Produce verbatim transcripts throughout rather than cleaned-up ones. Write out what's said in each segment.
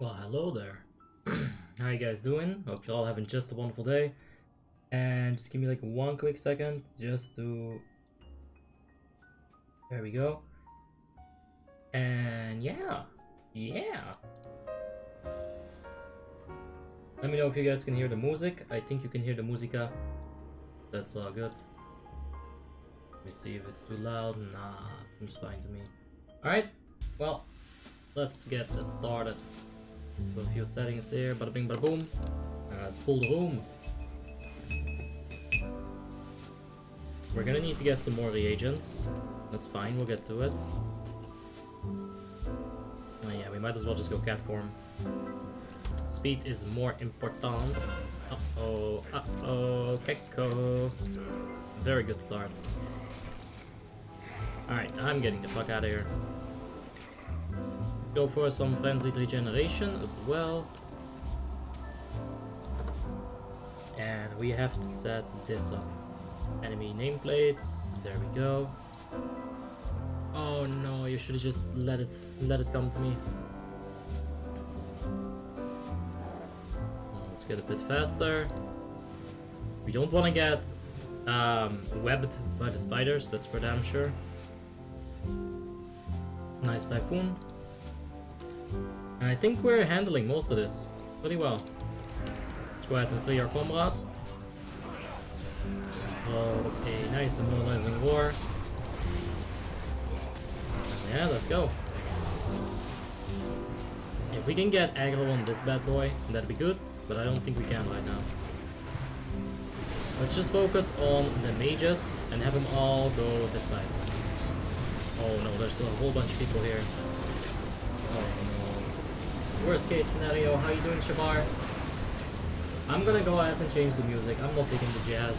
Well, hello there. How you guys doing? Hope you're all having just a wonderful day. And just give me like one quick second just to... There we go. And yeah. Yeah. Let me know if you guys can hear the music. I think you can hear the musica. That's all good. Let me see if it's too loud. Nah, it's fine to me. Alright, well, let's get started. With a few settings here, bada bing bada boom. Uh, let's pull the room. We're gonna need to get some more reagents. That's fine, we'll get to it. Oh yeah, we might as well just go cat form. Speed is more important. Uh-oh, uh-oh, Kekko. Very good start. Alright, I'm getting the fuck out of here. Go for some frenzied regeneration as well. And we have to set this up. Enemy nameplates, there we go. Oh no, you should have just let it let it come to me. Let's get a bit faster. We don't want to get um, webbed by the spiders, that's for damn sure. Nice typhoon. And I think we're handling most of this pretty well. Let's go ahead and free our comrade. Oh, a nice demoralizing roar. Yeah, let's go. If we can get aggro on this bad boy, that'd be good, but I don't think we can right now. Let's just focus on the mages and have them all go this side. Oh no, there's a whole bunch of people here. Oh no. Worst case scenario, how you doing, Shabar? I'm gonna go ahead and change the music. I'm not picking the jazz.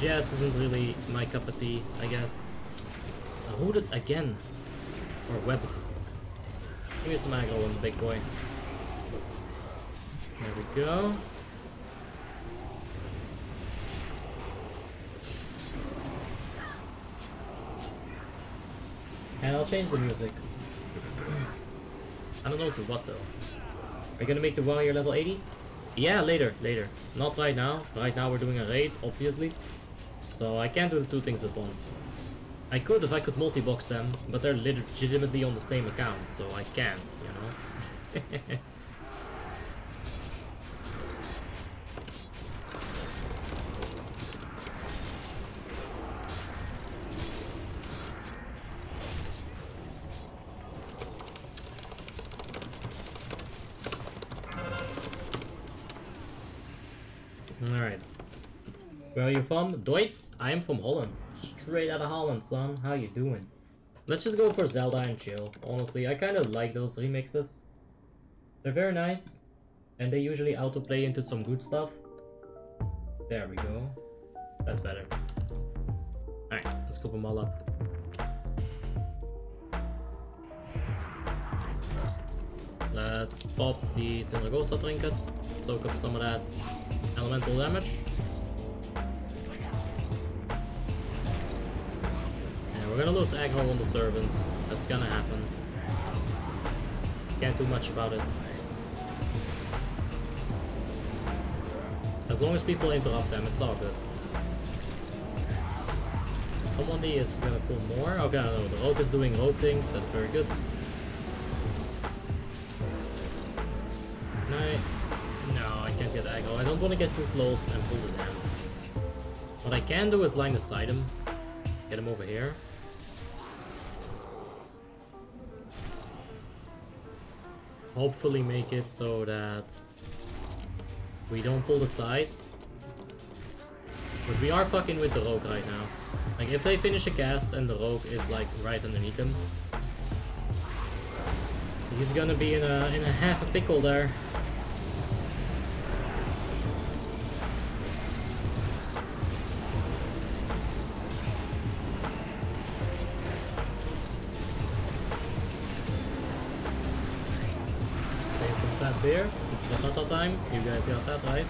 Jazz isn't really my cup of tea, I guess. I hooded again. Or webbed. Give me some aggro on the big boy. There we go. And I'll change the music. I don't know to what though. Are you gonna make the warrior level eighty? Yeah, later, later. Not right now. Right now we're doing a raid, obviously. So I can't do the two things at once. I could if I could multi-box them, but they're legitimately on the same account, so I can't, you know? Where are you from? Deutsch? I am from Holland. Straight out of Holland, son. How you doing? Let's just go for Zelda and chill. Honestly, I kind of like those remixes. They're very nice. And they usually autoplay into some good stuff. There we go. That's better. Alright, let's scoop them all up. Let's pop the Sindragosa trinket. Soak up some of that elemental damage. We're gonna lose aggro on the servants. That's gonna happen. Can't do much about it. As long as people interrupt them, it's all good. Somebody is gonna pull more. Okay, no, the rogue is doing rogue things. That's very good. Nice. No, I can't get aggro. I don't want to get too close and pull the hand. What I can do is line beside him. Get him over here. Hopefully make it so that we don't pull the sides. But we are fucking with the rogue right now. Like if they finish a cast and the rogue is like right underneath him, he's gonna be in a in a half a pickle there. Beer. It's Batata time, you guys got that right.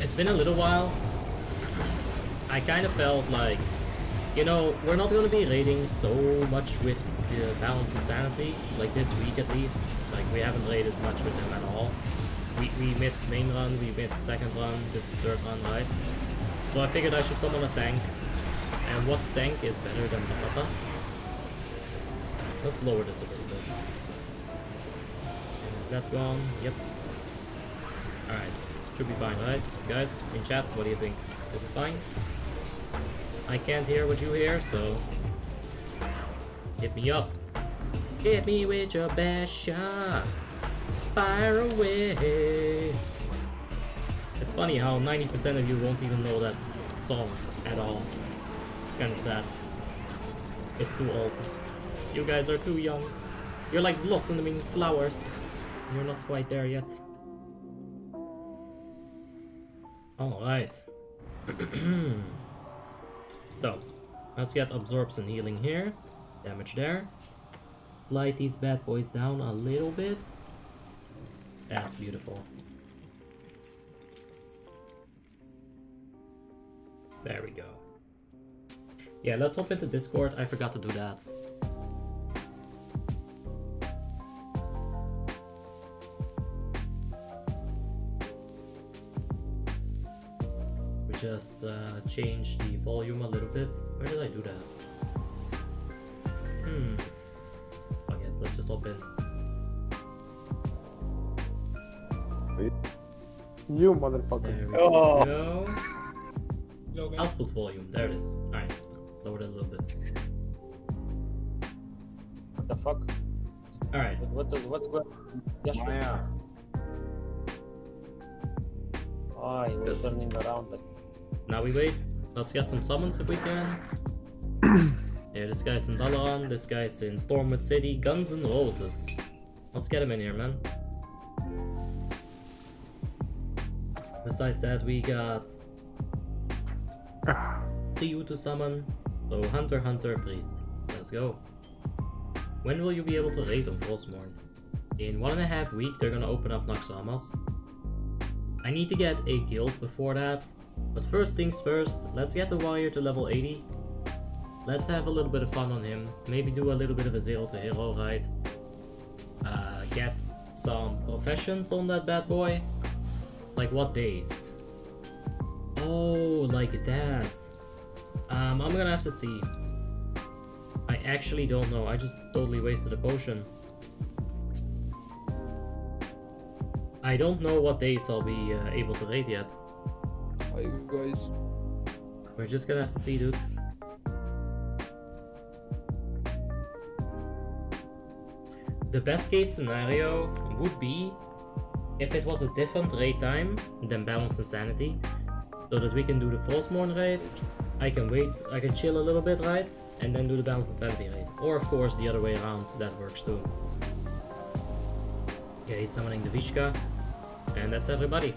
It's been a little while. I kind of felt like, you know, we're not going to be raiding so much with the Balance Insanity, like this week at least. Like, we haven't played as much with them at all. We, we missed main run, we missed second run, this is third run, right? So I figured I should come on a tank. And what tank is better than Batata? Let's lower this a little bit. And is that gone? Yep. Alright, should be fine, right? Guys, in chat, what do you think? Is it fine? I can't hear what you hear, so hit me up. Hit me with your best shot. Fire away. It's funny how ninety percent of you won't even know that song at all. It's kind of sad. It's too old. You guys are too young. You're like blossoming flowers. You're not quite there yet. Alright. So, let's get absorbs and healing here. Damage there. Slide these bad boys down a little bit. That's beautiful. There we go. Yeah, let's hop into Discord. I forgot to do that. We just uh, change the volume a little bit. Where did I do that? Hmm. Okay, let's just hop in. You motherfucker. Oh. Go. Hello, output volume, there it is. Alright, lower it a little bit. What the fuck? Alright. What, what, what's going on? Yes, oh, yeah. Oh, he was turning around. Like... Now we wait. Let's get some summons if we can. Yeah, this guy's in Dalaran, this guy's in Stormwood City, Guns and Roses. Let's get him in here, man. Besides that, we got C U to summon, so Hunter, Hunter, Priest. Let's go. When will you be able to raid on Frostmourne? In one and a half week, they're gonna open up Naxxramas. I need to get a guild before that, but first things first, let's get the warrior to level eighty. Let's have a little bit of fun on him, maybe do a little bit of a zero to hero ride. Uh, get some professions on that bad boy. Like what days? Oh, like that. Um, I'm gonna have to see. I actually don't know. I just totally wasted a potion. I don't know what days I'll be uh, able to raid yet. Hi guys. We're just gonna have to see, dude. The best case scenario would be if it was a different raid time than Balance Insanity, so that we can do the Frostmourne raid, I can wait, I can chill a little bit, right? And then do the Balance Insanity raid. Or of course the other way around, that works too. Okay, summoning the Vishka, and that's everybody.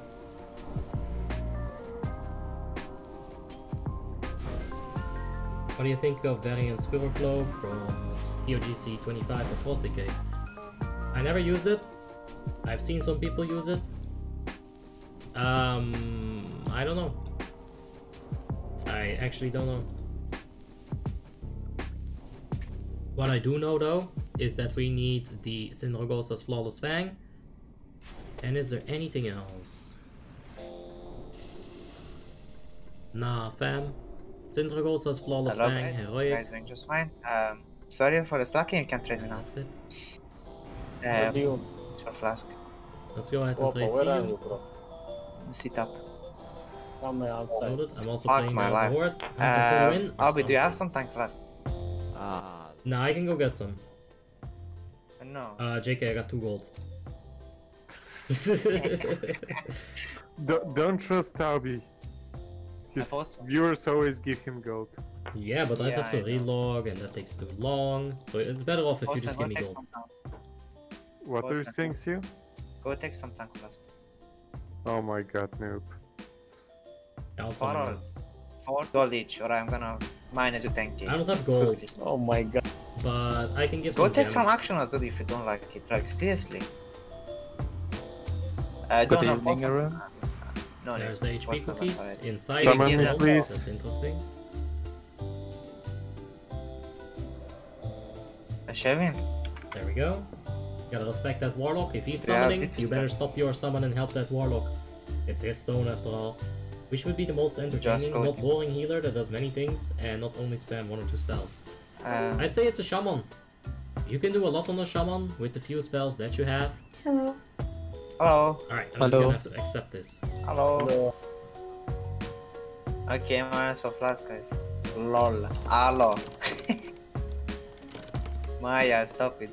What do you think of Variant's Furrowcloak from T O G C twenty-five or Frost Decay? I never used it. I've seen some people use it. Um, I don't know. I actually don't know. What I do know though is that we need the Sindragosa's Flawless Fang. And is there anything else? Nah, fam. Sindragosa's Flawless Hello, Fang, guys. Heroic. Guys doing just fine. Um, sorry for the stocking. You can trade me now. That's it. Um, Flask. Let's go ahead and Opa, trade. Where are you, bro? Sit up. I'm outside. I'm also Fuck playing my life. Horde. Uh, Awbeé, do you have some tank flask? Uh, no, I can go get some. Uh, no. Uh, J K, I got two gold. don't, don't trust Awbeé. His viewers always give him gold. Yeah, but yeah, I have to relog, and that takes too long. So it's better off if also, you just give me gold. What are you saying, Sue? Go take some tank flask. Oh my god, noob. For all gold each, or I'm gonna minus a tanky. I don't have gold. Oh my god. But I can give some. Go take from actioners, dude, if you don't like it. Like, seriously. I don't have most of them. No, there's the H P cookies inside. Summon me, please. That's interesting. I shove him. There we go. Gotta respect that warlock. If he's summoning, yeah, you better stop your summon and help that warlock. It's his stone after all. Which would be the most entertaining, not boring healer that does many things and not only spam one or two spells. Um, I'd say it's a shaman. You can do a lot on a shaman with the few spells that you have. Hello. Hello. Alright, I'm Hello. just gonna have to accept this. Hello. Hello. Okay, I'm gonna ask for flask, guys. Lol. Hello. Maya, stop it.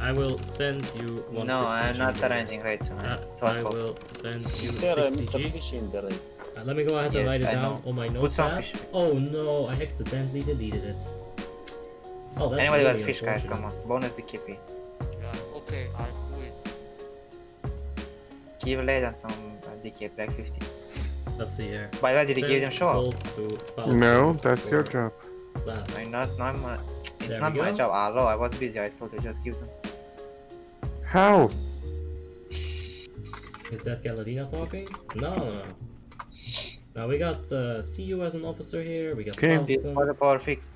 I will send you one. No, I'm not arranging raid tonight. Uh, I will send you sixty G. Uh, let me go ahead and yes, write it I down know. on my notepad. Oh no, I accidentally deleted it. Oh, that's Anybody really got fish, guys? Come on. Bonus the kippy. Yeah, okay, I'll do it. Give later some D K, like fifty. Let's see here. By the way, did you give them show up? No, that's your job. I'm not, not my, it's there not my go. job. Hello, I was busy. I thought I just give them. How? Is that Kaladina talking? No, no, no. Now we got uh, C U as an officer here. We got okay. this water power fixed.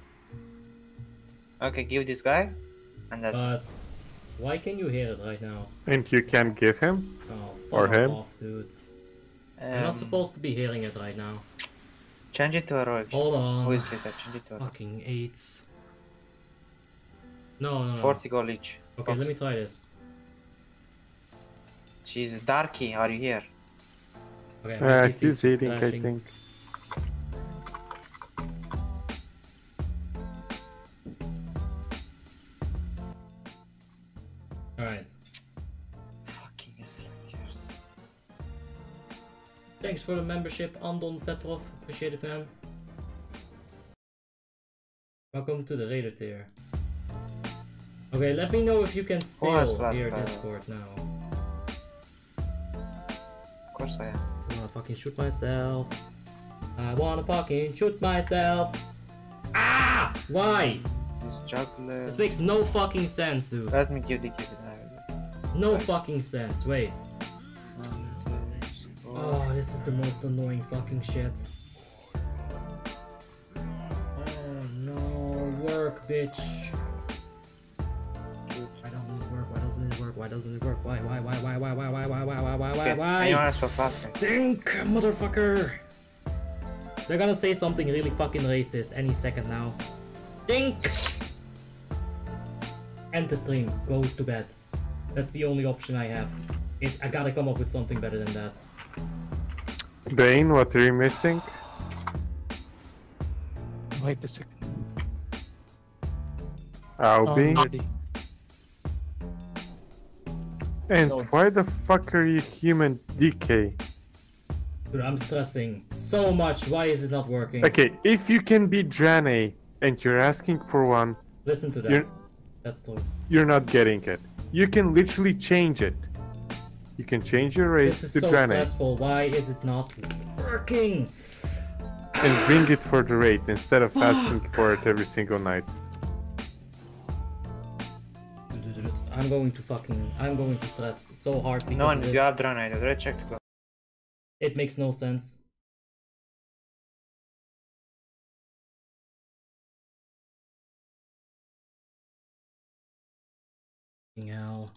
Okay, give this guy, and that's. But why can you hear it right now? And you can give him oh, or him. Off, dude. Um, I'm not supposed to be hearing it right now. Change it to heroic. Hold on. Who is later? Change it to heroic. Fucking eights. No, no, no. Forty gold each. Okay, Oops. let me try this. Jeez, Darky, are you here? Okay, uh, he's eating, I think. Alright. Fucking slackers. Thanks for the membership, Andon Petrov. Appreciate it, man. Welcome to the Raider tier. Okay, let me know if you can still oh, hear uh... Discord now. Of course I am. I wanna fucking shoot myself. I wanna fucking shoot myself. Ah! Why? This juggler. This makes no fucking sense, dude. Let me give the kid an No First. fucking sense. Wait. Oh, this is the most annoying fucking shit. Oh no, work, bitch. Why doesn't it work? Why, why, why, why, why, why, why, why, why, why, why, why, why? Anyone ask for flask? Think, motherfucker! They're gonna say something really fucking racist any second now. Think! End the stream. Go to bed. That's the only option I have. It, I gotta come up with something better than that. Bane, what are you missing? Wait a second. Awbeé. And no. why the fuck are you human, D K? Dude, I'm stressing so much. Why is it not working? Okay, if you can be Janne and you're asking for one... Listen to that. You're... That's true. You're not getting it. You can literally change it. You can change your race to Janne. This is so Janne. stressful. Why is it not working? And bring it for the raid instead of asking for it every single night. I'm going to fucking... I'm going to stress so hard because No, and you have drawn I already checked. It makes no sense. Hell.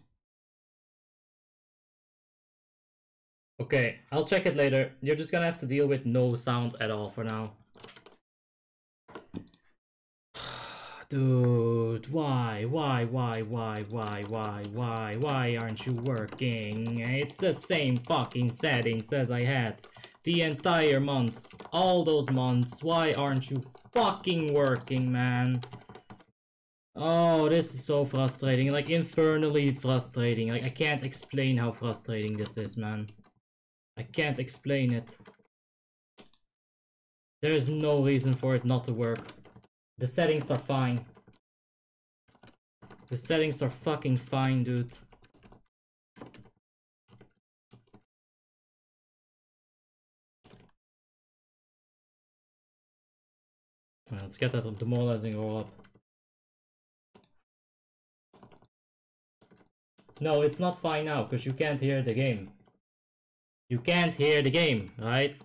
Okay, I'll check it later. You're just gonna have to deal with no sound at all for now. Dude, why, why, why, why, why, why, why, why aren't you working? It's the same fucking settings as I had the entire months, all those months. Why aren't you fucking working, man? Oh, this is so frustrating, like infernally frustrating. Like I can't explain how frustrating this is, man. I can't explain it. There is no reason for it not to work. The settings are fine. The settings are fucking fine, dude. Right, let's get that demoralizing roll up. No, it's not fine now, because you can't hear the game. You can't hear the game, right?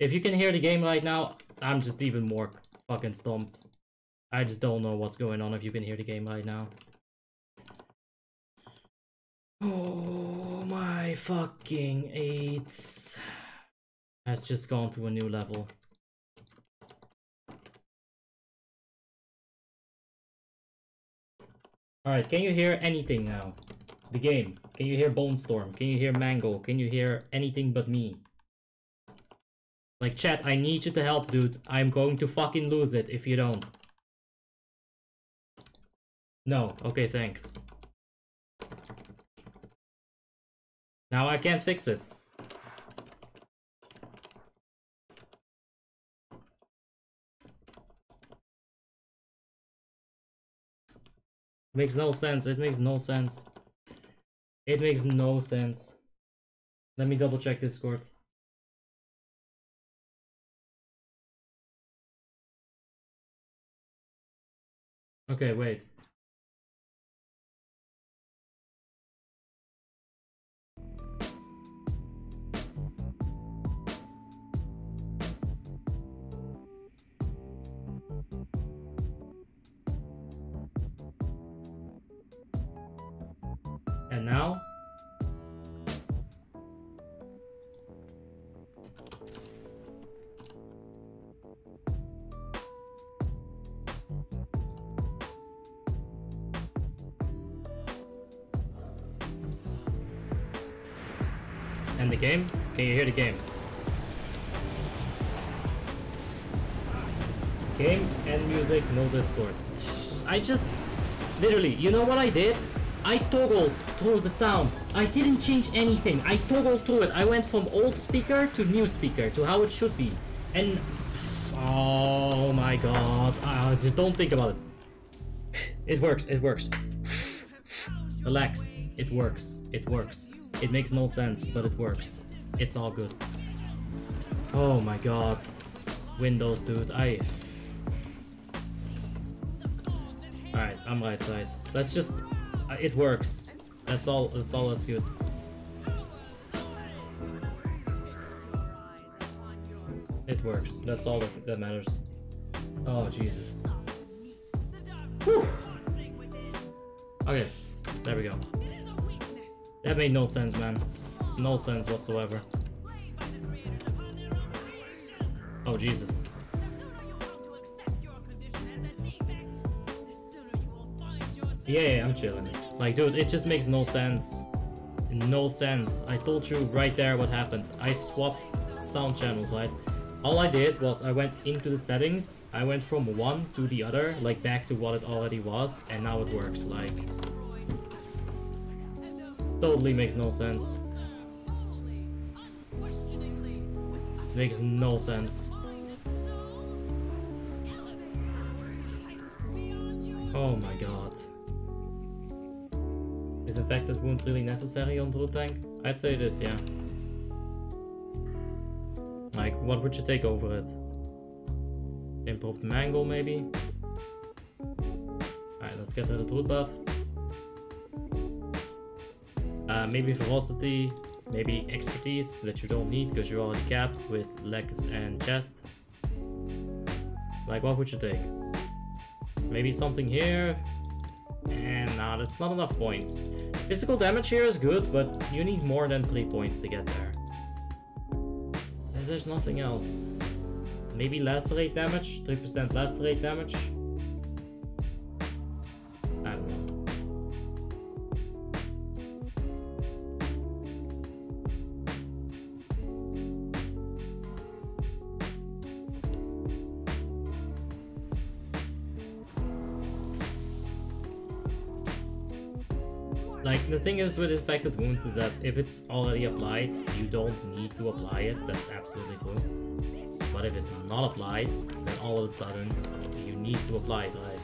If you can hear the game right now, I'm just even more... fucking stomped. I just don't know what's going on if you can hear the game right now. Oh my fucking eights. Has just gone to a new level. Alright, can you hear anything now? The game. Can you hear Bonestorm? Can you hear Mango? Can you hear anything but me? Like, chat, I need you to help, dude. I'm going to fucking lose it if you don't. No. Okay, thanks. Now I can't fix it. Makes no sense. It makes no sense. It makes no sense. Let me double check Discord. Okay, wait. And now? And the game? Can you hear the game? Game and music, no Discord. I just... Literally, you know what I did? I toggled through the sound. I didn't change anything. I toggled through it. I went from old speaker to new speaker to how it should be. And oh my god, I just don't think about it. It works. It works. Relax. It works. It works. It makes no sense, but it works. It's all good. Oh my god, Windows, dude. I. All right, I'm right side. Let's just. Uh, it works. That's all. That's all. That's good. It works. That's all that, that matters. Oh Jesus. Whew. Okay, there we go. That made no sense, man. No sense whatsoever. Oh Jesus. Yeah, yeah, I'm chilling. Like, dude, it just makes no sense. No sense. I told you right there what happened. I swapped sound channels, right? All I did was I went into the settings. I went from one to the other, like back to what it already was, and now it works. Like, totally makes no sense. Makes no sense. Oh my god. Is infected wounds really necessary on Druid Tank? I'd say it is, yeah. Like, what would you take over it? Improved Mangle, maybe? Alright, let's get rid of Druid buff. Uh, maybe Ferocity, maybe Expertise that you don't need because you're already capped with legs and chest. Like, what would you take? Maybe something here. And nah, that's not enough points. Physical damage here is good, but you need more than three points to get there. And there's nothing else. Maybe lacerate damage, three percent lacerate damage. I don't Like, the thing is with infected wounds is that if it's already applied, you don't need to apply it, that's absolutely true. But if it's not applied, then all of a sudden, you need to apply it, right?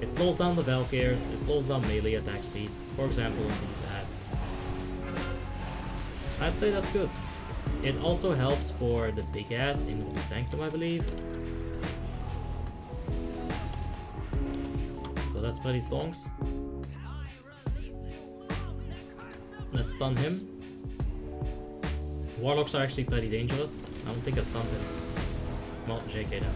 It slows down the Valkyrs, it slows down melee attack speed, for example, in these ads. I'd say that's good. It also helps for the big ad in Ruby Sanctum, I believe. So that's pretty strong. Let's stun him. Warlocks are actually pretty dangerous. I don't think I stunned him. Well, J K then.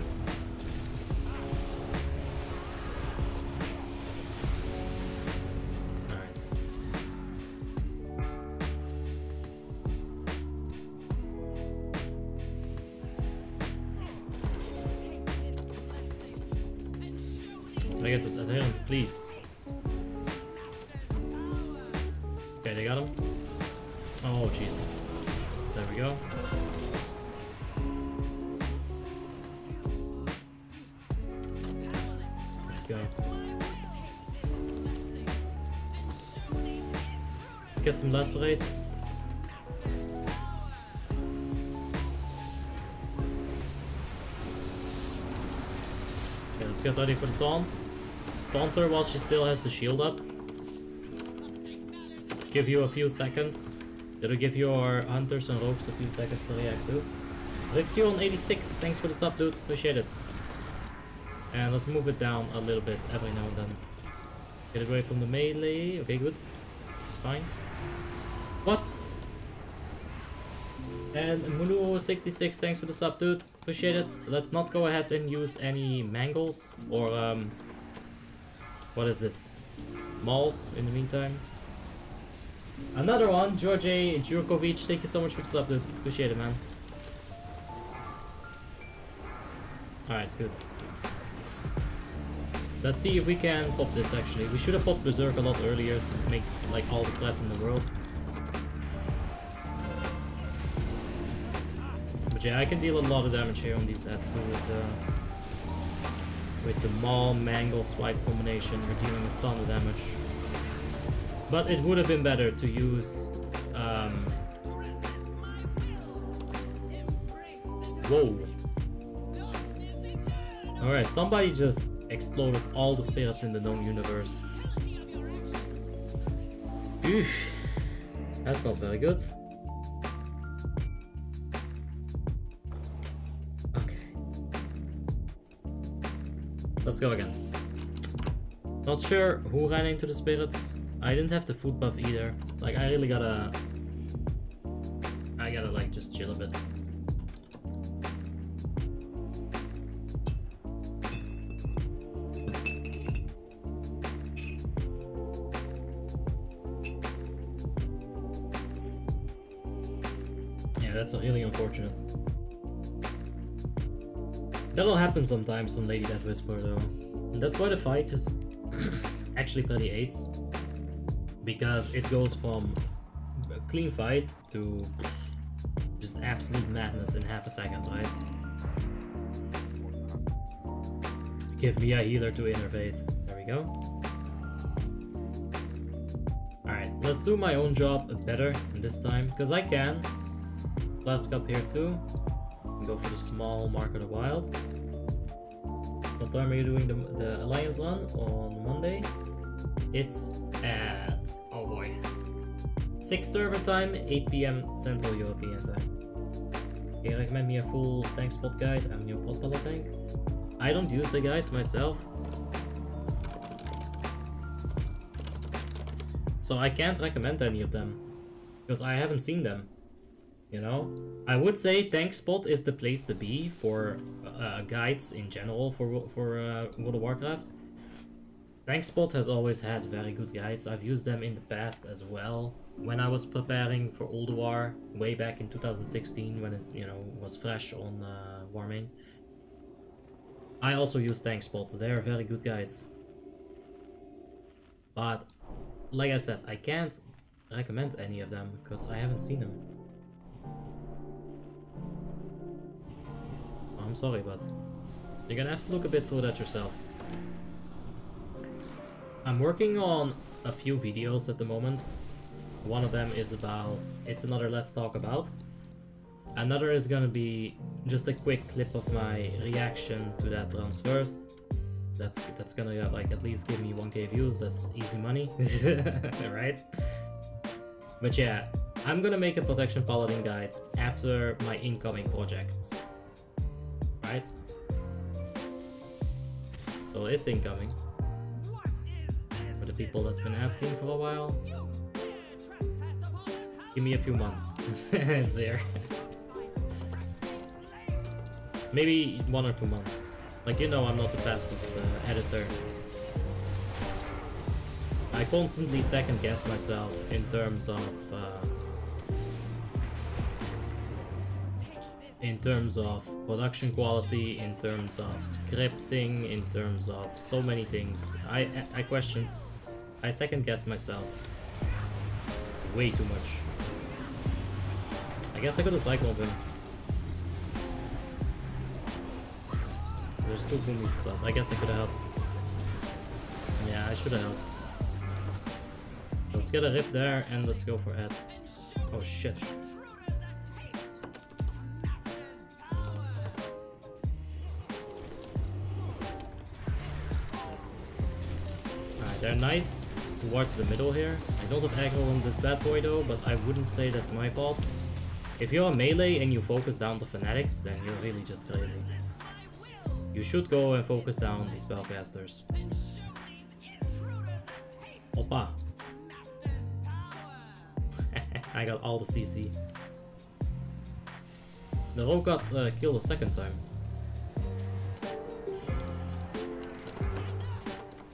Can I get this adherent, please? Okay, they got him. Oh, Jesus. There we go. Let's go. Let's get some lacerates. Okay, let's get ready for the taunt. Taunt her while she still has the shield up. Give you a few seconds. It'll give your hunters and rogues a few seconds to react to. Rixio on eighty-six, thanks for the sub, dude. Appreciate it. And let's move it down a little bit every now and then. Get it away from the melee. Okay, good. This is fine. What? And Mulu sixty-six, thanks for the sub, dude. Appreciate it. Let's not go ahead and use any mangles or, um, what is this? Mauls in the meantime. Another one, George A. Djurkovic, thank you so much for the sub, dude. Appreciate it, man. Alright, good. Let's see if we can pop this, actually. We should have popped Berserk a lot earlier to make, like, all the threat in the world. But yeah, I can deal a lot of damage here on these ads, too, with the... with the Maul, Mangle, Swipe combination. We're dealing a ton of damage. But it would have been better to use, um... whoa. Alright, somebody just exploded all the spirits in the known universe. Oof. That's not very good. Okay. Let's go again. Not sure who ran into the spirits. I didn't have the food buff either. Like, I really gotta... I gotta, like, just chill a bit. Yeah, that's really unfortunate. That'll happen sometimes on Lady Death Whisper, though. And that's why the fight is actually pretty eight. Because it goes from a clean fight to just absolute madness in half a second, right? Give me a healer to innervate. There we go. Alright, let's do my own job better this time, because I can. Flask up here too. Go for the small Mark of the Wild. What time are you doing the, the Alliance run on Monday? It's at, oh boy, six server time, eight p m Central European time. Can you recommend me a full Tankspot guide? I'm new Pot Pellet Tank. I don't use the guides myself. So I can't recommend any of them. Because I haven't seen them. You know? I would say Tankspot is the place to be for uh, guides in general for, for uh, World of Warcraft. Tankspot has always had very good guides. I've used them in the past as well. When I was preparing for Ulduar way back in two thousand sixteen, when it you know was fresh on uh, Warmane, I also used Tankspot. They are very good guides. But like I said, I can't recommend any of them because I haven't seen them. I'm sorry, but you're gonna have to look a bit through that yourself. I'm working on a few videos at the moment. One of them is about, it's another Let's Talk About. Another is gonna be just a quick clip of my reaction to that Realms First. That's that's gonna have, like, at least give me one K views. That's easy money, right? But yeah, I'm gonna make a Protection Paladin guide after my incoming projects, right? So it's incoming. The people that's been asking for a while. Give me a few months. It's there. Maybe one or two months. Like, you know, I'm not the fastest uh, editor. I constantly second guess myself in terms of uh, in terms of production quality, in terms of scripting, in terms of so many things. I, I question, I second guess myself way too much. I guess I could have cycled him. There's still booming stuff. I guess I could have helped. Yeah, I should have helped. Let's get a rip there and let's go for ads. Oh shit. Alright, they're nice towards the middle here. I don't have aggro on this bad boy though, but I wouldn't say that's my fault. If you're a melee and you focus down the fanatics, then you're really just crazy. You should go and focus down these spellcasters. Opa! I got all the C C. The rogue got uh, killed a second time.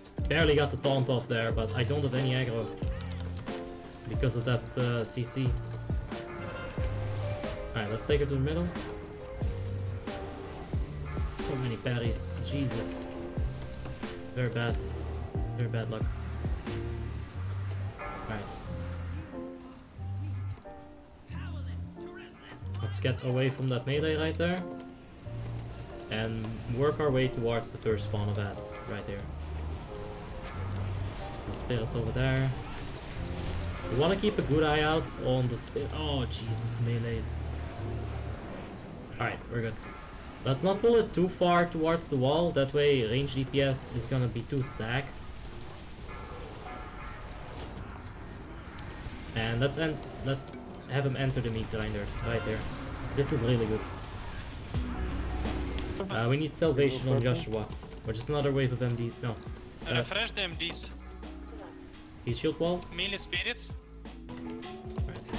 Just barely got the taunt off there, but I don't have any aggro because of that uh, C C. Alright, let's take it to the middle. So many parries, Jesus. Very bad. Very bad luck. Let's get away from that melee right there and work our way towards the first spawn of ads right here. The spirits over there. We want to keep a good eye out on the spirit. Oh Jesus, melees. Alright, we're good. Let's not pull it too far towards the wall, that way range D P S is gonna be too stacked. And let's end, let's have him enter the meat grinder right here. This is really good. Uh, we need salvation on Joshua, or just another wave of M D. No. Uh, Refresh the M Ds. He's shield wall. Melee spirits. Right.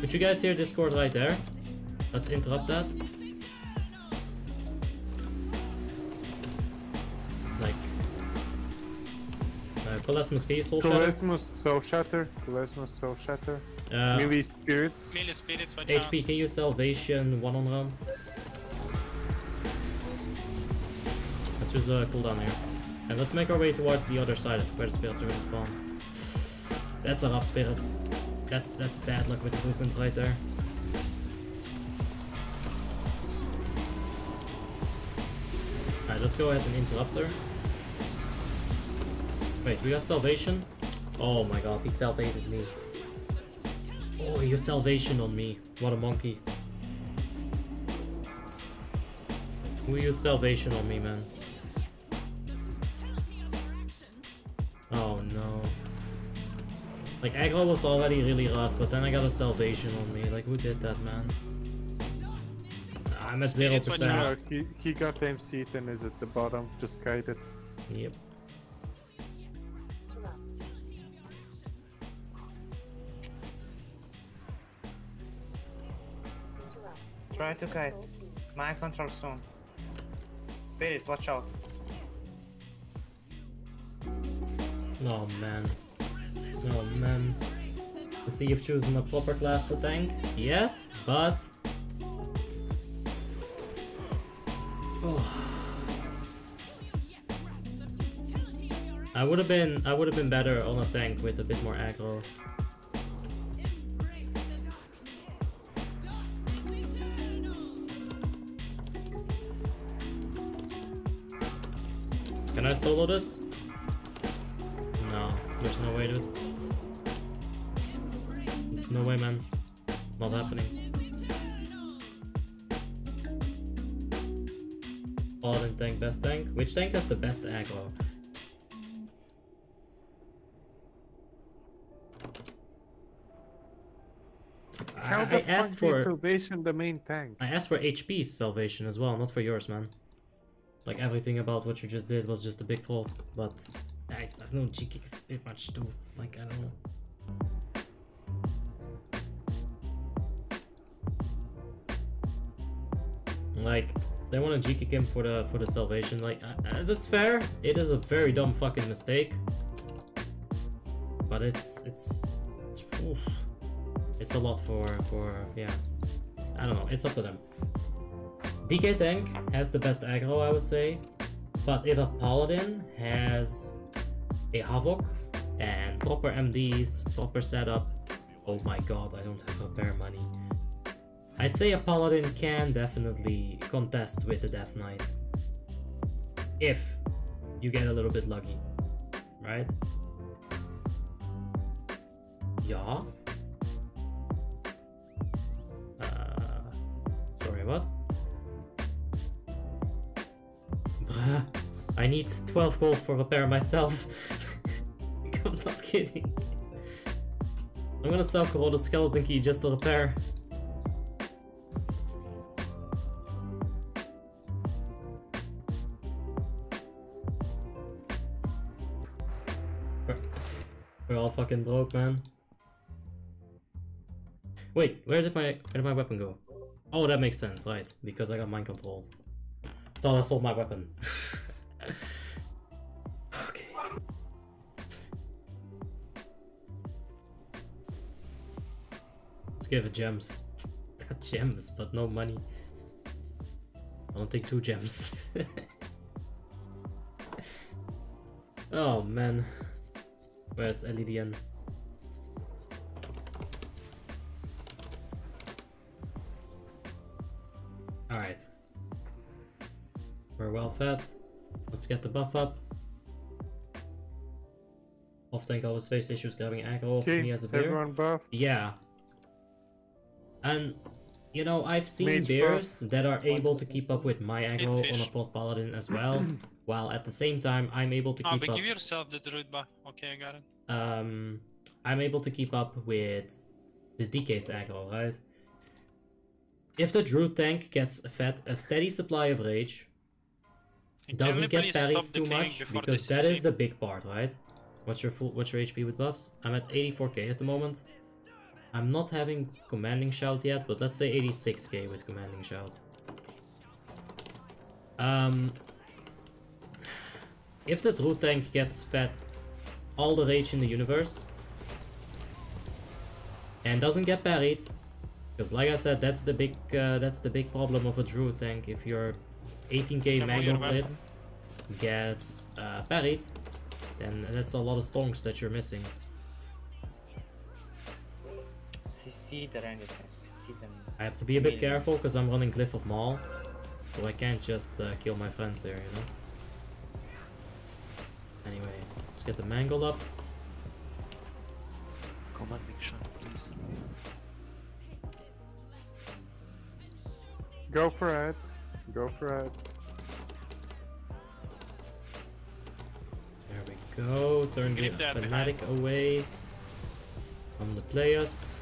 Could you guys hear Discord right there? Let's interrupt that. Like. Uh, Pelasmus Key, Soul Shatter. Pelasmus Soul Shatter. Pelasmus Soul Shatter. Uh, Melee spirits. Melee spirits right H P, now. Can you salvation one on round? Let's use a cooldown here. And let's make our way towards the other side where the spirits are going to spawn. That's a rough spirit. That's that's bad luck with the movement right there. Alright, let's go ahead and interrupt her. Wait, we got salvation? Oh my god, he salvated me. Oh, your salvation on me. What a monkey. Who used salvation on me, man? Oh no. Like, aggro was already really rough, but then I got a salvation on me. Like, who did that, man? I'm at zero percent. No, he, he got M C'd and is at the bottom, just guided. Yep. Try to kite. Mind control soon. Spirits, watch out. No man. No man. Let's see if choosing a proper class to tank. Yes, but... Oh. I would have been I would have been better on a tank with a bit more aggro. Can I solo this? No, there's no way, dude. There's no way, man. Not happening. Paladin tank, best tank. Which tank has the best aggro? How I, I the asked for salvation, the main tank. I asked for H P's salvation as well, not for yours, man. Like, everything about what you just did was just a big troll, but I, I know G K is a bit much too, like, I don't know. Like, they want to G K him for the, for the salvation, like, uh, that's fair. It is a very dumb fucking mistake. But it's, it's, it's, oof. It's a lot for, for, yeah. I don't know, it's up to them. D K Tank has the best aggro, I would say, but if a Paladin has a Havoc and proper M Ds, proper setup, oh my god, I don't have repair money. I'd say a Paladin can definitely contest with the Death Knight, if you get a little bit lucky, right? Yeah. Uh, sorry, what? Bruh, I need twelve gold for repair myself. I'm not kidding. I'm gonna sell Corroded Skeleton Key just to repair. We're all fucking broke, man. Wait, where did my where did my weapon go? Oh, that makes sense, right? Because I got mind controlled. Thought I sold my weapon. Okay. Let's give it gems. Got gems, but no money. I don't think two gems. Oh man. Where's Elidian? Alright. We're well fed. Let's get the buff up. Off-tank always faced issues grabbing aggro from me as a bear. Buffed? Yeah. And, you know, I've seen Mage bears buff. that are able to keep up with my aggro on a Pot Paladin as well. While at the same time, I'm able to keep oh, but up... give yourself the druid buff. Okay, I got it. Um, I'm able to keep up with the D K's aggro, right? If the druid tank gets fed a steady supply of rage, it doesn't get parried too much, because that is the big part, right? What's your full, what's your H P with buffs? I'm at eighty-four K at the moment. I'm not having Commanding Shout yet, but let's say eighty-six K with Commanding Shout. Um... If the Druid tank gets fed all the rage in the universe and doesn't get parried, because like I said, that's the big uh, that's the big problem of a Druid tank. If your eighteen K Magma Crit gets uh, parried, then that's a lot of stonks that you're missing. I have to be a bit careful because I'm running Glyph of Maul, so I can't just uh, kill my friends here, you know. Anyway, let's get the mangle up. Commanding shot, please. Go for it. Go for it. There we go. Turn the fanatic away from the players.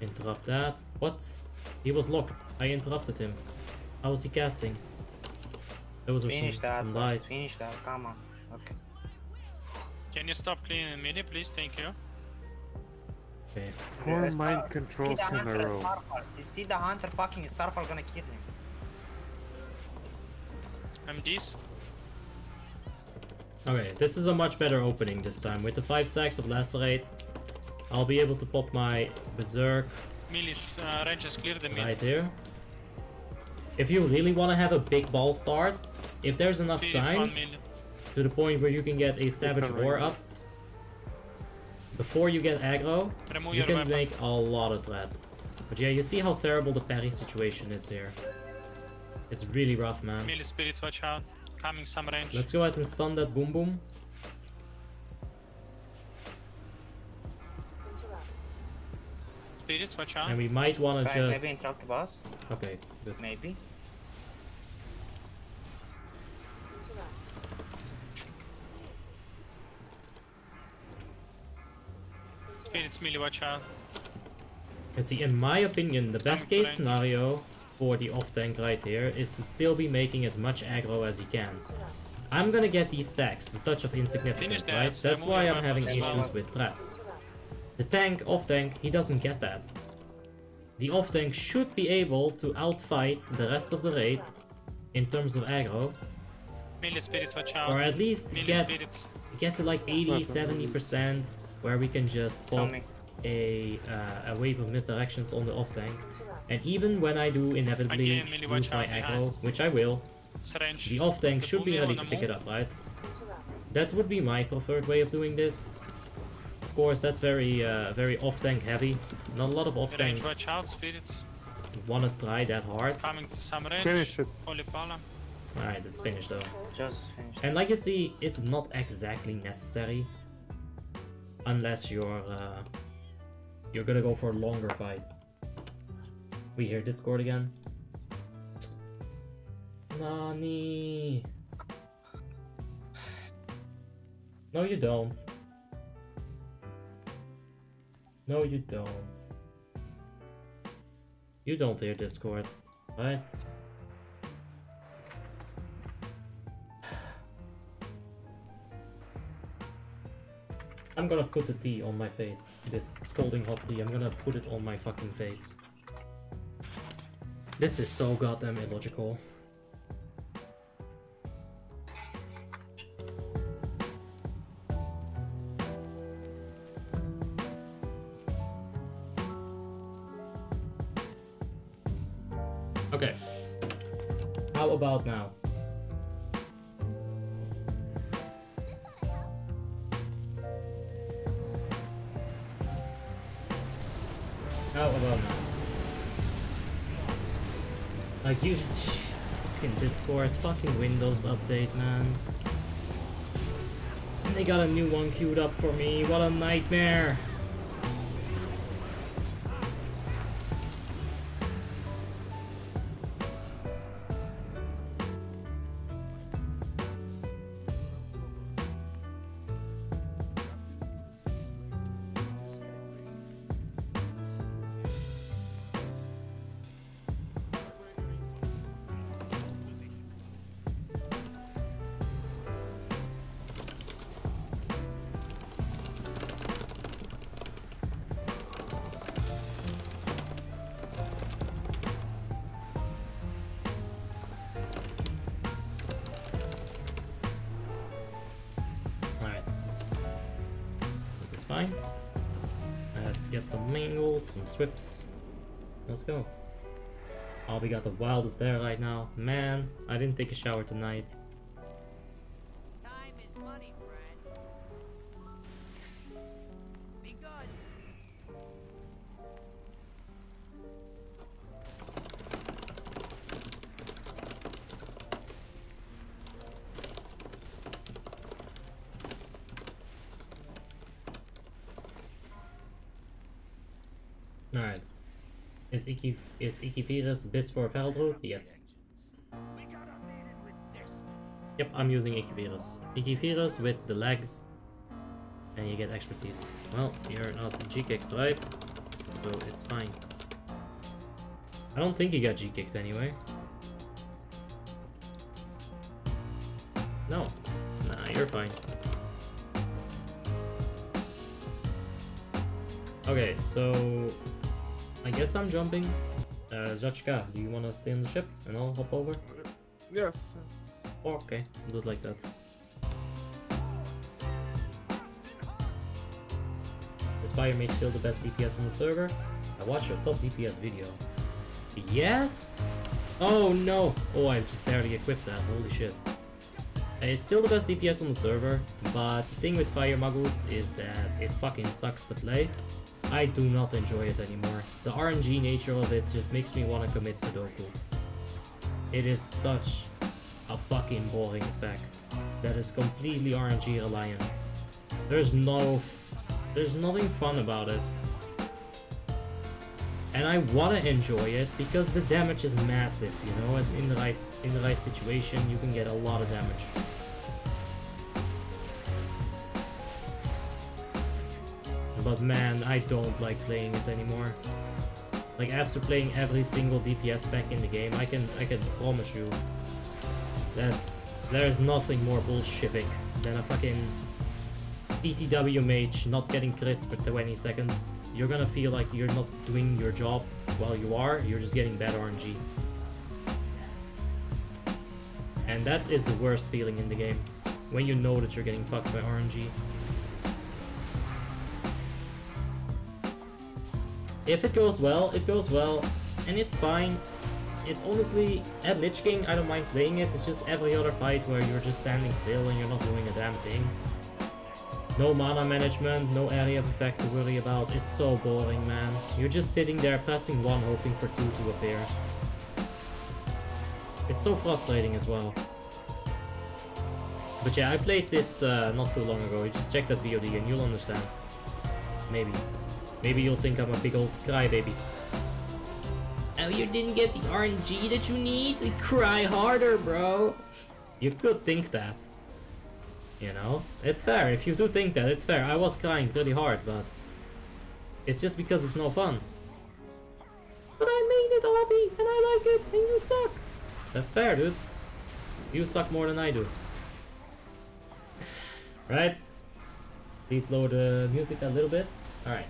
Interrupt that. What? He was locked. I interrupted him. How was he casting? Those are Finish some, that, some lies. Finish that, come on. Okay. Can you stop cleaning mini, please? Thank you. Okay. Four mind controls in a row. See the hunter fucking Starfall gonna kill him. I'm this. Okay, this is a much better opening this time. With the five stacks of Lacerate, I'll be able to pop my Berserk. Millie's uh, range is clear the mid. Right here. If you really want to have a big ball start, if there's enough time, to the point where you can get a Savage Roar up, before you get aggro, you can make a lot of threat. But yeah, you see how terrible the parry situation is here. It's really rough, man. Melee spirits, watch out. Coming some range. Let's go ahead and stun that Boom Boom. Watch out. And we might want to just... maybe interrupt the boss? Okay, good. Maybe. Spirit's melee, watch out. You see, in my opinion, the best case scenario for the off-tank right here is to still be making as much aggro as he can. I'm gonna get these stacks, the touch of insignificance, that, right? So That's why I'm having issues well. with threat. The tank, off-tank, he doesn't get that. The off-tank should be able to outfight the rest of the raid in terms of aggro. Spirits, watch out. Or at least get, get to like eighty seventy percent where we can just pop a, uh, a wave of misdirections on the off tank. And even when I do inevitably I really lose my aggro, which I will, the off tank should be ready to pick it up, right? That would be my preferred way of doing this. Of course, that's very uh, very off tank heavy. Not a lot of off tanks want to try that hard. Finish it. Alright, it's finished though. Just finish. And like you see, it's not exactly necessary. Unless you're uh, you're gonna go for a longer fight. We hear Discord again. Nani. No, you don't. No, you don't. You don't hear Discord, right? I'm gonna put the tea on my face. This scalding hot tea, I'm gonna put it on my fucking face. This is so goddamn illogical. Okay. How about now? How about now? Like, you should fucking Discord, fucking Windows update, man. And they got a new one queued up for me, what a nightmare! Some swips. Let's go. Oh, we got the wildest there right now. Man, I didn't take a shower tonight. Time is money, friend. Be good. Alright. Is Iki is Ikivirus best for Feral Druid? Yes. Yep, I'm using Ikivirus. Ikivirus with the legs. And you get expertise. Well, you're not G-kicked, right? So it's fine. I don't think you got G-kicked anyway. No. Nah, you're fine. Okay, so I guess I'm jumping. Uh, Zachka, do you want to stay in the ship and I'll hop over? Yes. Okay, do it like that. Is Fire Mage still the best D P S on the server? I watched your top D P S video. Yes? Oh no! Oh, I just barely equipped that, holy shit. It's still the best D P S on the server, but the thing with Fire Magus is that it fucking sucks to play. I do not enjoy it anymore. The R N G nature of it just makes me want to commit Sudoku. It is such a fucking boring spec that is completely R N G reliant. There's no... there's nothing fun about it. And I want to enjoy it because the damage is massive, you know, in the right, in the right situation you can get a lot of damage. But man, I don't like playing it anymore. Like, after playing every single D P S spec in the game, I can I can promise you that there is nothing more bullshitting than a fucking E T W mage not getting crits for twenty seconds. You're gonna feel like you're not doing your job. While you are, you're just getting bad R N G. And that is the worst feeling in the game, when you know that you're getting fucked by R N G. If it goes well, it goes well, and it's fine. It's honestly, at Lich King, I don't mind playing it. It's just every other fight where you're just standing still and you're not doing a damn thing. No mana management, no area of effect to worry about. It's so boring, man. You're just sitting there passing one, hoping for two to appear. It's so frustrating as well. But yeah, I played it uh, not too long ago. You just check that V O D and you'll understand. Maybe. Maybe you'll think I'm a big old crybaby. Oh, you didn't get the R N G that you need? Cry harder, bro. You could think that. You know? It's fair. If you do think that, it's fair. I was crying pretty hard, but... it's just because it's no fun. But I made it, Awbeé, and I like it, and you suck. That's fair, dude. You suck more than I do. Right? Please lower the music a little bit. Alright.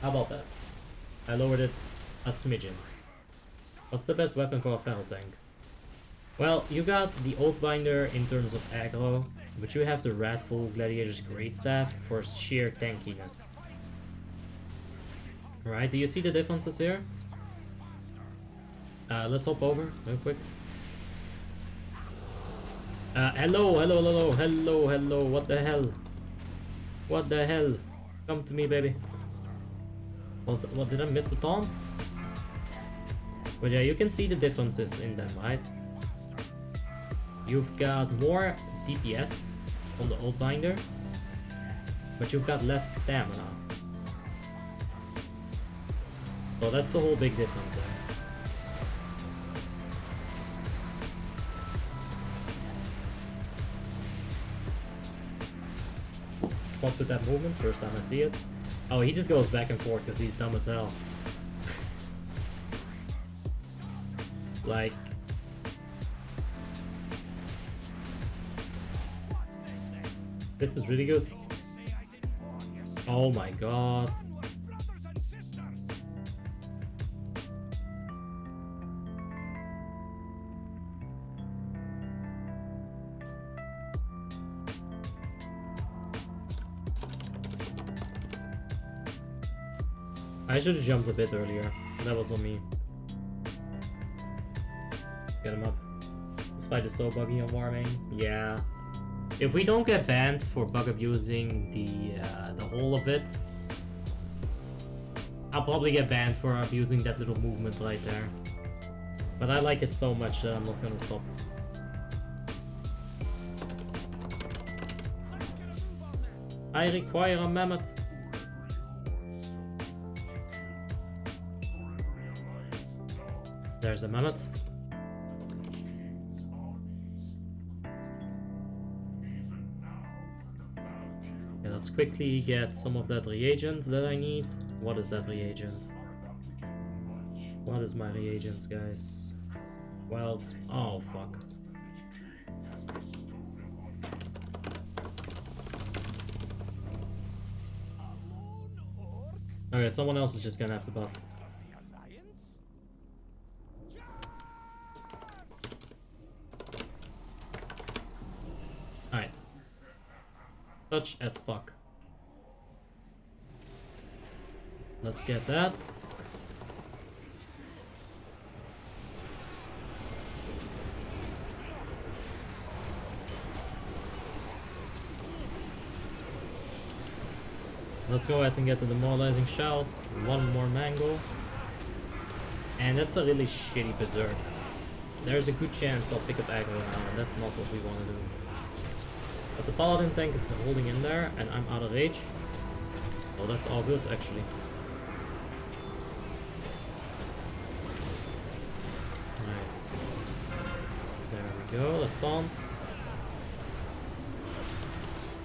How about that? I lowered it a smidgen. What's the best weapon for a feral tank? Well, you got the Oathbinder in terms of aggro, but you have the Wrathful Gladiator's Greatstaff for sheer tankiness. Right, do you see the differences here? Uh, let's hop over real quick. Uh, hello, hello, hello, hello, hello, what the hell? What the hell? Come to me, baby. Was that, what, did I miss the taunt? But yeah, you can see the differences in them, right? You've got more D P S on the Oathbinder, but you've got less stamina. So that's the whole big difference there. What's with that movement? First time I see it. Oh, he just goes back and forth because he's dumb as hell. Like... this is really good. Oh my god. I should have jumped a bit earlier. That was on me. Get him up. This fight is so buggy on Warmane. Yeah. If we don't get banned for bug abusing the uh, the whole of it, I'll probably get banned for abusing that little movement right there. But I like it so much that I'm not gonna stop. I require a mammoth. There's the mammoth. Okay, let's quickly get some of that reagent that I need. What is that reagent? What is my reagents, guys? Well, oh fuck. Okay, someone else is just gonna have to buff. As fuck. Let's get that. Let's go ahead and get the demoralizing shout. One more mangle. And that's a really shitty berserk. There's a good chance I'll pick up aggro now, and that's not what we want to do. But the paladin tank is holding in there, and I'm out of rage. Well, that's all good, actually. Alright. There we go, let's taunt.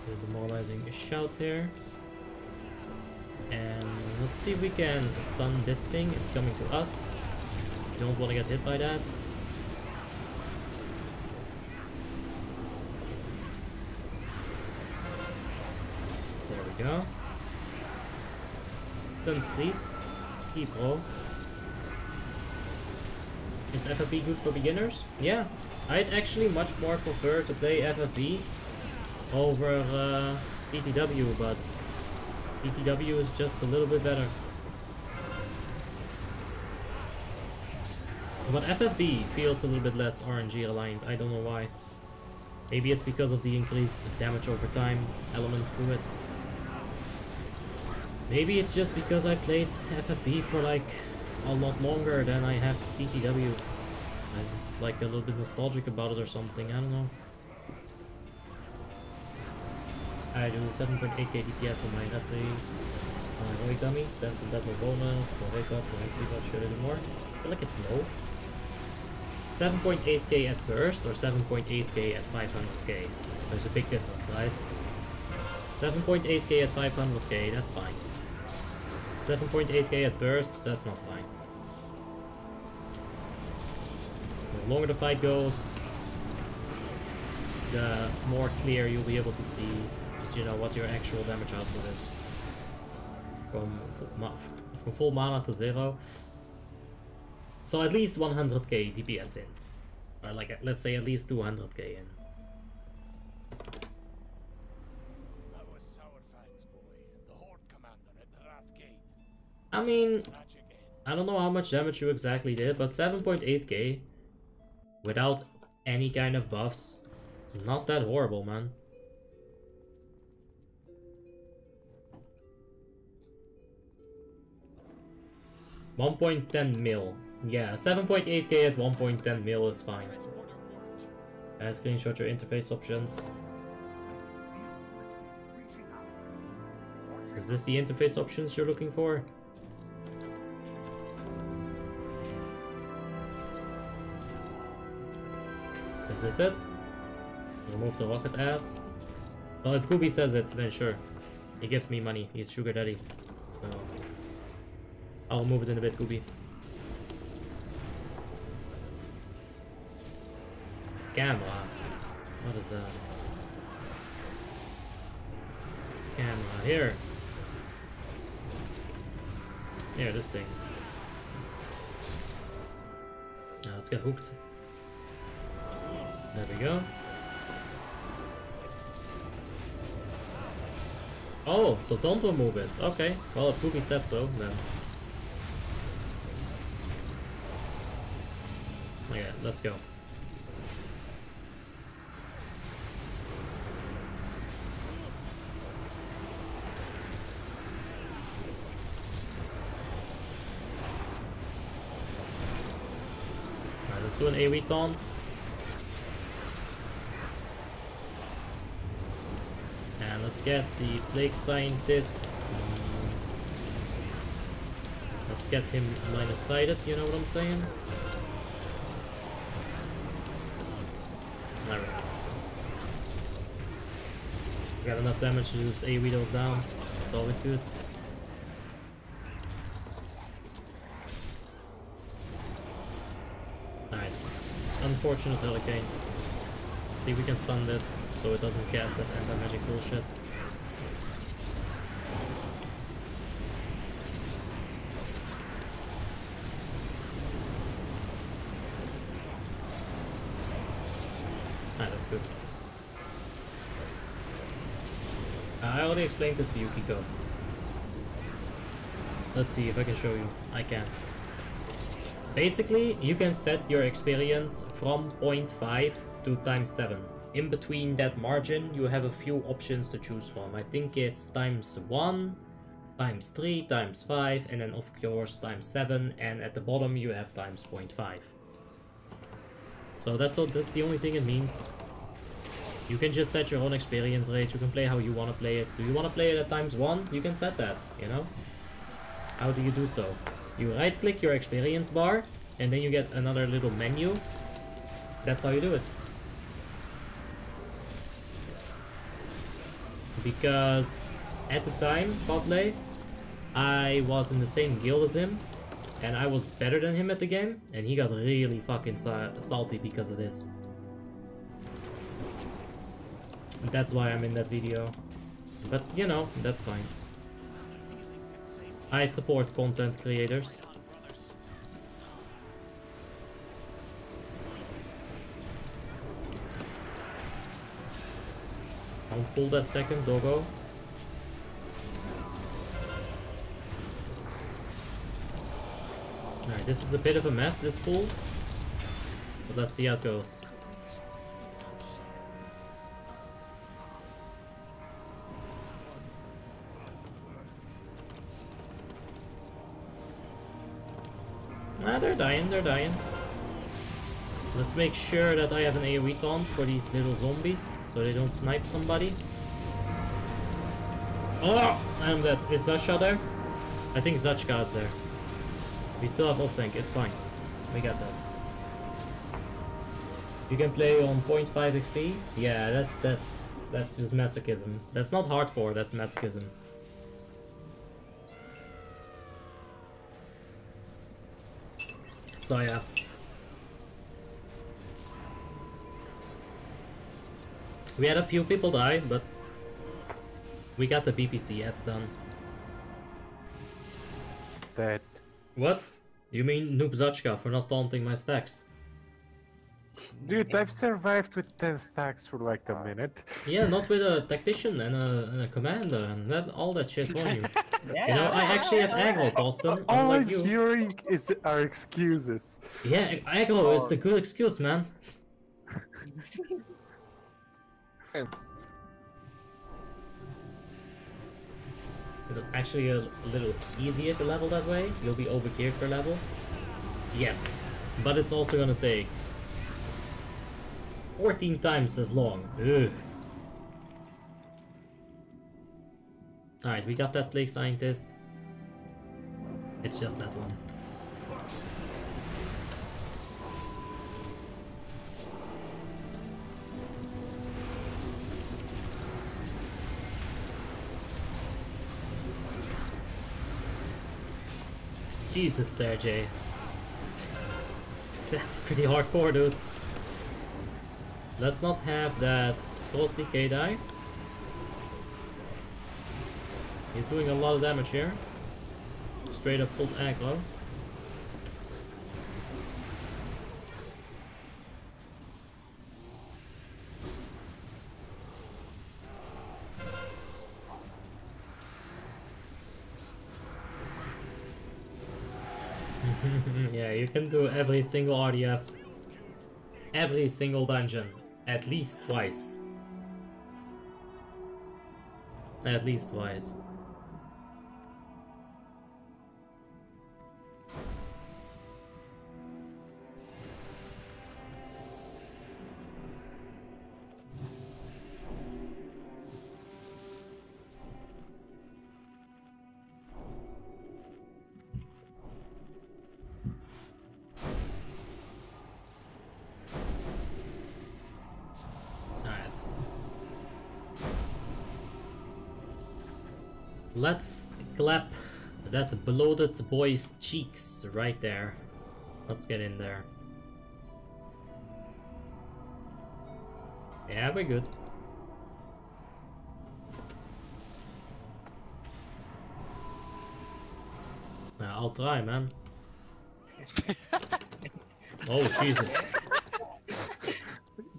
We're demoralizing a shout here. And let's see if we can stun this thing. It's coming to us. We don't want to get hit by that. Go. Don't please. Keep roll. Is F F B good for beginners? Yeah. I'd actually much more prefer to play F F B over uh, P T W, but B T W is just a little bit better. But F F D feels a little bit less R N G aligned, I don't know why. Maybe it's because of the increased damage over time elements to it. Maybe it's just because I played F F B for like a lot longer than I have T T W. I'm just like a little bit nostalgic about it or something, I don't know. I do seven point eight K D P S on my F A. Roy dummy, sends a double bonus, no records, no records, should anymore. I feel like it's low. seven point eight K at burst or seven point eight K at five hundred K. There's a big difference, right? seven point eight K at five hundred K, that's fine. seven point eight K at burst, that's not fine. The longer the fight goes, the more clear you'll be able to see just, you know, what your actual damage output is. From full, ma from full mana to zero. So at least one hundred K D P S in. Or like, let's say at least two hundred K in. I mean, I don't know how much damage you exactly did, but seven point eight K without any kind of buffs, it's not that horrible, man. one point one zero mil. Yeah, seven point eight K at one point one zero mil is fine. I screenshot your interface options. Is this the interface options you're looking for? Is this it? Remove the rocket ass. Well, if Gooby says it, then sure. He gives me money. He's sugar daddy. So I'll remove it in a bit, Gooby. Camera. What is that? Camera. Here. Here, this thing. Now let's get hooked. There we go. Oh, so don't remove it. Okay. Well, if Gooby said so, then. Okay, let's go. Let's do an AoE taunt. And let's get the Plague Scientist. Let's get him minus sighted, you know what I'm saying? Alright. Got enough damage to just AoE those down. It's always good. Unfortunate Hurricane. See if we can stun this so it doesn't cast that anti-magic bullshit. Ah, that's good. Uh, I already explained this to Yukiko. Let's see if I can show you. I can't. Basically, you can set your experience from zero point five to times seven. In between that margin, you have a few options to choose from. I think it's times one, times three, times five, and then of course times seven, and at the bottom you have times zero point five. So that's, all, that's the only thing it means. You can just set your own experience rate, you can play how you want to play it. Do you want to play it at times one? You can set that, you know? How do you do so? You right click your experience bar and then you get another little menu. That's how you do it. Because at the time, Potley, I was in the same guild as him and I was better than him at the game and he got really fucking sa salty because of this. And that's why I'm in that video. But you know, that's fine. I support content creators. Don't pull that second doggo. Alright, this is a bit of a mess, this pool. But let's see how it goes. Ah, they're dying, they're dying. Let's make sure that I have an AoE taunt for these little zombies, so they don't snipe somebody. Oh! I'm dead. Is Zasha there? I think Zachka's there. We still have off tank, it's fine. We got that. You can play on zero point five X P? Yeah, that's that's that's just masochism. That's not hardcore, that's masochism. So yeah. We had a few people die, but we got the B P C ads done. Dead. What? You mean Noob Zachka for not taunting my stacks? Dude, I've survived with ten stacks for like a minute. Yeah, not with a tactician and a, and a commander and that, all that shit for you. Yeah, you know, I actually have aggro, Costum. All I'm you. hearing is our excuses. Yeah, aggro oh. is the good excuse, man. It's actually a little easier to level that way. You'll be overgeared per level. Yes, but it's also gonna take fourteen times as long. Ugh. Alright, we got that Plague Scientist. It's just that one. Jesus, Sergey. That's pretty hardcore, dude. Let's not have that Frost Decay die. He's doing a lot of damage here. Straight up pulled aggro. Yeah, you can do every single R D F. Every single dungeon. At least twice. At least twice. Let's clap that bloated boy's cheeks right there. Let's get in there. Yeah, we're good. Nah, I'll try, man. Oh, Jesus.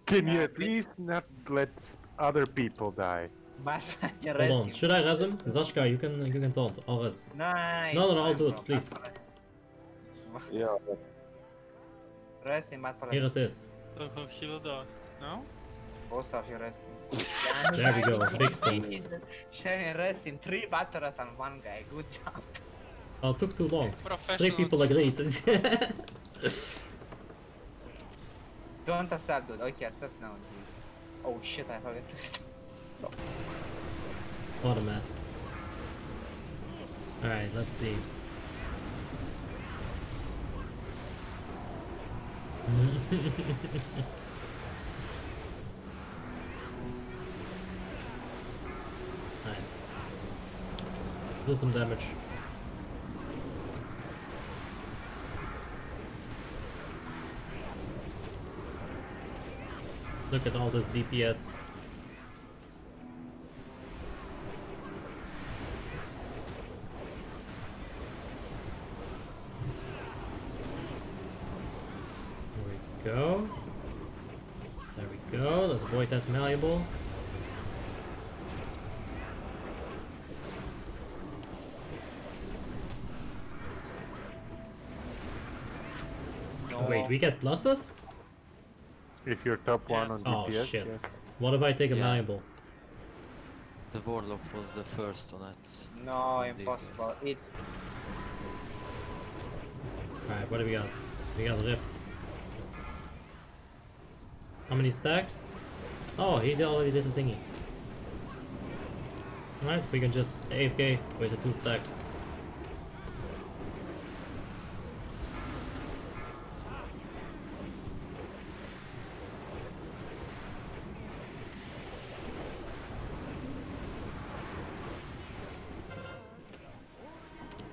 Can you at least not let other people die? Hold on, should I res him? Zachka, you can you can taunt. I'll res. Nice. No, no, no, I'll do it, please. Yeah. Res him, here it is. No? Both of you rest him. There we go, big stinks. Sharing rest him, three batteras and one guy, good job. Oh, it took too long. Three people agreed. Don't accept, dude. Okay, accept now, dude. Oh shit, I forgot to stop. What a mess. Alright, let's see. Alright. Do some damage. Look at all this D P S. Go. There we go. Let's avoid that malleable. Oh. Wait, we get pluses? If you're top yes. one on D P S, oh, shit. Yes. What if I take a yeah. malleable? The Warlock was the first on it. No, impossible. D P S. It's... Alright, what do we got? We got Rip. How many stacks? Oh, he already did the thingy. Alright, we can just A F K with the two stacks.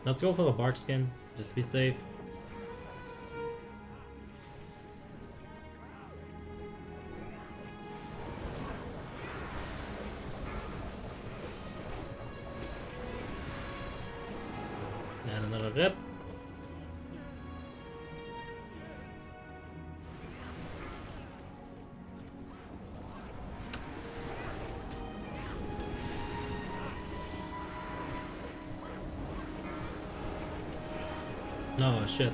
Let's go for the bark skin, just to be safe. And another rip. Oh shit.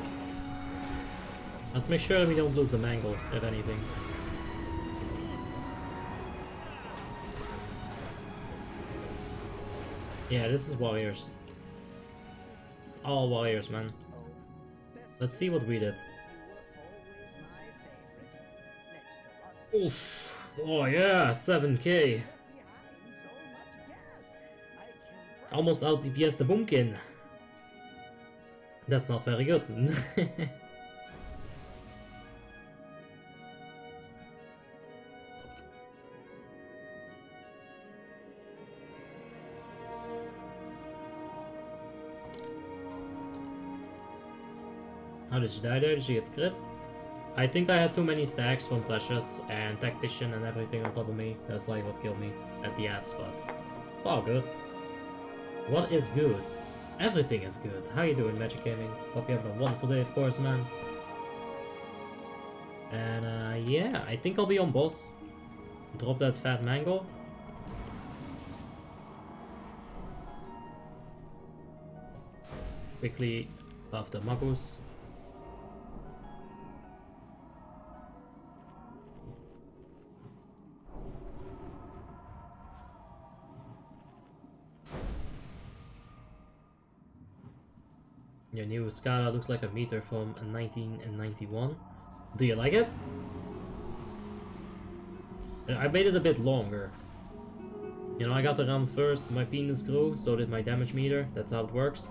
Let's make sure we don't lose the mangle, if anything. Yeah, this is warriors. It's all warriors, man. Let's see what we did. Oof. Oh yeah, seven K. Almost out D P S the boomkin. That's not very good. How did she die there? Did she get crit? I think I had too many stacks from Precious and Tactician and everything on top of me. That's like what killed me at the ad spot. It's all good. What is good? Everything is good. How you doing, Magic Gaming? Hope you have a wonderful day, of course, man. And uh, yeah, I think I'll be on boss. Drop that fat mango. Quickly buff the Magus. Your new Skala looks like a meter from nineteen ninety-one. Do you like it? I made it a bit longer. You know, I got the ram first, my penis grew, so did my damage meter. That's how it works.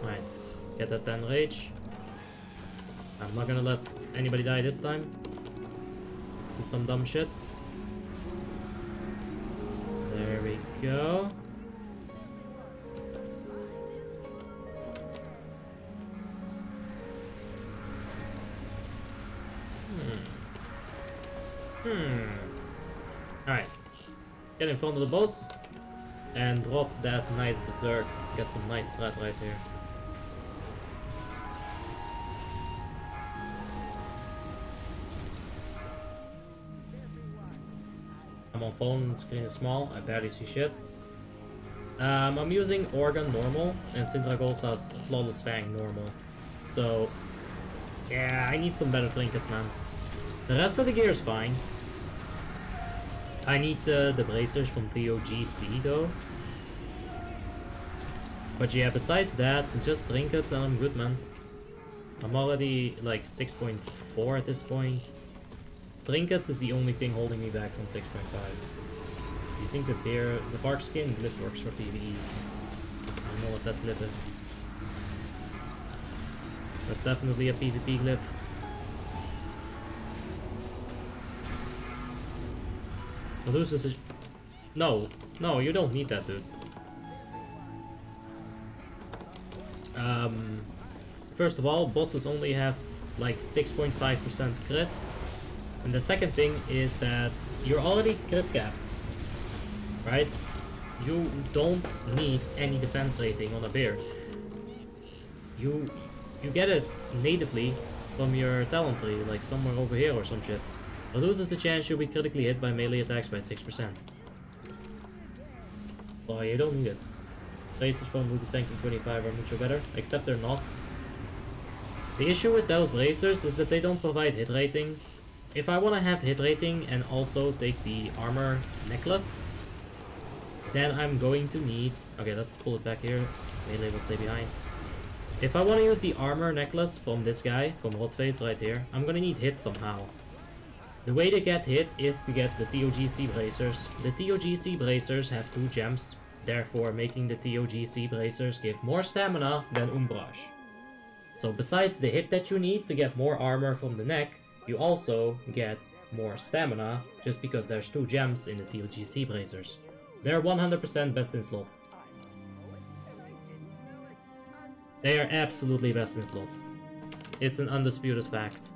Alright, get that ten rage. I'm not gonna let anybody die this time. Do some dumb shit. There we go. Hmm. Alright. Get in front of the boss and drop that nice berserk. Get some nice strat right here. I'm on phone, the screen is small, I barely see shit. Um, I'm using Organ normal and Sindragosa's Flawless Fang normal. So, yeah, I need some better trinkets, man. The rest of the gear is fine. I need uh, the bracers from T O G C though. But yeah, besides that, just trinkets and I'm good, man. I'm already like six point four at this point. Trinkets is the only thing holding me back on six point five. You think the bear, the bark skin glyph works for PvE? I don't know what that glyph is. That's definitely a PvP glyph. Reduces a... No, no, you don't need that, dude. Um, first of all, bosses only have like six point five percent crit. And the second thing is that you're already crit capped, right? You don't need any defense rating on a bear. You you get it natively from your talent tree, like somewhere over here or some shit. Reduces the chance you'll be critically hit by melee attacks by six percent. So you don't need it. races from Ruby Sanctum twenty-five are much better, except they're not. The issue with those bracers is that they don't provide hit rating. If I want to have hit rating and also take the armor necklace, then I'm going to need... Okay, let's pull it back here. Melee will stay behind. If I want to use the armor necklace from this guy, from Rotface right here, I'm going to need hit somehow. The way to get hit is to get the T O G C bracers. The T O G C bracers have two gems, therefore making the T O G C bracers give more stamina than Umbrage. So besides the hit that you need to get more armor from the neck, you also get more stamina just because there's two gems in the T O G C bracers. They're one hundred percent best in slot. They are absolutely best in slot. It's an undisputed fact.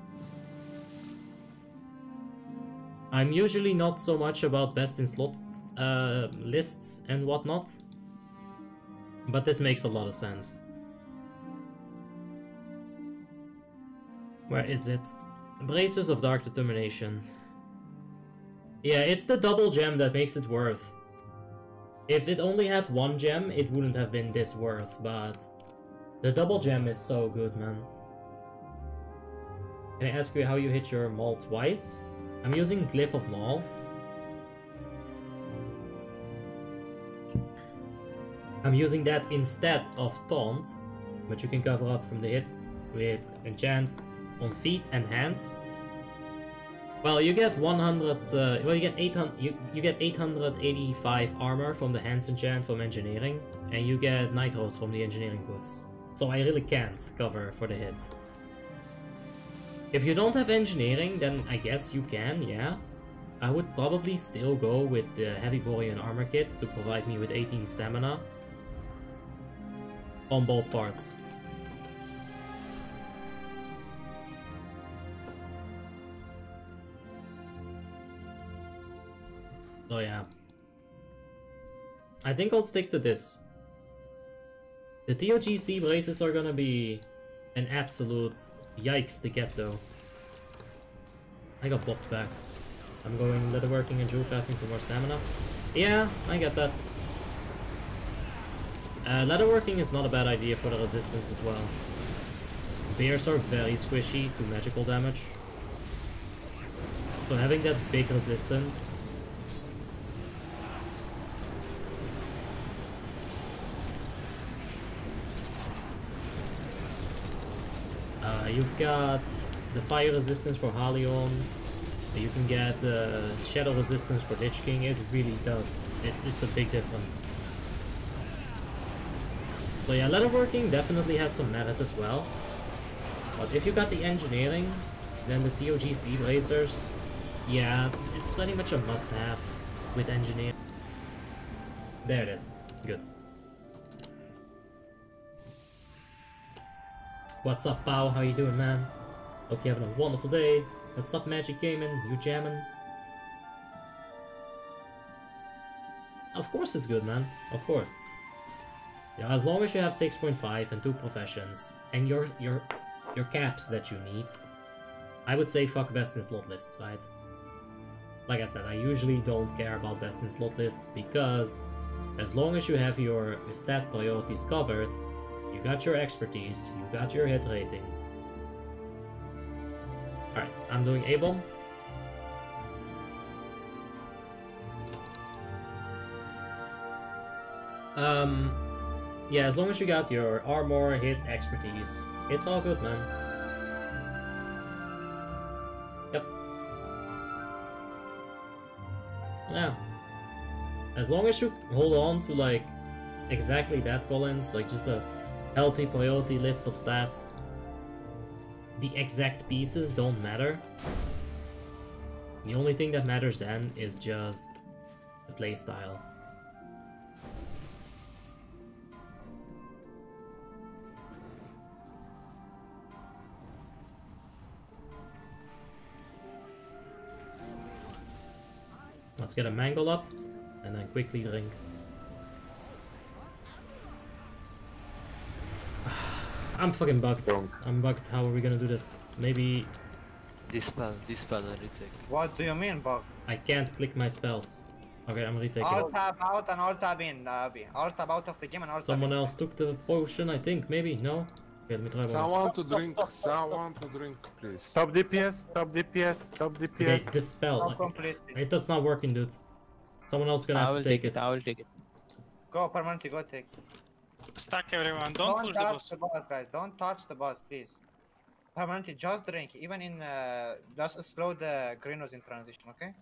I'm usually not so much about best in slot uh, lists and whatnot, but this makes a lot of sense. Where is it? Bracers of Dark Determination. Yeah, it's the double gem that makes it worth. If it only had one gem, it wouldn't have been this worth, but the double gem is so good, man. Can I ask you how you hit your maul twice? I'm using Glyph of Maul. I'm using that instead of Taunt, but you can cover up from the hit with Enchant on feet and hands. Well, you get one hundred. Uh, well, you get eight hundred. You you get eight hundred eighty-five armor from the hands enchant from engineering, and you get Nitros from the engineering goods. So I really can't cover for the hit. If you don't have engineering, then I guess you can. Yeah, I would probably still go with the heavy Borean armor kit to provide me with eighteen stamina on both parts. So yeah, I think I'll stick to this. The T O G C braces are gonna be an absolute yikes to get though. I got bopped back. I'm going leatherworking and jewel crafting for more stamina. Yeah, I get that. Uh, leatherworking is not a bad idea for the resistance as well. Bears are very squishy to magical damage. So having that big resistance You've got the fire resistance for Halion, you can get the shadow resistance for Lich King, it really does. It, it's a big difference. So yeah, leatherworking definitely has some merit as well. But if you got the engineering, then the T O G C bracers, yeah, it's pretty much a must-have with engineering. There it is. Good. What's up, pal? How you doing, man? Hope you're having a wonderful day. What's up, Magic Gaming? You jamming? Of course it's good, man. Of course. Yeah, as long as you have six point five and two professions and your your your caps that you need, I would say fuck best in slot lists, right? Like I said, I usually don't care about best in slot lists because as long as you have your stat priorities covered, you got your expertise, you got your hit rating. Alright, I'm doing A-bomb. Um, yeah, as long as you got your armor, hit, expertise, it's all good, man. Yep. Yeah. As long as you hold on to, like, exactly that, Collins, like, just a healthy priority list of stats. The exact pieces don't matter. The only thing that matters then is just the playstyle. Let's get a mangle up and then quickly drink. I'm fucking bugged. Donk. I'm bugged. How are we gonna do this? Maybe... Dispel, dispel and retake. What do you mean, bug? I can't click my spells. Okay, I'm retaking. Alt tab out and alt tab in, uh, alt tab out of the game and alt tab Someone in. else took the potion, I think, maybe? No? Okay, let me try one. Someone to drink, someone to drink, please. Stop D P S, stop D P S, stop D P S. Okay, dispel. Like, it does not working, dude. Someone else gonna I have to take, take it. it. I will take it. Go, permanently, go take it. Stack everyone, don't, don't push touch the, boss. the boss. guys, don't touch the boss, please. Permanently, just drink, even in, uh, just slow the Grenos in transition, okay?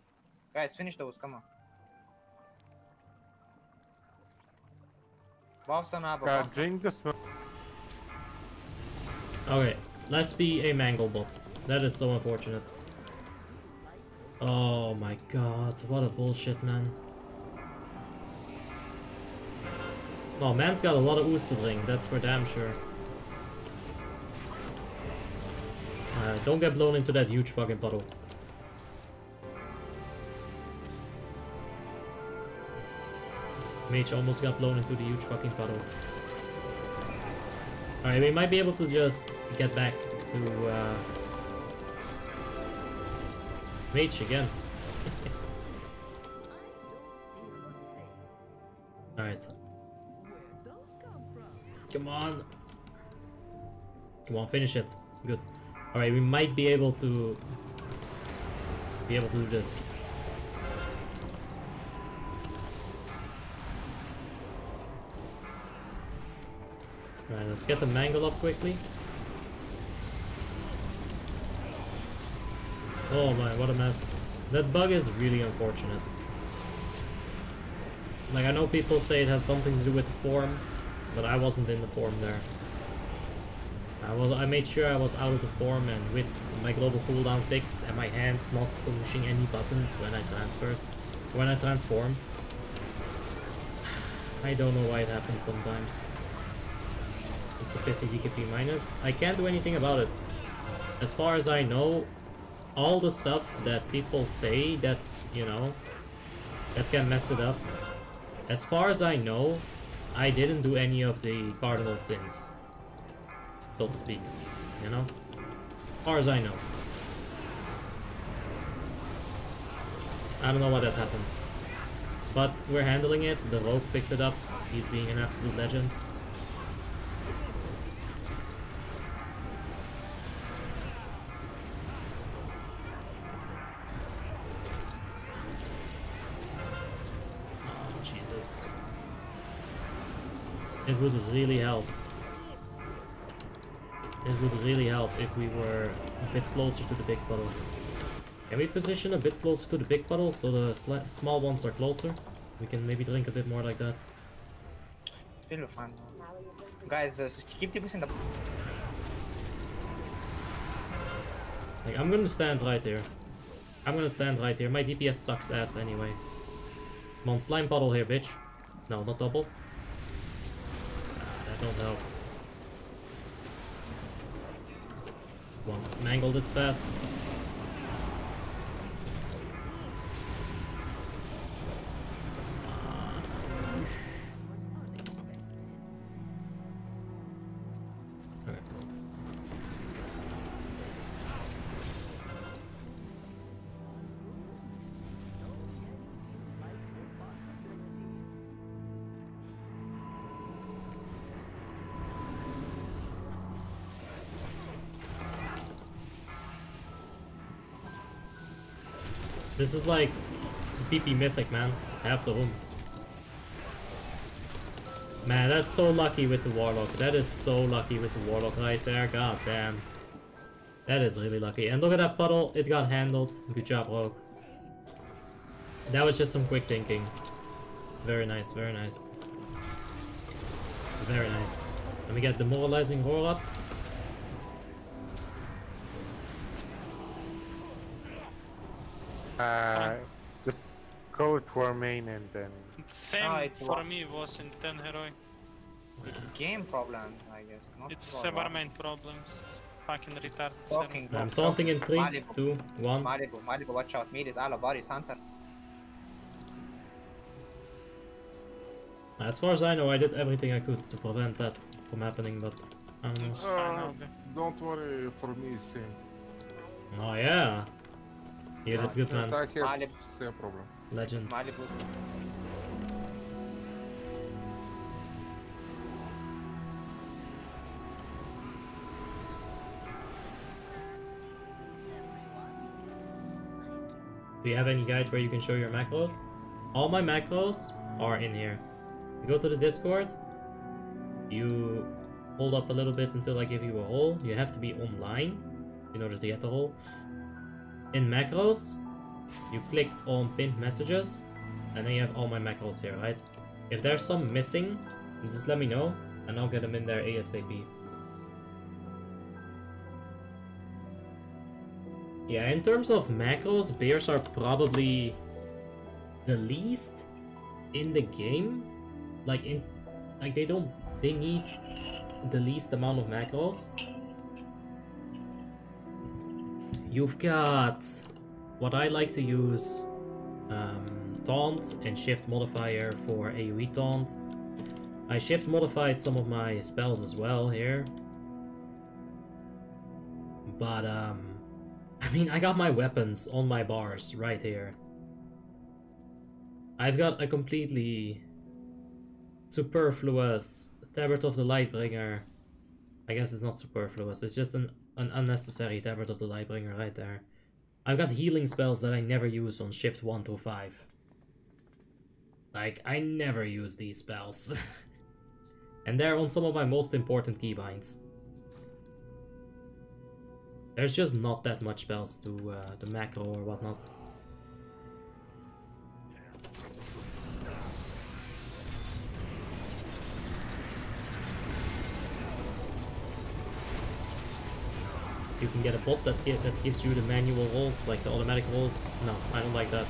Guys, finish those, come on. Buffs and above. God, drink the smoke. Okay, let's be a mangle bot. That is so unfortunate. Oh my god, what a bullshit, man. Oh, man's got a lot of ooze to drink, that's for damn sure. Uh, don't get blown into that huge fucking puddle. Mage almost got blown into the huge fucking puddle. Alright, we might be able to just get back to uh, Mage again. Alright. Come on. Come on, finish it. Good. Alright, we might be able to be able to do this. Alright, let's get the mangle up quickly. Oh my, what a mess. That bug is really unfortunate. Like, I know people say it has something to do with the form, but I wasn't in the form there. I, was, I made sure I was out of the form, and with my global cooldown fixed and my hands not pushing any buttons when I transferred, when I transformed. I don't know why it happens sometimes. It's a fifty D K P minus. I can't do anything about it. As far as I know, all the stuff that people say that, you know, that can mess it up. As far as I know, I didn't do any of the cardinal sins, so to speak, you know? As far as I know. I don't know why that happens. But we're handling it, the rogue picked it up, he's being an absolute legend. Oh, Jesus. It would really help. It would really help if we were a bit closer to the big puddle. Can we position a bit closer to the big puddle so the small ones are closer? We can maybe drink a bit more like that. It's been fun. Guys, uh, keep the pushing the... Like, I'm gonna stand right here. I'm gonna stand right here. My D P S sucks ass anyway. Come on, slime puddle here, bitch. No, not double. Ah, that don't help. Come on, mangle this fast. Okay. This is like B P Mythic, man. Half the room. Man, that's so lucky with the Warlock. That is so lucky with the Warlock right there. God damn. That is really lucky. And look at that puddle. It got handled. Good job, Rogue. That was just some quick thinking. Very nice, very nice. Very nice. Let me get Demoralizing Roar up. Uh, just go with Warmane and then... Same oh, for was. me was in ten heroic. It's game problems, I guess. Not it's a Warmane problems. Fucking retard. Talking I'm taunting in three, two, one. Malibu, Malibu, watch out. Meat is out of body, Santa. As far as I know, I did everything I could to prevent that from happening, but... I don't know. It's fine, uh, okay. Don't worry, for me, same. Oh yeah. Yeah, that's good, man. Legend. Malibu. Do you have any guides where you can show your macros? All my macros are in here. You go to the Discord, you hold up a little bit until I give you a hole. You have to be online in order to get the hole. In macros, you click on pinned messages, and then you have all my macros here, right? If there's some missing, just let me know, and I'll get them in there ASAP. Yeah, in terms of macros, bears are probably the least in the game. Like in, like they don't, they need the least amount of macros. You've got what I like to use, um, taunt and shift modifier for AoE taunt. I shift modified some of my spells as well here, but um. I mean, I got my weapons on my bars right here. I've got a completely superfluous Tabard of the Lightbringer. I guess it's not superfluous, it's just an, an unnecessary Tabard of the Lightbringer right there. I've got healing spells that I never use on shift one to five. Like, I never use these spells. And they're on some of my most important keybinds. There's just not that much spells to uh, the macro or whatnot. You can get a bot that gi that gives you the manual rolls, like the automatic rolls. No, I don't like that.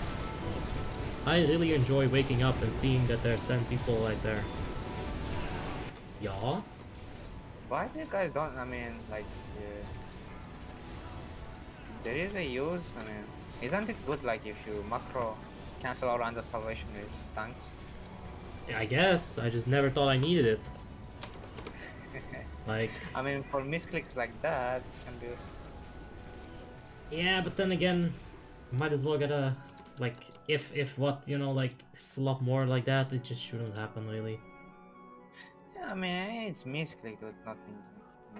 I really enjoy waking up and seeing that there's ten people right there. Yeah. Why do you guys don't? I mean, like. Yeah. There is a use, I mean, isn't it good like if you macro cancel out under salvation with tanks? Yeah, I guess, I just never thought I needed it. Like... I mean, for misclicks like that, it can be used. Yeah, but then again, might as well get a... Like, if, if what, you know, like, it's a lot more like that, it just shouldn't happen, really. Yeah, I mean, it's misclicked with nothing.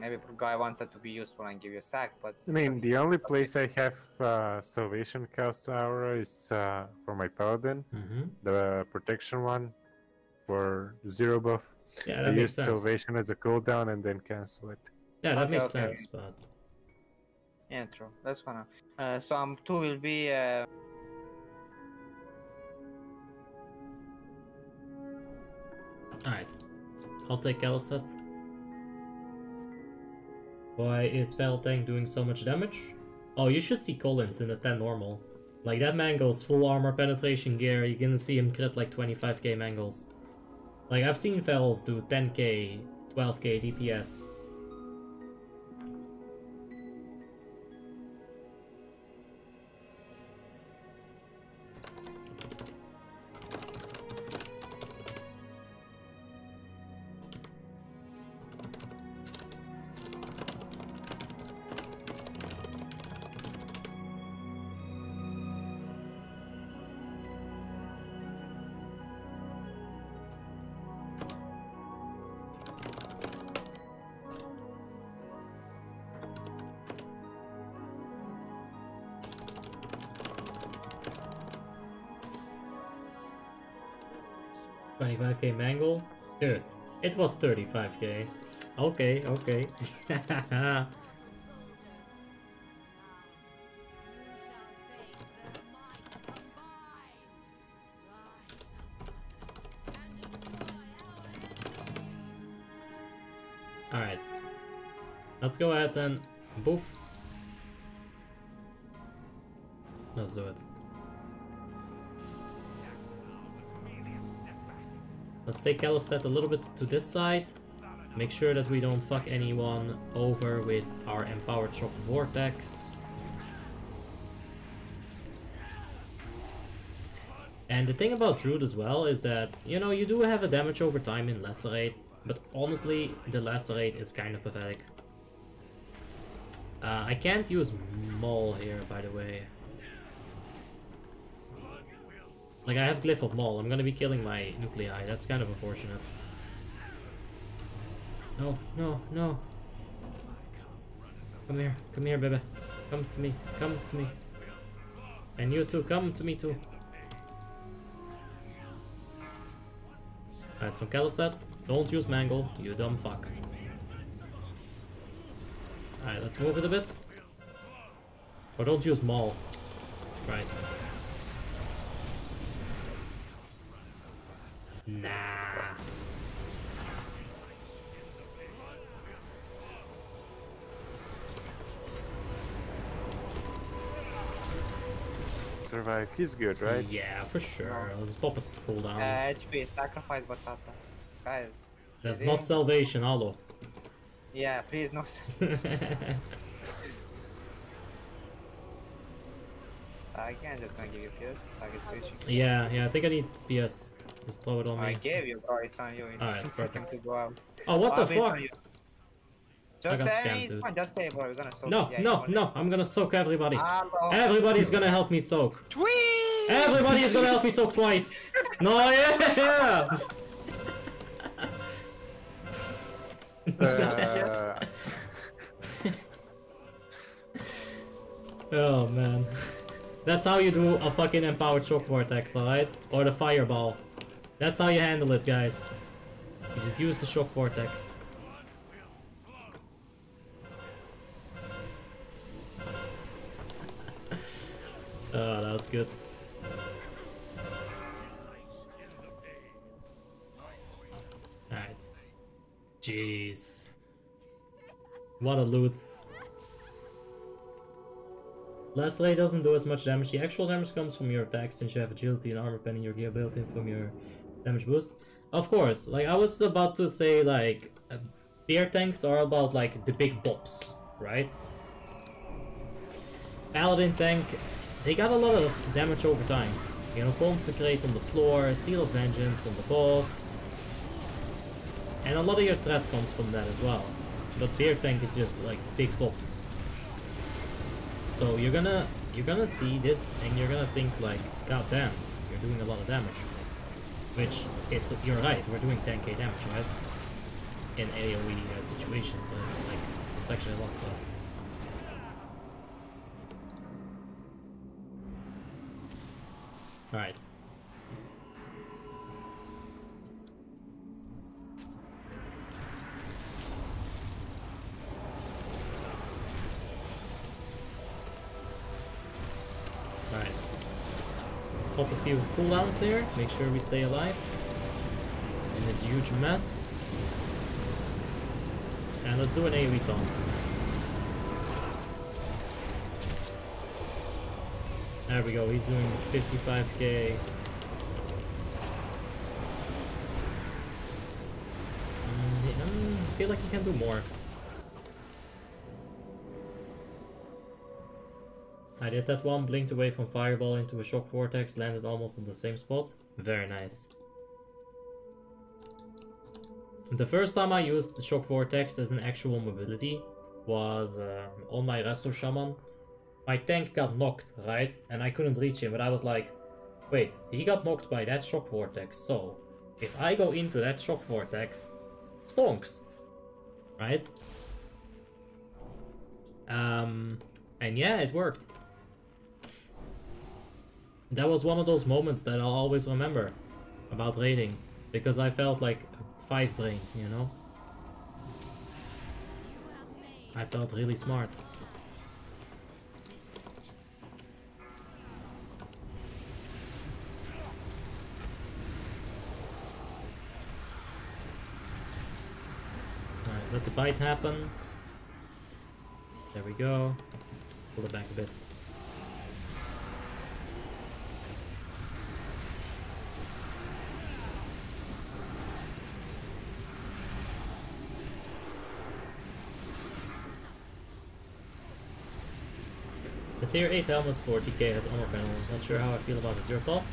Maybe a guy wanted to be useful and give you a sack, but... I mean, the only place I have uh, Salvation Cast Aura is uh, for my Paladin, mm-hmm. the Protection one, for zero buff. Yeah, that I makes use sense. Salvation as a cooldown and then cancel it. Yeah, that okay, makes okay. sense, but... Yeah, true. That's gonna... Uh, so, um, two will be... Uh... Alright. I'll take Galicet. Why is Feral Tank doing so much damage? Oh, you should see Collins in the ten normal. Like, that man goes full armor penetration gear, you're gonna see him crit like twenty-five K mangles. Like, I've seen Ferals do ten K, twelve K D P S. twenty-five K mangle? Dude, it was thirty-five K. Okay, okay. Alright. Let's go ahead and boof. Let's do it. Let's take Galicet a little bit to this side, make sure that we don't fuck anyone over with our Empowered Shock Vortex. And the thing about Druid as well is that, you know, you do have a damage over time in Lacerate, but honestly, the Lacerate is kind of pathetic. Uh, I can't use Maul here, by the way. Like, I have Glyph of Maul. I'm gonna be killing my nuclei. That's kind of unfortunate. No, no, no. Come here. Come here, baby. Come to me. Come to me. And you too. Come to me too. Alright, so Kalisat, don't use Mangle, you dumb fuck. Alright, let's move it a bit. Or don't use Maul. Right. Nah. Survive. He's good, right? Yeah, for sure. No. Let's pop a cooldown. Uh, H P, sacrifice Batata. Guys. That's not it? Salvation, hello. Yeah, please, no salvation. I can't just gonna give you P S. I can switch. Yeah, yeah, I think I need P S. Just throw it on me. I gave you, bro. It's on you. It's right, perfect. To go out. Oh, what oh, the fuck? Just stay, it's fine, just stay, bro. We're gonna soak. No, yeah, no, no, I'm gonna soak everybody. Hello. Everybody's gonna help me soak. Tweet! Everybody is gonna help me soak twice. No, yeah! uh... Oh, man. That's how you do a fucking empowered shock vortex, alright? Or the fireball. That's how you handle it, guys. You just use the shock vortex. Oh, that was good. Alright. Jeez. What a loot. Lacerate doesn't do as much damage. The actual damage comes from your attacks, since you have agility and armor pen and your gear built in from your damage boost. Of course, like I was about to say, like, uh, beer tanks are about like the big bops, right? Paladin tank, they got a lot of damage over time. You know, Consecrate on the floor, Seal of Vengeance on the boss. And a lot of your threat comes from that as well. But beer tank is just like big bops. So you're gonna you're gonna see this and you're gonna think like, god damn, you're doing a lot of damage. Which it's you're right, we're doing ten K damage, right? In AoE uh, situations, so like it's actually a lot of that. Alright. Alright. Pop a few cooldowns here, make sure we stay alive in this huge mess. And let's do an AoE taunt. There we go, he's doing fifty-five K. I feel like he can do more. I did that one, blinked away from Fireball into a Shock Vortex, landed almost on the same spot. Very nice. The first time I used the Shock Vortex as an actual mobility was um, on my Resto Shaman. My tank got knocked, right? And I couldn't reach him, but I was like, wait, he got knocked by that Shock Vortex, so if I go into that Shock Vortex, stonks, right? Um, and yeah, it worked. That was one of those moments that I'll always remember about raiding, because I felt like a five brain, you know? I felt really smart. Let the bite happen. There we go. Pull it back a bit. The tier eight helmet for T K has armor panel. Not sure how I feel about it. Your thoughts?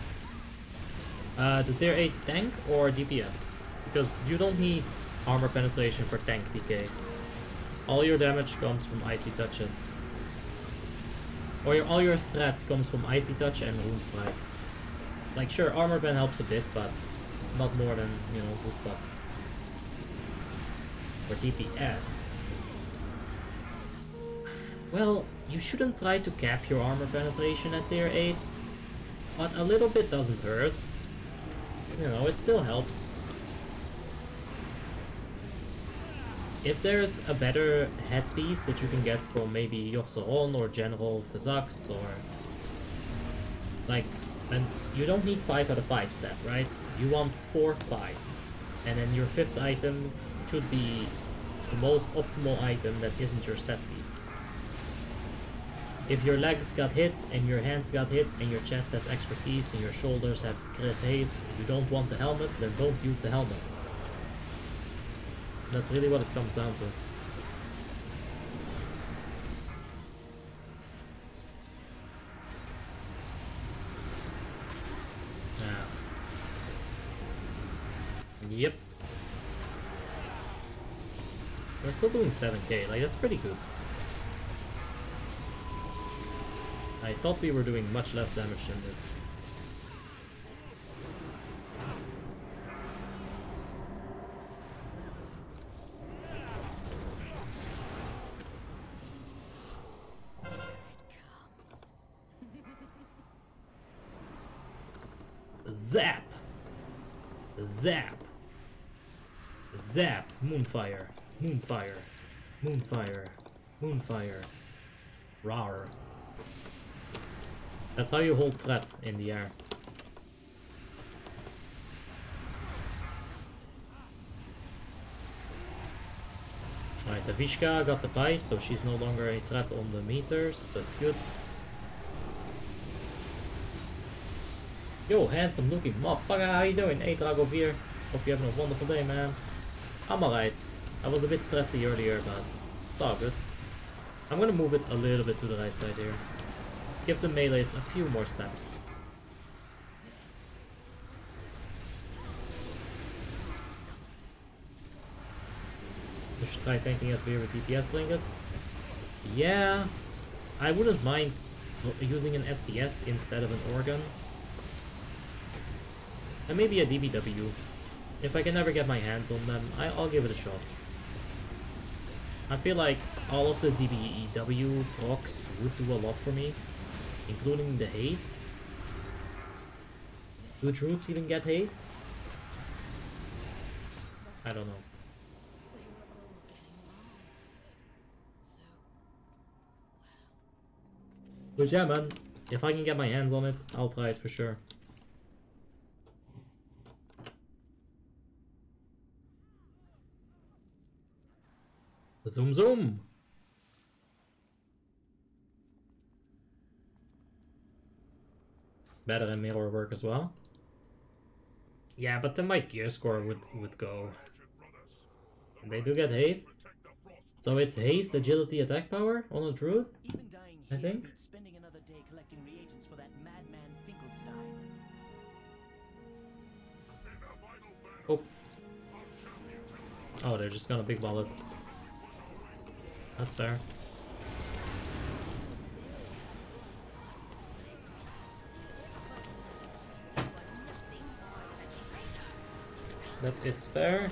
Uh, the tier eight tank or D P S? Because you don't need armor penetration for tank D K. All your damage comes from icy touches. Or your, all your threat comes from icy touch and rune strike. Like, sure, armor ban helps a bit, but not more than, you know, good stuff. For D P S... Well, you shouldn't try to cap your armor penetration at tier eight, but a little bit doesn't hurt. You know, it still helps. If there's a better headpiece that you can get from maybe Yossaron or General Vazax, or... Like, and you don't need five out of five set, right? You want four, five. And then your fifth item should be the most optimal item that isn't your set piece. If your legs got hit, and your hands got hit, and your chest has expertise, and your shoulders have crit haste, and you don't want the helmet, then don't use the helmet. That's really what it comes down to. Yeah. Yep. We're still doing seven K, like, that's pretty good. I thought we were doing much less damage than this. Zap! Zap! Zap! Moonfire! Moonfire! Moonfire! Moonfire! Rawr! That's how you hold threat in the air. Alright, the Vishka got the bite, so she's no longer a threat on the meters. That's good. Yo, handsome looking motherfucker, how you doing? Hey, Dragovir. Hope you having a wonderful day, man. I'm alright. I was a bit stressy earlier, but it's all good. I'm gonna move it a little bit to the right side here. Let's give the melees a few more steps. You should try tanking S B with D P S blankets. Yeah, I wouldn't mind using an S D S instead of an organ. And maybe a D B W. If I can never get my hands on them, I I'll give it a shot. I feel like all of the D B E W procs would do a lot for me, including the haste. Do druids even get haste? I don't know. But yeah, man, if I can get my hands on it, I'll try it for sure. Zoom zoom! Better than mirror work as well. Yeah, but then my gear score would, would go. And they do get haste. So it's haste, agility, attack power on a druid? I think. Oh. Oh, they're just gonna big ball it. That's fair. That is fair.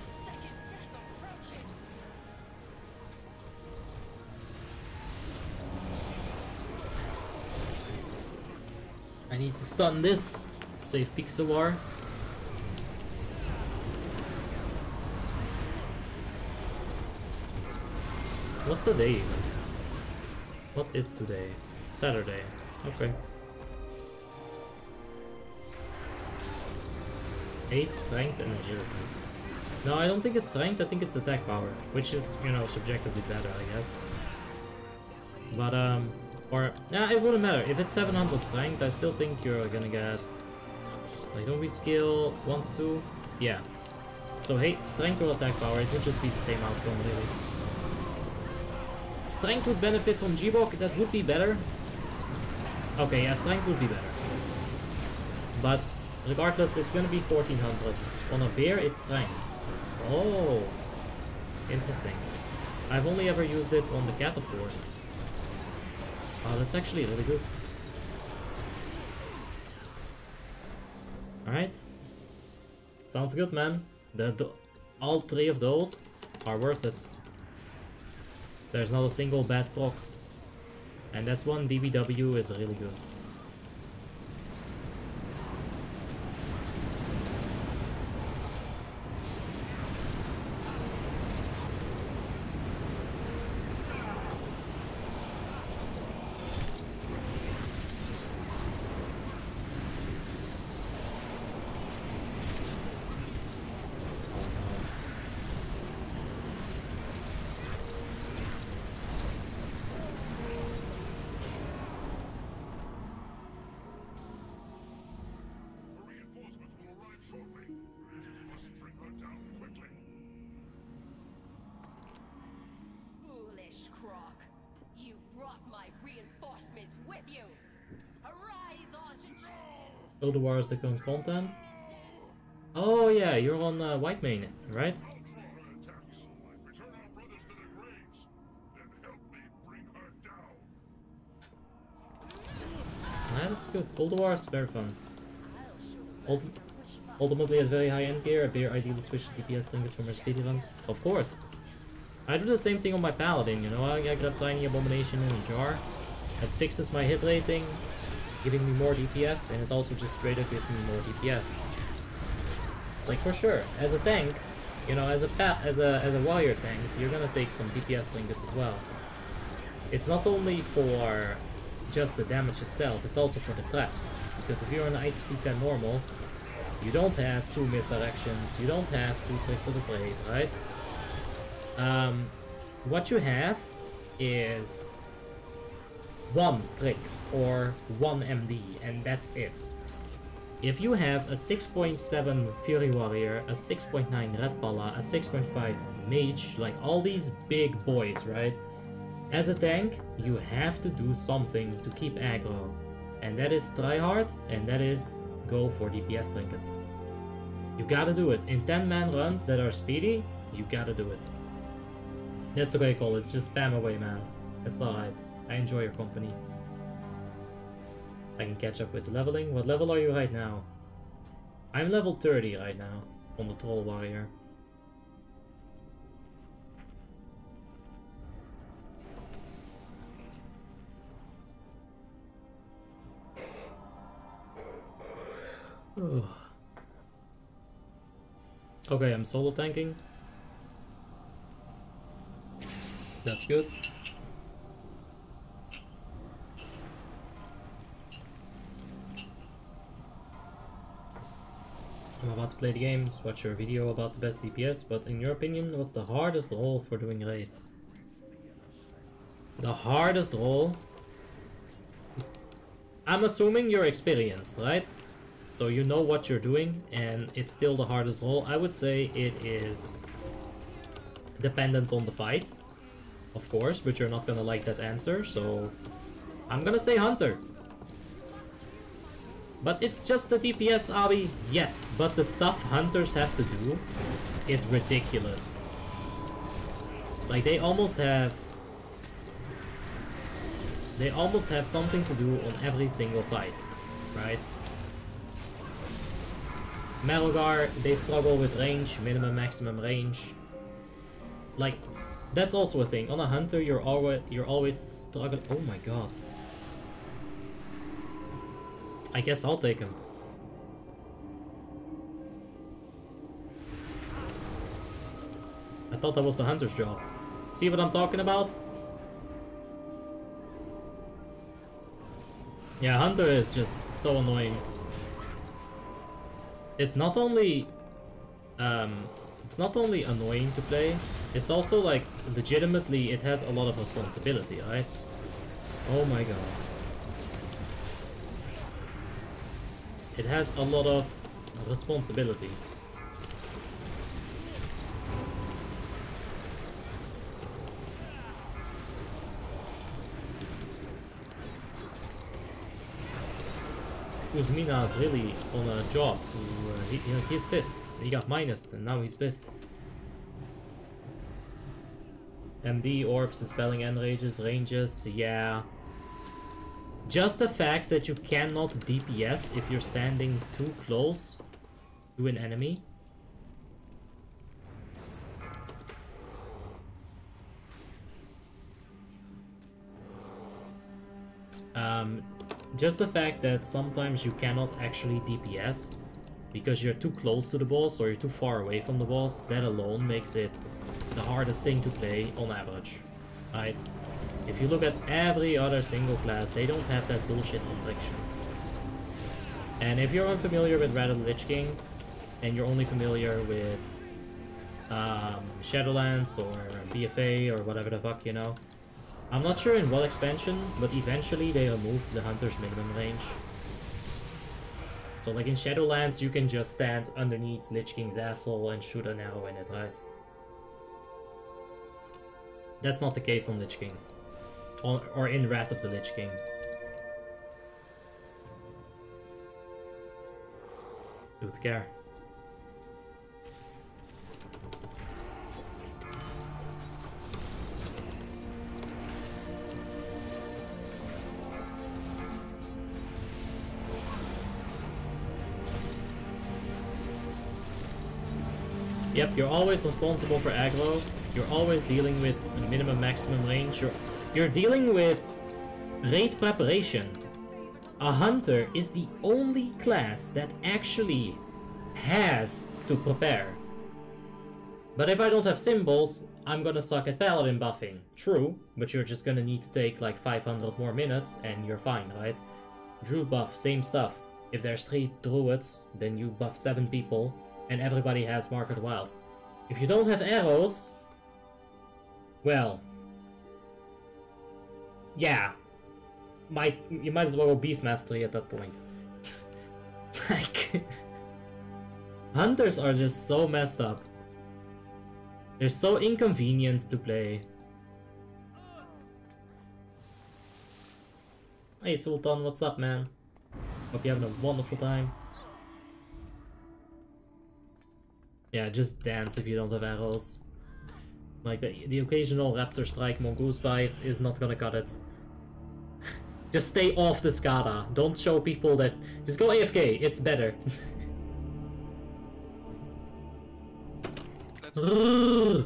I need to stun this. Save Pixawar. What's the day even? What is today? Saturday. Okay. Ace, strength, and agility. No, I don't think it's strength, I think it's attack power. Which is, you know, subjectively better, I guess. But, um... Or, nah, it wouldn't matter. If it's seven hundred strength, I still think you're gonna get... Like, don't we skill one to two? Yeah. So, hey, strength or attack power, it would just be the same outcome, really. Strength would benefit from G B O C, that would be better. Okay, yeah, strength would be better. But regardless, it's gonna be fourteen hundred. On a beer, it's strength. Oh, interesting. I've only ever used it on the cat, of course. Oh, that's actually really good. Alright. Sounds good, man. The, the, all three of those are worth it. There's not a single bad proc. And that's one D B W is really good. Ulduar is the current content. Oh yeah, you're on uh, Whitemane, right? Yeah, that's good. Ulduar is very fun. Ult ultimately at very high end gear, a bear ideally switches D P S trinkets from her speedruns. Of course. I do the same thing on my paladin, you know, I grab tiny abomination in a jar. It fixes my hit rating, giving me more D P S, and it also just straight up gives me more D P S. Like for sure, as a tank, you know, as a pat, as a as a warrior tank, you're gonna take some D P S trinkets as well. It's not only for just the damage itself; it's also for the threat. Because if you're an I C C ten normal, you don't have two misdirections, you don't have two tricks of the blade, right? Um, what you have is one tricks or one M D, and that's it. If you have a six point seven Fury Warrior, a six point nine Red Palla, a six point five Mage, like all these big boys, right? As a tank, you have to do something to keep aggro, and that is try hard, and that is go for D P S trinkets. You gotta do it. In ten man runs that are speedy, you gotta do it. That's okay, Cole, it's just spam away, man. It's alright. I enjoy your company. I can catch up with leveling. What level are you right now? I'm level thirty right now on the Troll Warrior. Okay, I'm solo tanking. That's good. I'm about to play the games, watch your video about the best D P S, but in your opinion, what's the hardest role for doing raids? The hardest role? I'm assuming you're experienced, right? So you know what you're doing, and it's still the hardest role. I would say it is dependent on the fight, of course, but you're not gonna like that answer, so I'm gonna say Hunter. But it's just the D P S, Awbeé. Yes, but the stuff hunters have to do is ridiculous. Like they almost have, they almost have something to do on every single fight, right? Malgar, they struggle with range, minimum, maximum range. Like, that's also a thing. On a hunter, you're always you're always struggling. Oh my god. I guess I'll take him. I thought that was the hunter's job. See what I'm talking about? Yeah, hunter is just so annoying. It's not only... Um, it's not only annoying to play, it's also like, legitimately, it has a lot of responsibility, right? Oh my god. It has a lot of responsibility. Kuzmina's really on a job to, uh, he, you know, he's pissed. He got minused and now he's pissed. M D, orbs, dispelling enrages, ranges, yeah. Just the fact that you cannot D P S if you're standing too close to an enemy. Um, just the fact that sometimes you cannot actually D P S because you're too close to the boss or you're too far away from the boss, that alone makes it the hardest thing to play on average, right? If you look at every other single class, they don't have that bullshit distinction. And if you're unfamiliar with Wrath of the Lich King, and you're only familiar with um, Shadowlands or B F A or whatever the fuck, you know, I'm not sure in what expansion, but eventually they removed the hunter's minimum range. So like in Shadowlands, you can just stand underneath Lich King's asshole and shoot an arrow in it, right? That's not the case on Lich King. Or, or in Wrath of the Lich King. Who would care? Yep, you're always responsible for aggro, you're always dealing with a minimum maximum range, you're, you're dealing with raid preparation. A hunter is the only class that actually has to prepare. But if I don't have symbols, I'm gonna suck at paladin buffing. True, but you're just gonna need to take like five hundred more minutes and you're fine, right? Druid buff, same stuff. If there's three druids, then you buff seven people. And everybody has Mark of the Wild. If you don't have arrows, well, yeah, might you might as well go Beast Mastery at that point. Like, hunters are just so messed up. They're so inconvenient to play. Hey Sultan, what's up, man? Hope you're having a wonderful time. Yeah, just dance if you don't have arrows. Like, the, the occasional raptor strike, mongoose bite is not gonna cut it. Just stay off the SCADA. Don't show people that... Just go A F K, it's better. That's cool.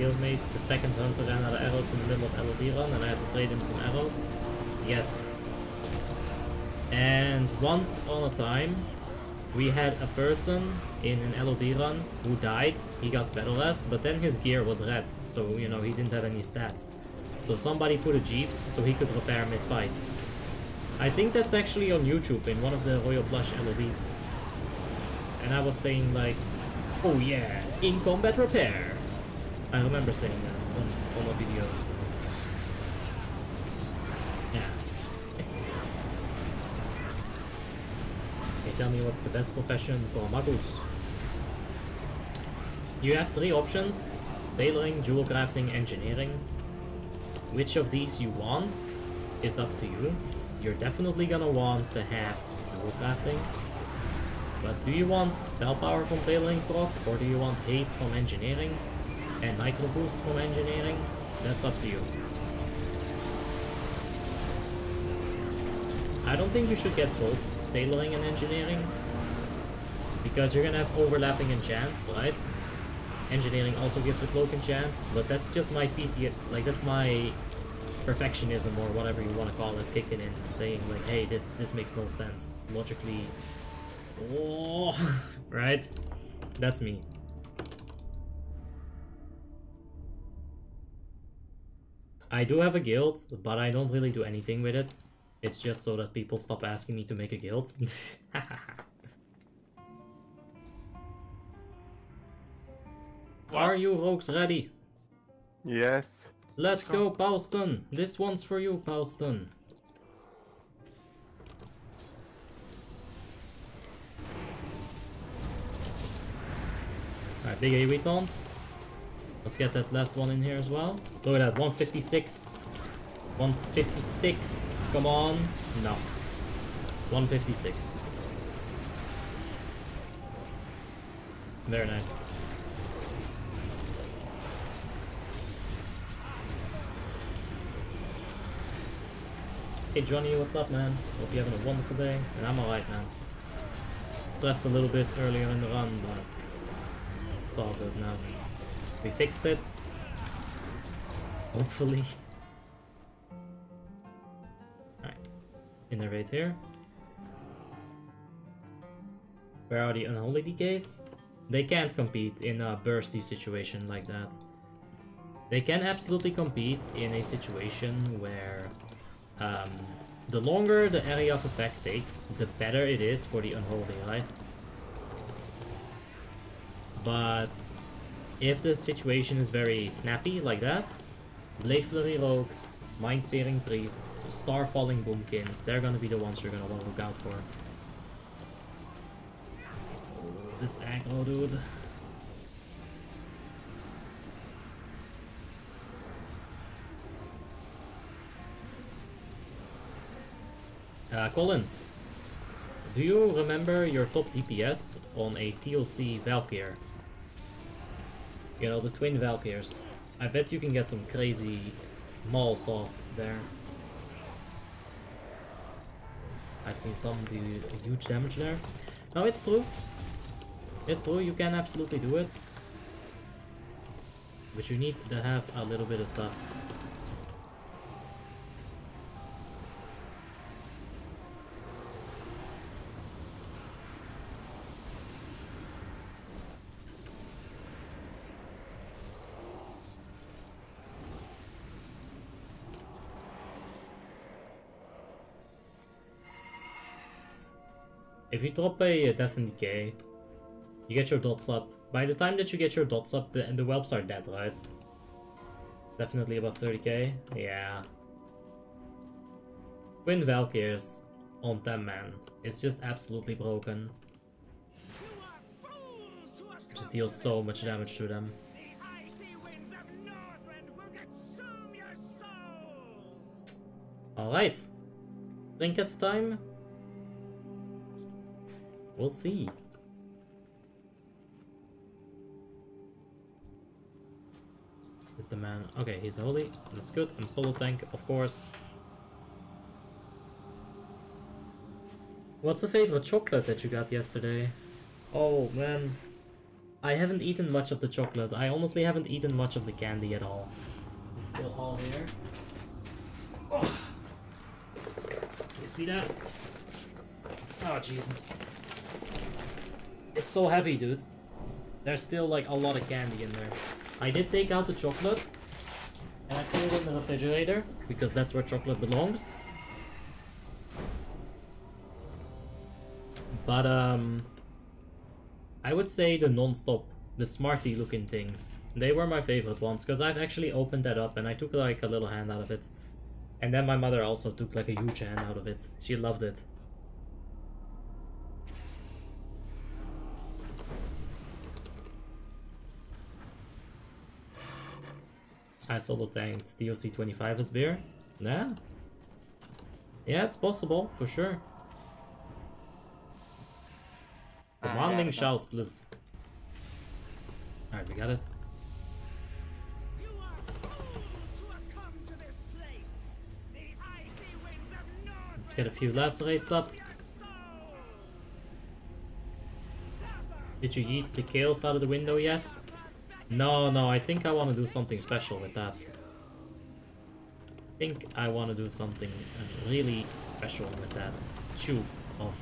Guildmate, the second hunter ran out of arrows in the middle of L O D run and I had to trade him some arrows. Yes. And once on a time, we had a person in an L O D run who died, he got battle rest, but then his gear was red, so you know, he didn't have any stats. So somebody put a Jeeves so he could repair mid-fight. I think that's actually on YouTube in one of the Royal Flush L O Ds. And I was saying like, oh yeah, in combat repair. I remember saying that on all of the videos. Yeah. Okay, tell me what's the best profession for Magus. You have three options. Tailoring, jewel crafting, engineering. Which of these you want is up to you. You're definitely gonna want to have jewel crafting. But do you want spell power from tailoring proc or do you want haste from engineering? And nitro boost from engineering, that's up to you. I don't think you should get both tailoring and engineering, because you're gonna have overlapping enchants, right? Engineering also gives a cloak enchant, but that's just my P T, like that's my perfectionism or whatever you want to call it kicking in, saying like, hey, this this makes no sense logically. Oh, right? That's me. I do have a guild, but I don't really do anything with it. It's just so that people stop asking me to make a guild. Are you rogues ready? Yes. Let's go, Pauston. This one's for you, Pauston. Alright, big A retaunt. Let's get that last one in here as well. Look at that, one fifty-six. one fifty-six. Come on. No. one fifty-six. Very nice. Hey Johnny, what's up, man? Hope you're having a wonderful day. And I'm alright, man. Stressed a little bit earlier in the run, but it's all good now. We fixed it. Hopefully. Alright. Innervate here. Where are the unholy decays? They can't compete in a bursty situation like that. They can absolutely compete in a situation where um, the longer the area of effect takes, the better it is for the unholy, right? But if the situation is very snappy like that, Blade Flurry Rogues, Mind Searing Priests, Star Falling Boomkins, they're gonna be the ones you're gonna want to look out for. This aggro dude. Uh, Collins, do you remember your top D P S on a T O C Valkyr? You know, the twin Valkyrs. I bet you can get some crazy mauls off there. I've seen some do huge damage there. No, it's true. It's true, you can absolutely do it. But you need to have a little bit of stuff. If you drop a Death and Decay, you get your dots up. By the time that you get your dots up, the, and the whelps are dead, right? Definitely above thirty K. Yeah. Twin Valkyrs on them, man. It's just absolutely broken. Just deals so much damage to them. Alright. Trinkets time. We'll see. Is the man... Okay, he's holy. That's good. I'm solo tank, of course. What's the favorite chocolate that you got yesterday? Oh, man. I haven't eaten much of the chocolate. I honestly haven't eaten much of the candy at all. It's still all here. Oh. You see that? Oh, Jesus. It's so heavy, dude. There's still like a lot of candy in there. I did take out the chocolate and I put it in the refrigerator because that's where chocolate belongs. But um I would say the non-stop, the Smarty looking things, they were my favorite ones because I've actually opened that up and I took like a little hand out of it. And then my mother also took like a huge hand out of it. She loved it. I solo tanked T O C twenty-five as beer. Yeah. Yeah, it's possible, for sure. Commanding shout, please. Alright, we got it. You are fools who have come to this place. The icy winds of north. Let's get a few lacerates up. Did you yeet the chaos out of the window yet? No, no, I think I want to do something special with that. I think I want to do something really special with that tube of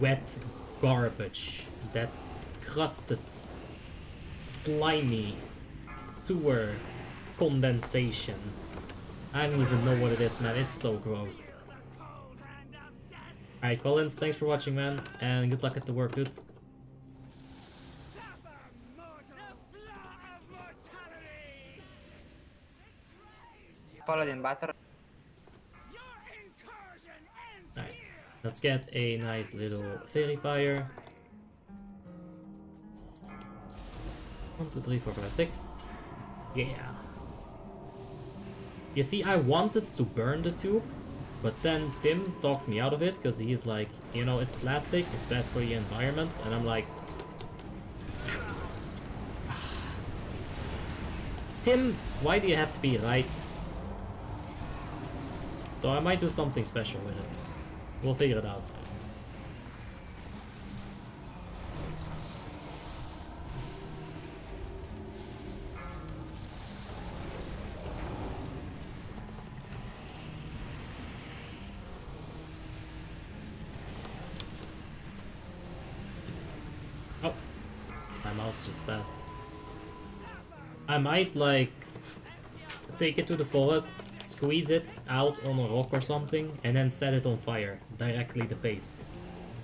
wet garbage. That crusted, slimy sewer condensation. I don't even know what it is, man. It's so gross. Alright, Collins, thanks for watching, man. And good luck at the work, dude. Paladin battle. Alright, let's get a nice little fairy fire. One, two, three, four, five, six. Yeah. You see, I wanted to burn the tube, but then Tim talked me out of it, because he is like, you know, it's plastic, it's bad for the environment, and I'm like... Tim, why do you have to be right? So I might do something special with it. We'll figure it out. Just passed. I might like take it to the forest, squeeze it out on a rock or something, and then set it on fire. Directly the paste.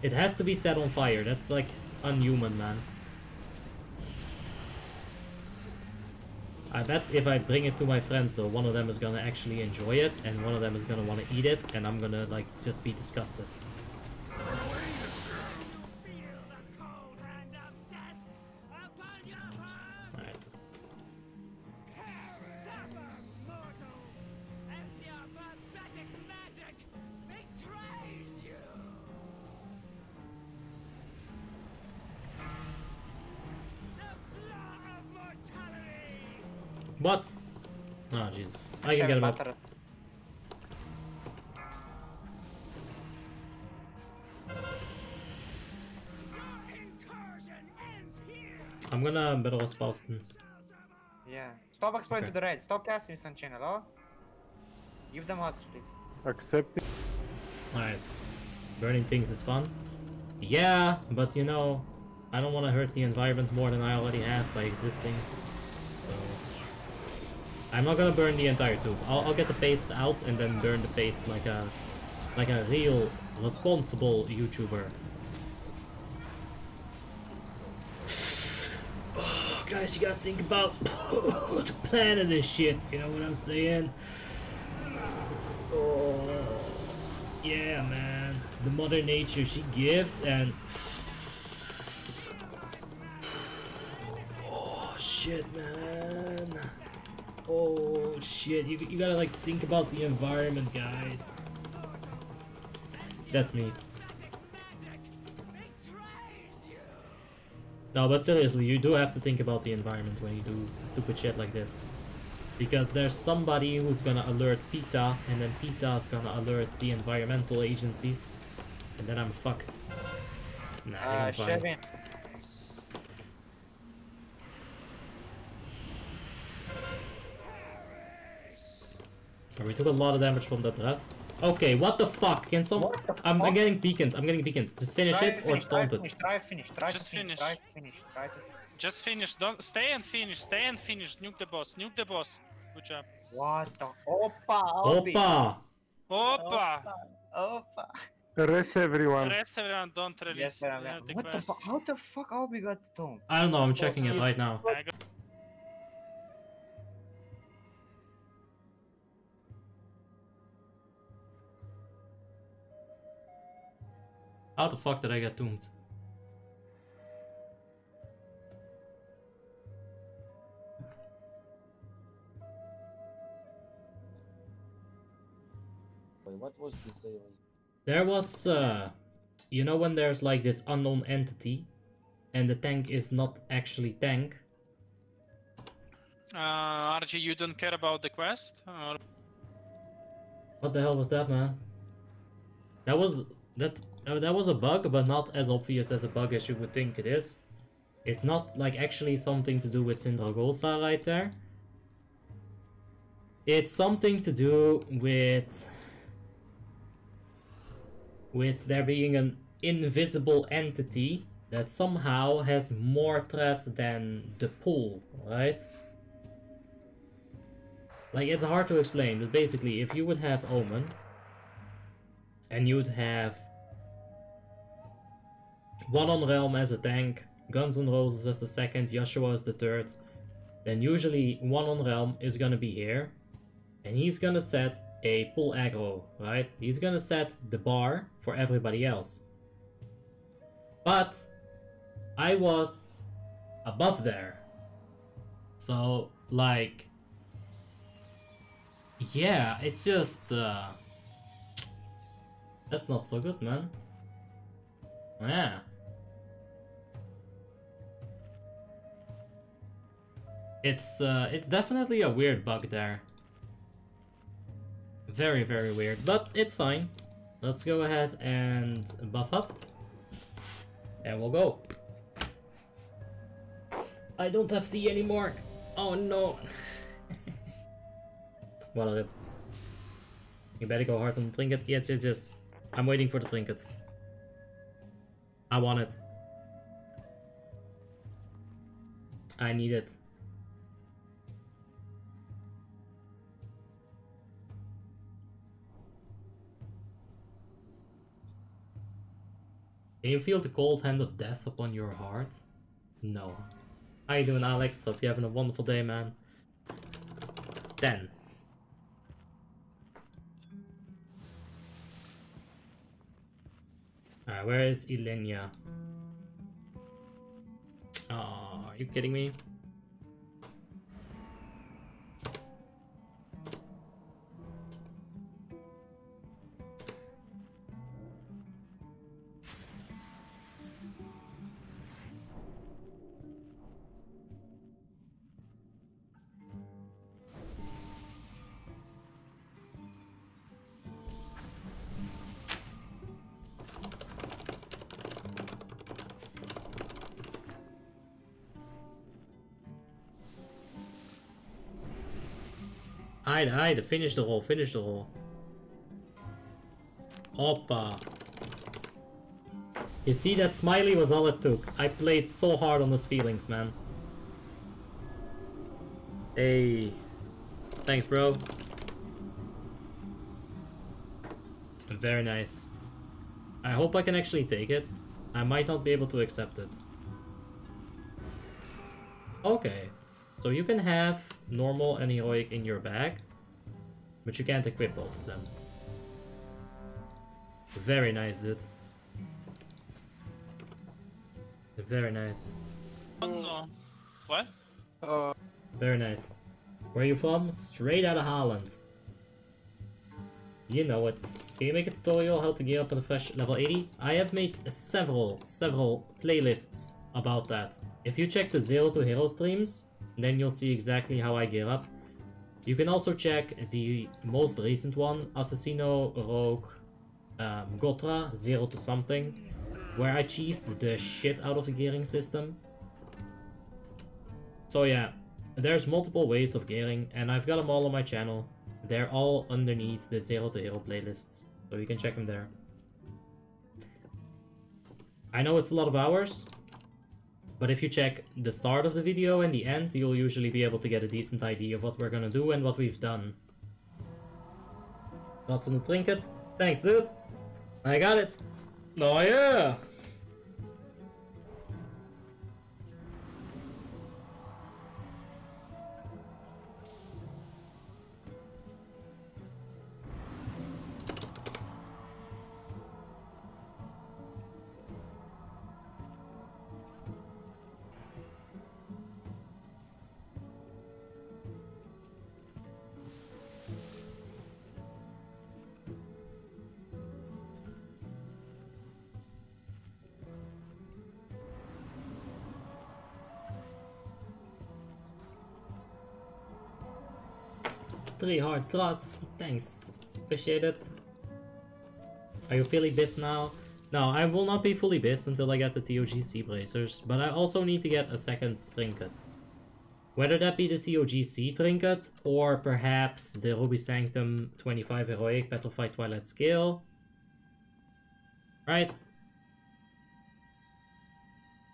It has to be set on fire. That's like unhuman, man. I bet if I bring it to my friends though, one of them is gonna actually enjoy it, and one of them is gonna want to eat it, and I'm gonna like just be disgusted. What? Oh jeez. I can get him up. I'm gonna battle with Paulston. Yeah. Stop exploiting okay. the raid. Stop casting this on channel, oh? Give them hugs, please. Accept it. Alright. Burning things is fun. Yeah, but you know, I don't want to hurt the environment more than I already have by existing. I'm not gonna burn the entire tube. I'll, I'll get the paste out and then burn the paste like a like a real responsible YouTuber. Oh, guys, you gotta think about the plan of this shit. You know what I'm saying? Oh, yeah, man. The mother nature she gives and. Oh shit, man. Oh shit, you, you gotta like think about the environment, guys. That's me. No, but seriously, you do have to think about the environment when you do stupid shit like this. Because there's somebody who's gonna alert PETA, and then PETA's gonna alert the environmental agencies. And then I'm fucked. Nah, uh, Chevin. We took a lot of damage from that breath. Okay, what the fuck? Can someone? I'm, fuck? I'm getting beaconed. I'm getting beaconed. Just finish try it finish, or taunt it. Try finish. Try Just finish. Try finish. Try finish. Just finish. Don't stay and finish. Stay and finish. Nuke the boss. Nuke the boss. Good job. What the? Opa. Opa. Opa. Opa. Rest everyone. Rest everyone. Don't release. Yes, yeah, what the fuck? How the fuck Awbeé got the taunt? I don't know. I'm checking oh, it right now. How the fuck did I get doomed? Wait, what was this? There was, uh, you know, when there's like this unknown entity, and the tank is not actually tank. Uh, R G, you don't care about the quest? Or... What the hell was that, man? That was that. Uh, that was a bug, but not as obvious as a bug as you would think it is. It's not like actually something to do with Sindragosa right there. It's something to do with with there being an invisible entity that somehow has more threat than the pool, right? Like, it's hard to explain, but basically if you would have Omen and you would have One on Realm as a tank, Guns N' Roses as the second, Yashua as the third. Then usually One on Realm is gonna be here. And he's gonna set a pull aggro, right? He's gonna set the bar for everybody else. But I was above there. So, like, yeah, it's just, uh, that's not so good, man. Yeah. It's, uh, it's definitely a weird bug there. Very, very weird, but it's fine. Let's go ahead and buff up. And we'll go. I don't have tea anymore. Oh no. Well, you better go hard on the trinket. Yes, yes, yes. I'm waiting for the trinket. I want it. I need it. Can you feel the cold hand of death upon your heart? No. How you doing, Alex? Hope you're having a wonderful day, man. ten. Alright, where is Ilenia? Oh, are you kidding me? Hide, hide, finish the roll, finish the roll. Opa. You see, that smiley was all it took. I played so hard on those feelings, man. Hey. Thanks, bro. Very nice. I hope I can actually take it. I might not be able to accept it. Okay. So you can have normal and heroic in your bag. But you can't equip both of them. Very nice, dude. Very nice. Uh, what? Uh. Very nice. Where are you from? Straight out of Holland. You know it. Can you make a tutorial how to gear up on a fresh level eighty? I have made several, several playlists about that. If you check the Zero to Hero streams, then you'll see exactly how I gear up. You can also check the most recent one, Assassino, Rogue, um, Gotra, Zero to Something, where I cheesed the shit out of the gearing system. So yeah, there's multiple ways of gearing, and I've got them all on my channel. They're all underneath the Zero to Hero playlists, so you can check them there. I know it's a lot of hours, but if you check the start of the video and the end, you'll usually be able to get a decent idea of what we're gonna do and what we've done. That's on the trinket. Thanks, dude. I got it. Oh yeah. Three hard cuts, thanks, appreciate it. Are you fully bis now? No, I will not be fully bis until I get the T O G C bracers, but I also need to get a second trinket. Whether that be the T O G C trinket, or perhaps the Ruby Sanctum twenty-five Heroic Battlefight Twilight Scale. Right.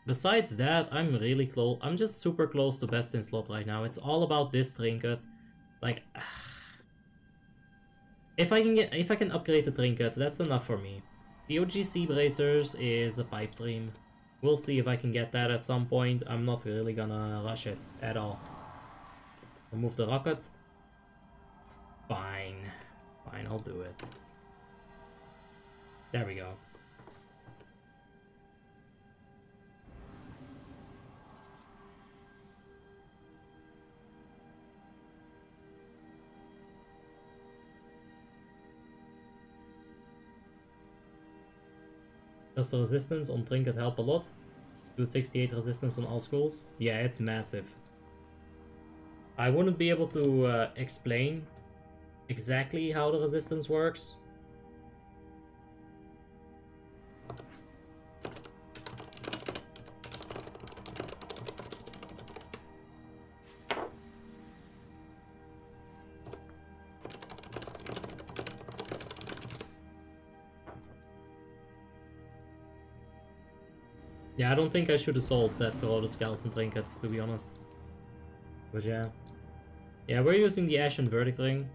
Besides that, I'm really close, I'm just super close to best in slot right now. It's all about this trinket. Like, ugh. if I can get, if I can upgrade the trinket, that's enough for me. The O G C bracers is a pipe dream. We'll see if I can get that at some point. I'm not really gonna rush it at all. Remove the rocket. Fine, fine, I'll do it. There we go. Just the resistance on trinket help a lot. two sixty-eight resistance on all scrolls. Yeah, it's massive. I wouldn't be able to uh, explain exactly how the resistance works. Yeah, I don't think I should have sold that corroded skeleton trinket, to be honest. But yeah. Yeah, we're using the Ashen Verdict Ring.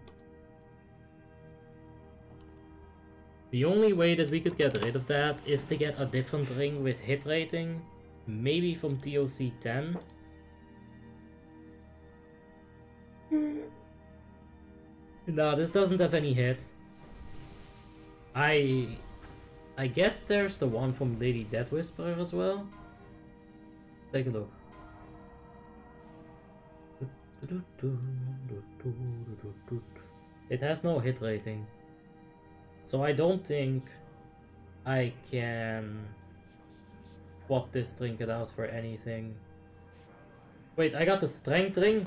The only way that we could get rid of that is to get a different ring with hit rating. Maybe from T O C ten. No, this doesn't have any hit. I... I guess there's the one from Lady Death Whisperer as well. Take a look. It has no hit rating. So I don't think I can swap this trinket out for anything. Wait, I got the strength ring?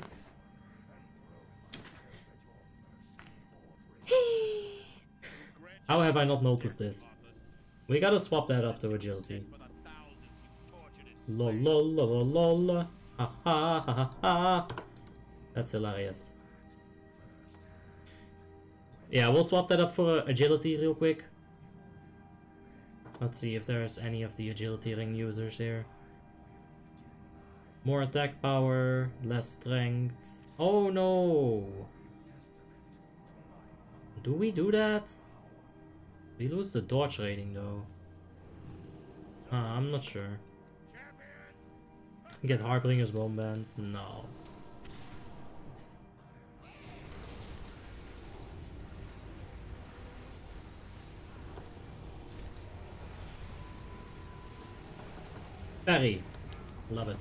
How have I not noticed this? We gotta swap that up to agility. Lol lol lol lol lol. Ha ha ha ha. That's hilarious. Yeah, we'll swap that up for agility real quick. Let's see if there's any of the agility ring users here. More attack power, less strength. Oh no! Do we do that? We lose the dodge rating though. Uh, I'm not sure. Get Harbinger's Bomband? No. Parry. Love it.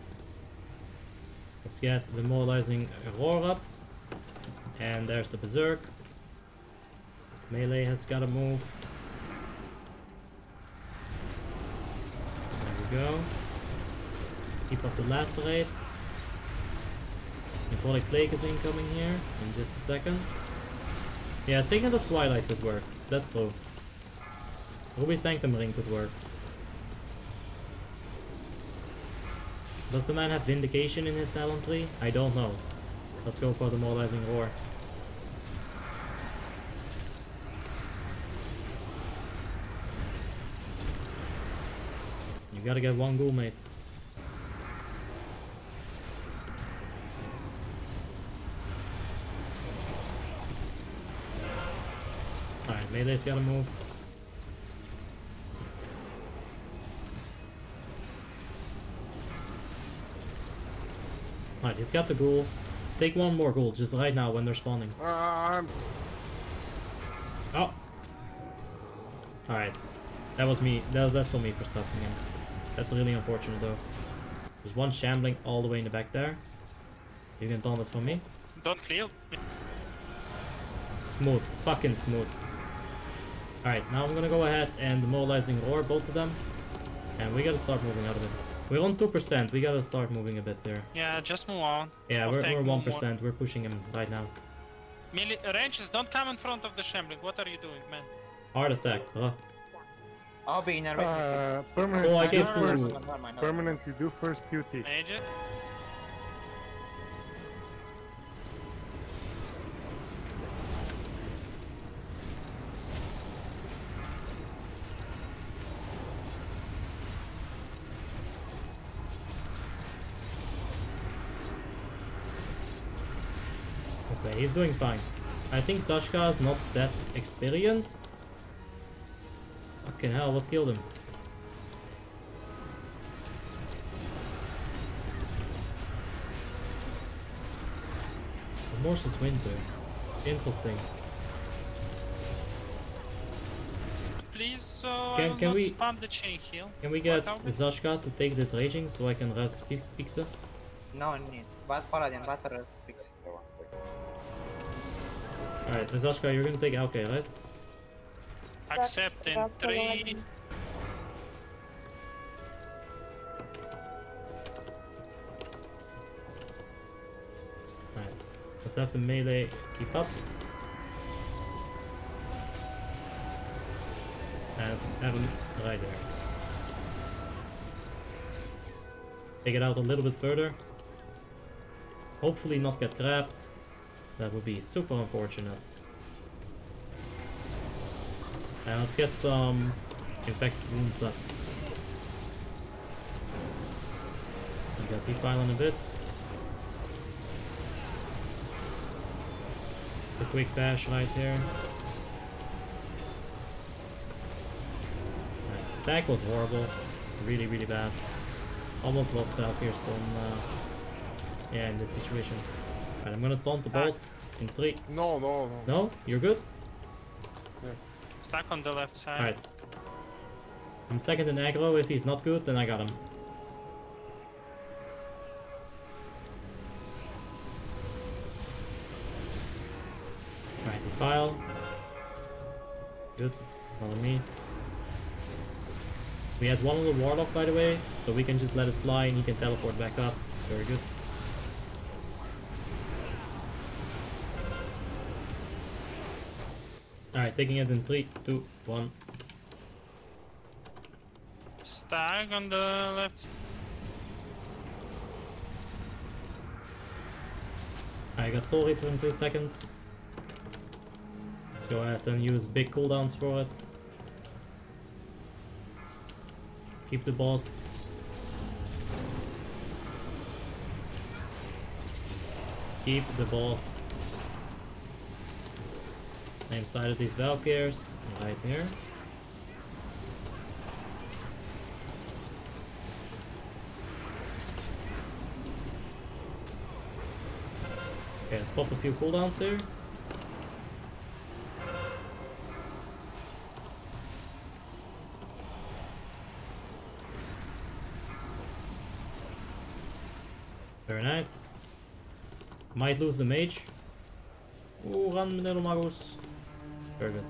Let's get the Demoralizing Roar up. And there's the Berserk. Melee has gotta move. Go. Let's keep up the lacerate. Necrotic Plague is incoming here in just a second. Yeah, Signet of Twilight could work. That's true. Ruby Sanctum Ring could work. Does the man have Vindication in his talent tree? I don't know. Let's go for the Demoralizing Roar. Gotta get one ghoul mate. Alright, melee's gotta move. Alright, he's got the ghoul. Take one more ghoul just right now when they're spawning. Um. Oh! Alright. That was me. That, that's on me for stressing him. That's really unfortunate though. There's one shambling all the way in the back there. You can taunt this for me. Don't clear. Smooth. Fucking smooth. Alright, now I'm gonna go ahead and demoralizing roar both of them. And we gotta start moving out of it. We're on two percent, we gotta start moving a bit there. Yeah, just move on. Yeah, we're, we're one percent, we're pushing him right now. Melee ranges, don't come in front of the shambling. What are you doing, man? Hard attacks, huh? I'll be in a uh, permanent. Oh, I gave two. Permanent, you do first duty. Agent. Okay, he's doing fine. I think Sashka is not that experienced. Fucking hell, what killed him? Remorseless Winter. Interesting. Please, uh, can, can not we, spam the chain heal. Can we get Zashka to take this raging so I can rest Pixie? No need. Bad Paladin, bad rest Pixie. Alright, Zashka, you're gonna take A L K, right? Accepting three. Let's have the melee keep up. That's Aaron right there. Take it out a little bit further. Hopefully not get grabbed. That would be super unfortunate. And let's get some infected wounds up. We got defile in a bit. The quick dash right there. That stack was horrible. Really, really bad. Almost lost twelve here, so uh, yeah, in this situation. Alright, I'm gonna taunt the boss in three. No, no, no. No? You're good? Yeah. Stack on the left side. Alright. I'm second in aggro. If he's not good, then I got him. Alright, defile. Good. Follow me. We had one on the warlock, by the way, so we can just let it fly and he can teleport back up. It's very good. Alright, taking it in three, two, one. Stag on the left. I got soul hit in two seconds. Let's go ahead and use big cooldowns for it. Keep the boss. Keep the boss. Inside of these Valkyrs, right here. Okay, let's pop a few cooldowns here. Very nice. Might lose the mage. Ooh, run, little Magus. Very good.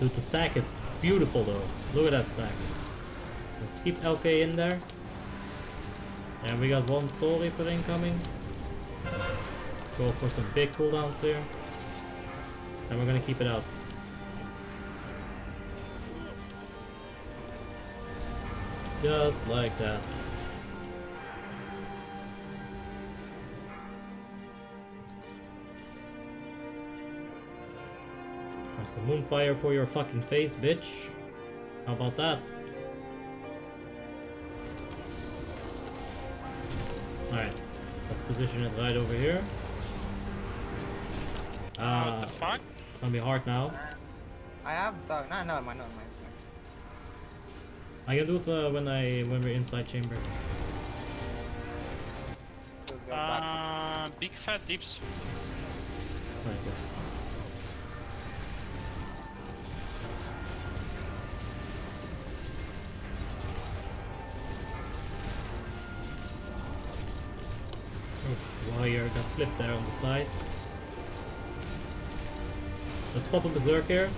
Dude, the stack is beautiful though. Look at that stack. Let's keep L K in there. And we got one soul reaper incoming. Go for some big cooldowns here. And we're gonna keep it out. Just like that. Some moonfire for your fucking face, bitch. How about that? Alright, let's position it right over here. Uh, what the fuck? It's gonna be hard now. I have dog. No, no, my, not my. I can do it uh, when I when we're inside chamber. Uh, big fat dips. Right, yeah. Oh, wire got flipped there on the side. Let's pop a berserk here.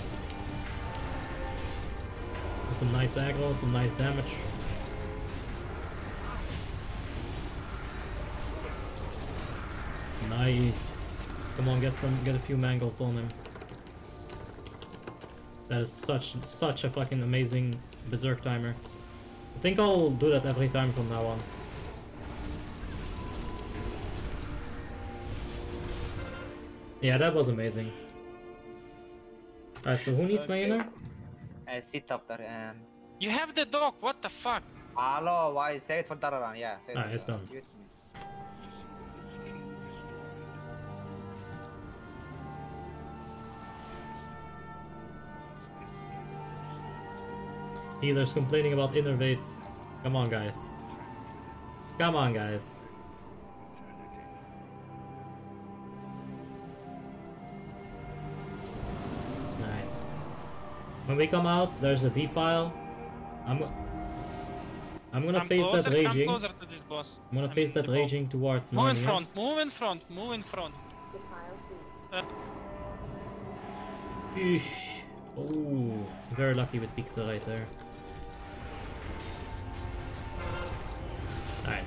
Some nice aggro, some nice damage. Nice. Come on, get some, get a few mangles on him. That is such, such a fucking amazing berserk timer. I think I'll do that every time from now on. Yeah, that was amazing. Alright, so who needs my inner? I sit up there and... You have the dog, what the fuck? Hello, why? Save it for that run, yeah. Alright, it's on. Healers complaining about innervates. Come on, guys. Come on, guys. When we come out, there's a defile. I'm, I'm gonna come face closer, that raging. Closer to this boss. I'm gonna I face that raging ball. Towards. Move in front. Here. Move in front. Move in front. Defile soon. Uh. Oh, very lucky with Pixel right there. All right,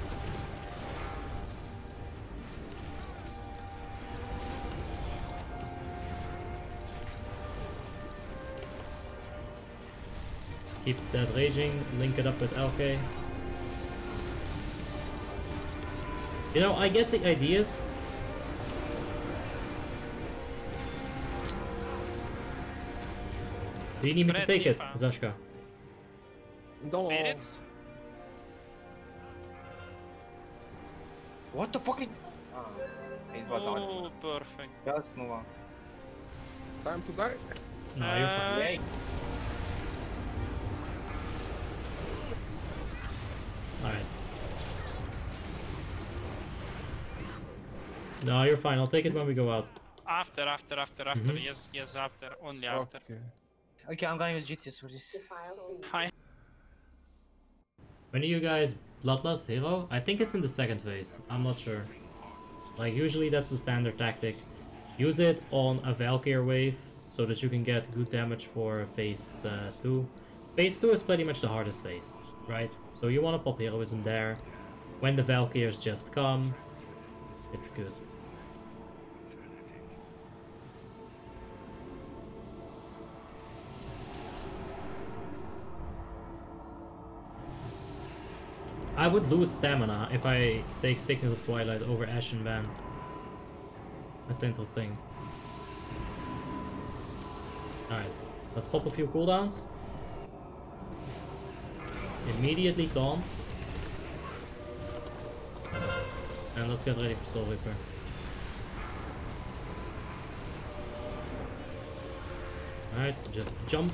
Keep that raging, link it up with Alke. You know, I get the ideas. Do you need me to take it, Zashka? No. What the fuck is... Oh, it was on. Oh, perfect. Just move on. Time to die? No, uh... you're fine. Alright. No, you're fine. I'll take it when we go out. After, after, after, after. Mm-hmm. Yes, yes, after. Only after. Okay. Okay, I'm gonna use G T S for this. Hi. When do you guys bloodlust hero? I think it's in the second phase. I'm not sure. Like, usually that's the standard tactic. Use it on a Valkyr wave so that you can get good damage for phase uh, two. Phase two is pretty much the hardest phase, right? So you want to pop heroism there. When the Valkyrs just come, it's good. I would lose stamina if I take Signal of Twilight over Ashen Band. That's interesting. Alright, let's pop a few cooldowns. Immediately taunt. And let's get ready for Soul Reaper. Alright, just jump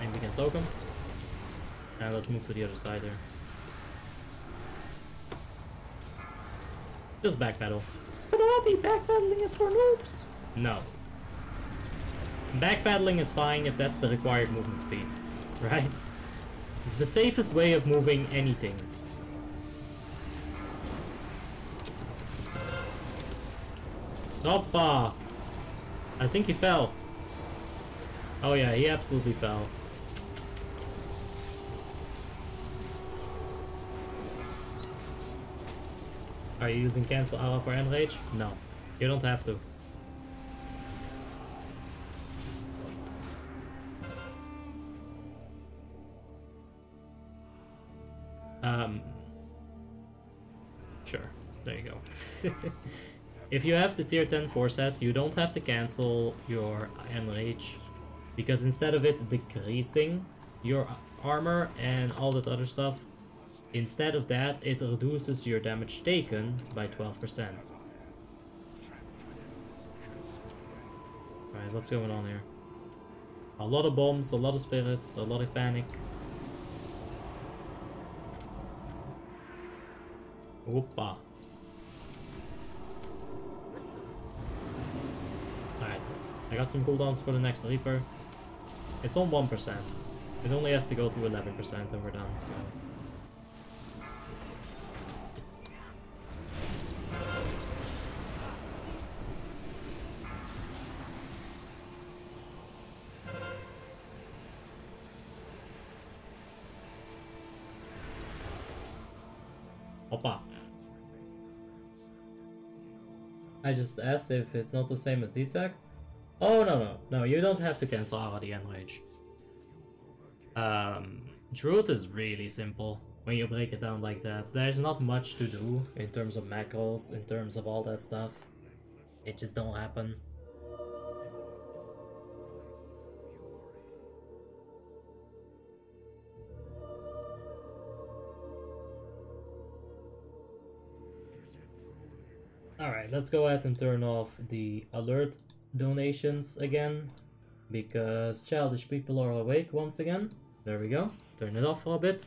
and we can soak him. And let's move to the other side there. Just backpedal. But I'll be backpedaling is for noobs. No. Backpedaling is fine if that's the required movement speed, right? It's the safest way of moving anything. Hoppa! I think he fell. Oh yeah, he absolutely fell. Are you using cancel aura for enrage? No, you don't have to. Um, sure, there you go. If you have the tier ten four set, you don't have to cancel your enrage, because instead of it decreasing your armor and all that other stuff, instead of that, it reduces your damage taken by twelve percent. Alright, what's going on here? A lot of bombs, a lot of spirits, a lot of panic. Whoopa. Alright, I got some cooldowns for the next Reaper. It's on one percent. It only has to go to eleven percent and we're done, so... I just asked if it's not the same as D SAC. Oh, no, no, no, you don't have to cancel out the enrage. Um, Druid is really simple when you break it down like that. There's not much to do in terms of macros, in terms of all that stuff. It just don't happen. Alright, let's go ahead and turn off the alert donations again, because childish people are awake once again. There we go. Turn it off for a bit.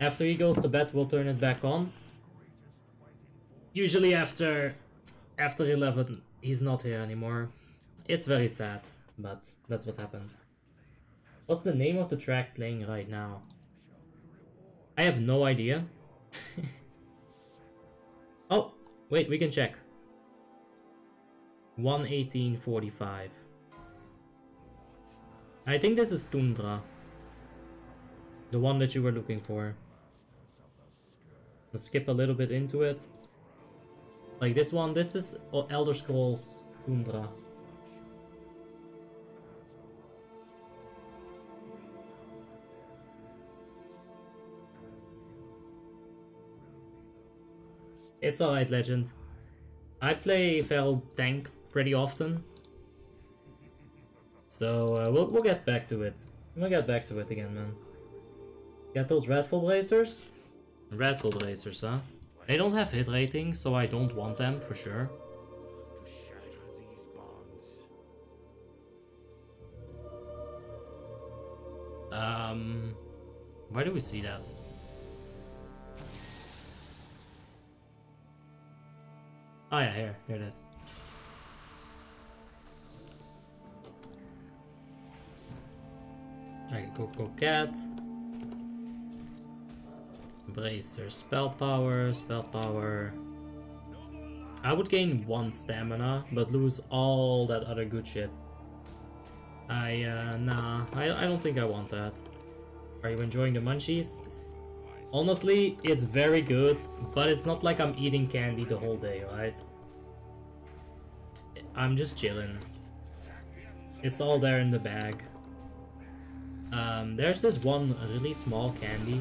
After he goes to bed, we'll turn it back on. Usually after after eleven, he's not here anymore. It's very sad, but that's what happens. What's the name of the track playing right now? I have no idea. Oh! Wait, we can check. one eighteen forty-five. I think this is Tundra. The one that you were looking for. Let's skip a little bit into it. Like this one, this is Elder Scrolls Tundra. It's alright, Legend. I play Feral Tank pretty often. So uh, we'll, we'll get back to it. We'll get back to it again, man. Got those Wrathful Bracers? Wrathful Bracers, huh? They don't have hit rating, so I don't want them for sure. Um, where do we see that? Oh yeah, here, here it is. Alright, go, go, cat. Bracer, spell power, spell power. I would gain one stamina, but lose all that other good shit. I, uh, nah, I, I don't think I want that. Are you enjoying the munchies? Honestly, it's very good, but it's not like I'm eating candy the whole day, right? I'm just chilling. It's all there in the bag. Um, there's this one really small candy.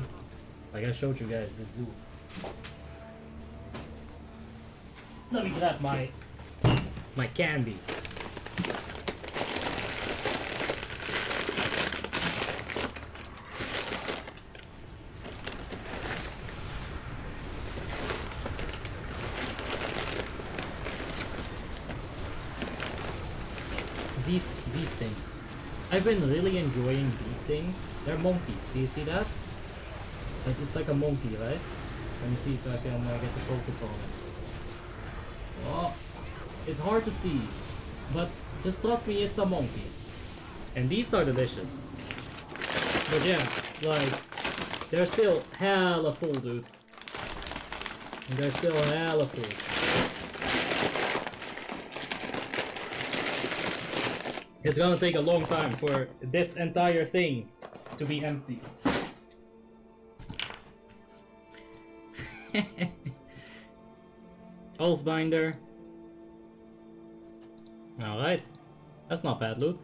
Like I showed you guys, the zoo. Let me grab my, my candy. These, these things. I've been really enjoying these things. They're monkeys, do you see that? Like, it's like a monkey, right? Let me see if I can uh, get the focus on it. Oh, it's hard to see, but just trust me, it's a monkey. And these are delicious. But yeah, like, they're still hella full, dude. And they're still hella full. It's gonna take a long time for this entire thing to be empty. Oathbinder. Alright. That's not bad loot.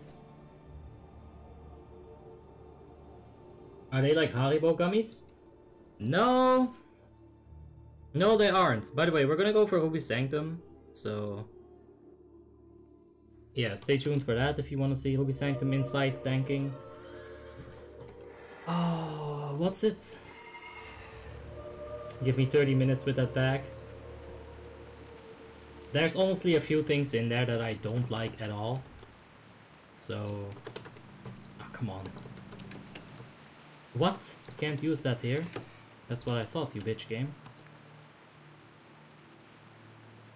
Are they like Haribo gummies? No! No, they aren't. By the way, we're gonna go for Ruby Sanctum. So... yeah, stay tuned for that if you want to see Ruby Sanctum inside tanking. Oh, what's it? Give me thirty minutes with that back. There's honestly a few things in there that I don't like at all. So... oh, come on. What? Can't use that here? That's what I thought, you bitch game.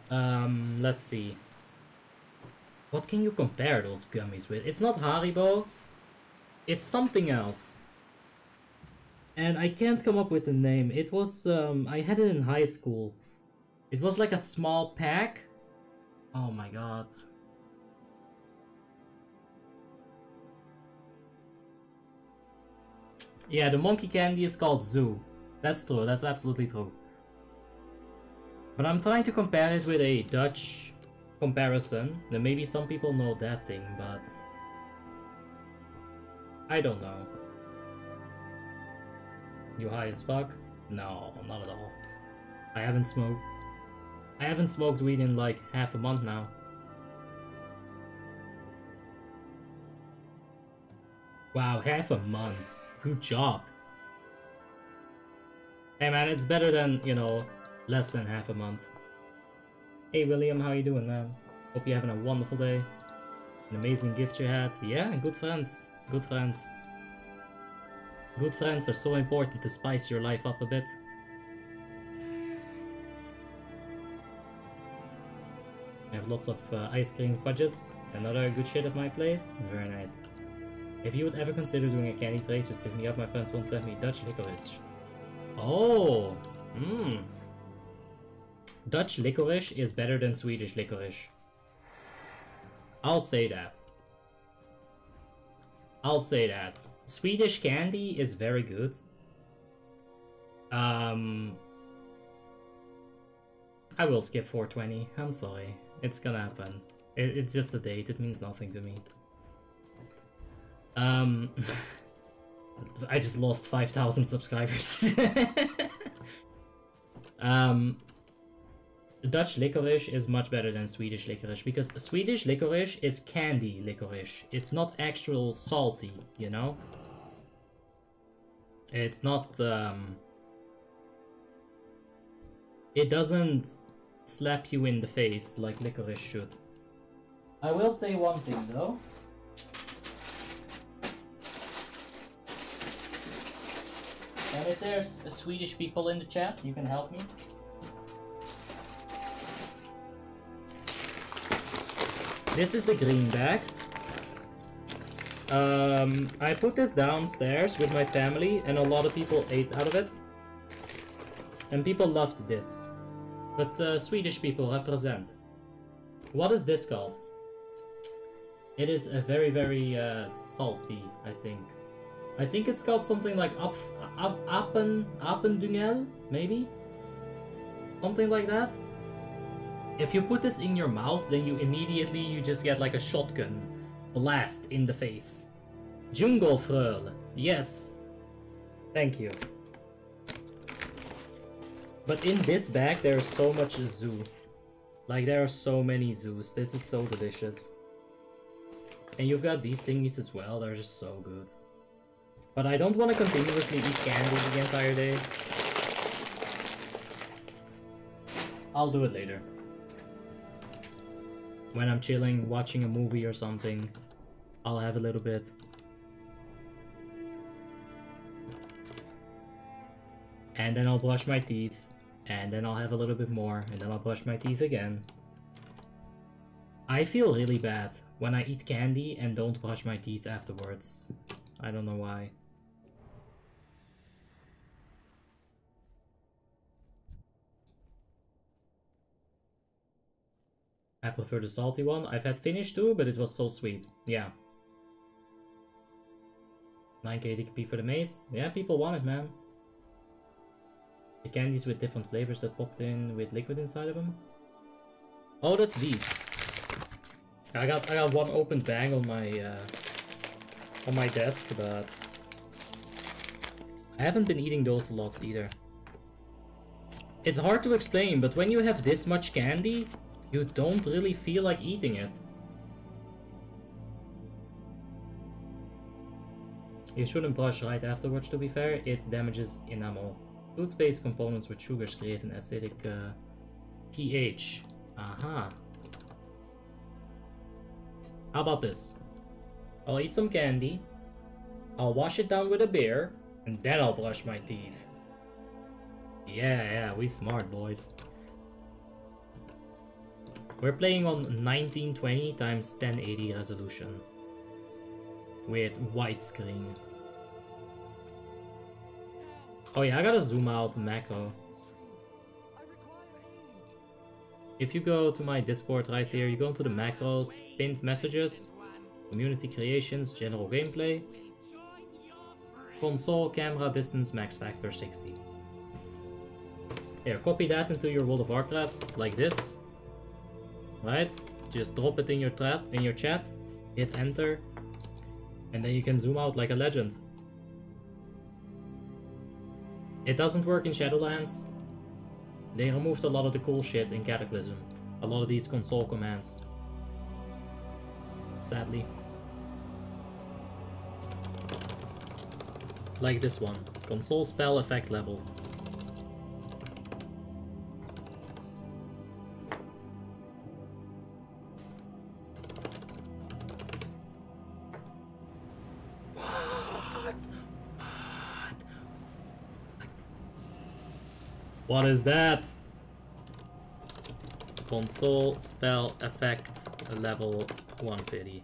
Um, let's see. What can you compare those gummies with? It's not Haribo. It's something else. And I can't come up with the name. It was, um, I had it in high school. It was like a small pack. Oh my god. Yeah, the monkey candy is called Zoo. That's true, that's absolutely true. But I'm trying to compare it with a Dutch comparison. Then maybe some people know that thing, but... I don't know. You high as fuck? No, not at all. I haven't smoked. I haven't smoked weed in like half a month now. Wow, half a month. Good job. Hey man, it's better than, you know, less than half a month. Hey William, how you doing, man? Hope you're having a wonderful day. An amazing gift you had. Yeah, good friends. Good friends. Good friends are so important to spice your life up a bit. I have lots of uh, ice cream fudges and other good shit at my place. Very nice. If you would ever consider doing a candy trade, just hit me up. My friends once sent me Dutch licorice. Oh! Mmm. Dutch licorice is better than Swedish licorice. I'll say that. I'll say that. Swedish candy is very good. Um, I will skip four twenty. I'm sorry. It's gonna happen. It, it's just a date. It means nothing to me. Um, I just lost five thousand subscribers. um, Dutch licorice is much better than Swedish licorice, because Swedish licorice is candy licorice. It's not actual salty, you know? It's not, um... it doesn't slap you in the face like licorice should. I will say one thing, though. And if there's Swedish people in the chat, you can help me. This is the green bag. Um, I put this downstairs with my family, and a lot of people ate out of it. And people loved this. But uh, Swedish people represent. What is this called? It is a very, very uh, salty, I think. I think it's called something like App, App, Appen, Appendungel, maybe? Something like that? If you put this in your mouth, then you immediately, you just get like a shotgun blast in the face. Jungelfröl, yes. Thank you. But in this bag, there is so much zoo. Like, there are so many zoos. This is so delicious. And you've got these thingies as well. They're just so good. But I don't want to continuously eat candy the entire day. I'll do it later. When I'm chilling, watching a movie or something, I'll have a little bit. And then I'll brush my teeth. And then I'll have a little bit more. And then I'll brush my teeth again. I feel really bad when I eat candy and don't brush my teeth afterwards. I don't know why. I prefer the salty one. I've had Finnish too, but it was so sweet. Yeah. nine K D K P for the maze. Yeah, people want it, man. The candies with different flavors that popped in with liquid inside of them. Oh, that's these. I got I got one open bag on my uh, on my desk, but I haven't been eating those a lot either. It's hard to explain, but when you have this much candy, you don't really feel like eating it. You shouldn't brush right afterwards, to be fair. It damages enamel. Toothpaste components with sugars create an acidic uh, pH. Aha. How about this? I'll eat some candy, I'll wash it down with a beer, and then I'll brush my teeth. Yeah, yeah, we smart, boys. We're playing on nineteen twenty by ten eighty resolution. With widescreen. Oh yeah, I gotta zoom out macro. If you go to my Discord right here, you go into the macros, pinned messages, community creations, general gameplay, console, camera, distance, max factor sixty. Here, copy that into your World of Warcraft, like this. Right? Just drop it in your trap, in your chat, hit enter, and then you can zoom out like a legend. It doesn't work in Shadowlands. They removed a lot of the cool shit in Cataclysm. A lot of these console commands. Sadly. Like this one. Console spell effect level. What is that? Console spell effect level one fifty.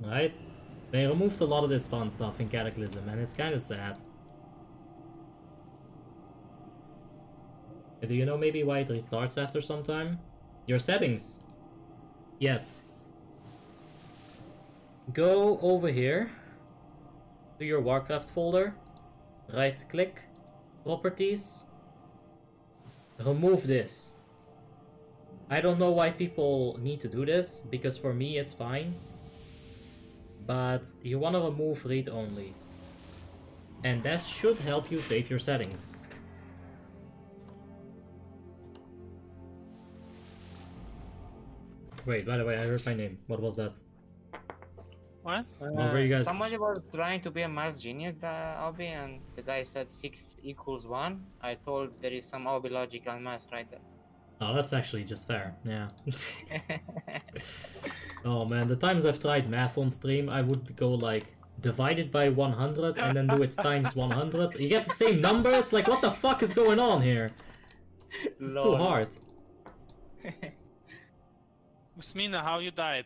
Right? They removed a lot of this fun stuff in Cataclysm, and it's kind of sad. Do you know maybe why it restarts after some time? Your settings. Yes. Go over here. To your Warcraft folder, right click, properties, remove this. I don't know why people need to do this, because for me it's fine, but you want to remove read only. and that should help you save your settings. Wait, by the way, I heard my name. What was that? What? Uh, you guys... Somebody was trying to be a math genius, the Awbeé, and the guy said six equals one. I thought there is some Awbeé logical math right there. Oh, that's actually just fair, yeah. Oh man, the times I've tried math on stream, I would go like, divide it by one hundred and then do it times one hundred. You get the same number, it's like, what the fuck is going on here? It's too hard. Usmina, how you died?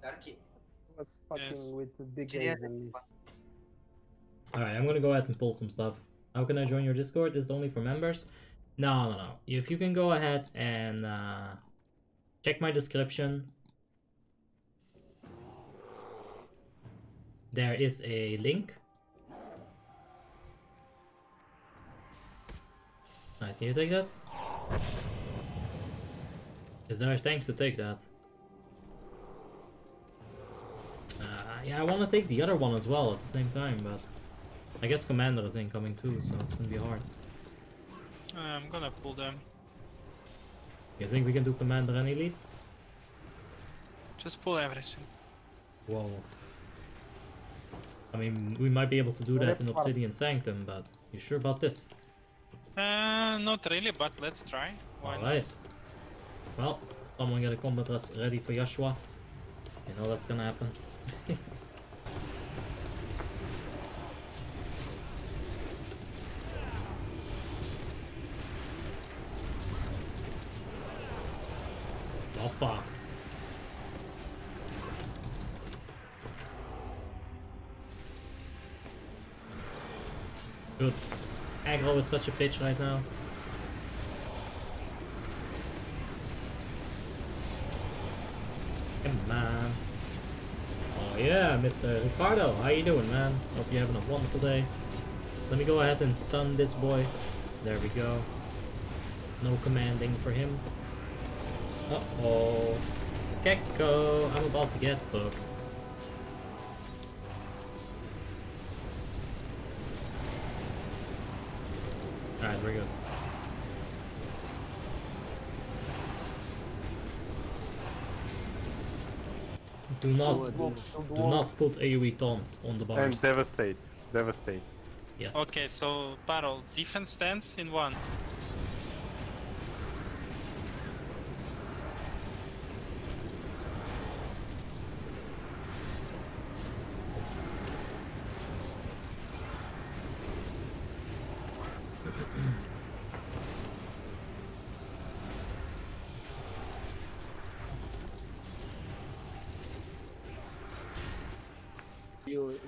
Darky. Was fucking yes. with the big yeah. Alright, I'm gonna go ahead and pull some stuff. How can I join your Discord? Is it only for members? No, no, no. If you can go ahead and uh, check my description. There is a link. Alright, can you take that? Is there a tank to take that? Uh, yeah, I want to take the other one as well at the same time, but... I guess Commander is incoming too, so it's gonna be hard. Uh, I'm gonna pull them. You think we can do Commander and Elite? Just pull everything. Whoa. I mean, we might be able to do well, that in Obsidian Sanctum, but... You sure about this? Uh, not really, but let's try. Alright. Well, someone get a combat dress ready for Yashua. You know that's gonna happen. Opa. Good. Aggro is such a bitch right now. Come on. Oh yeah, Mister Ricardo, how you doing, man? Hope you're having a wonderful day. Let me go ahead and stun this boy. There we go. No commanding for him. Uh-oh. Gecko, I'm about to get fucked. Alright, we're good. Do not, do not put AoE taunt on the bars. And devastate, devastate. Yes. Okay, so battle, defense stance in one.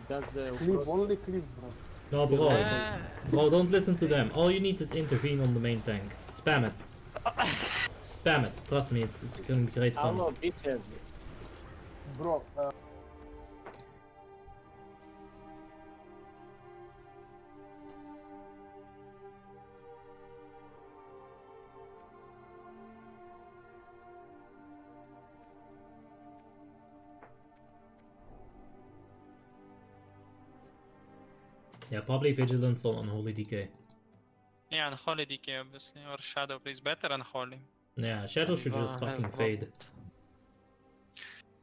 Does, uh, clip, only clip, bro. No, bro. Yeah. Bro, don't listen to them. All you need is intervene on the main tank. Spam it. Spam it. Trust me, it's, it's gonna be great fun. Hello, bitches. Bro. Uh... Yeah, probably Vigilance on Unholy Decay. Yeah, Unholy Decay, obviously. Or Shadow, please. Better Unholy. Yeah, Shadow should just uh, fucking fade.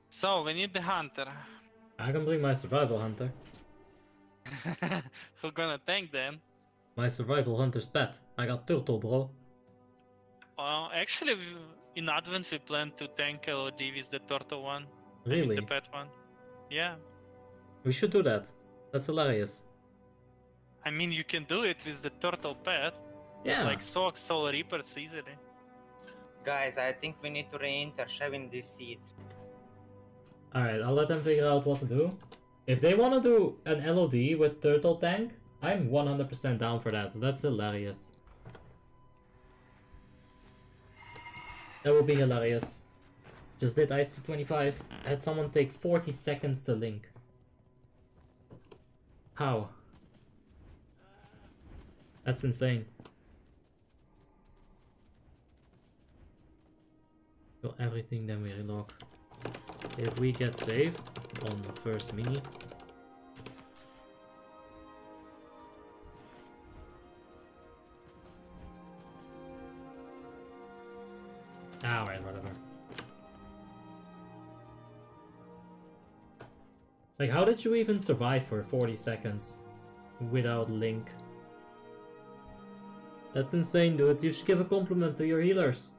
So, we need the Hunter. I can bring my Survival Hunter. Who's gonna tank then? My Survival Hunter's pet. I got Turtle, bro. Well, actually, in Advent we plan to tank L O D with the Turtle one. Really? With the pet one. Yeah. We should do that. That's hilarious. I mean, you can do it with the turtle pet. Yeah. Like soak soul reapers easily. Guys, I think we need to re-enter shoving this seed. Alright, I'll let them figure out what to do. If they want to do an L O D with turtle tank, I'm one hundred percent down for that. That's hilarious. That would be hilarious. Just did I C twenty-five. Had someone take forty seconds to link. How? That's insane. Do everything, then we relock. If we get saved on the first mini, Warmane, whatever. Like, how did you even survive for forty seconds without Link? That's insane, dude. You should give a compliment to your healers.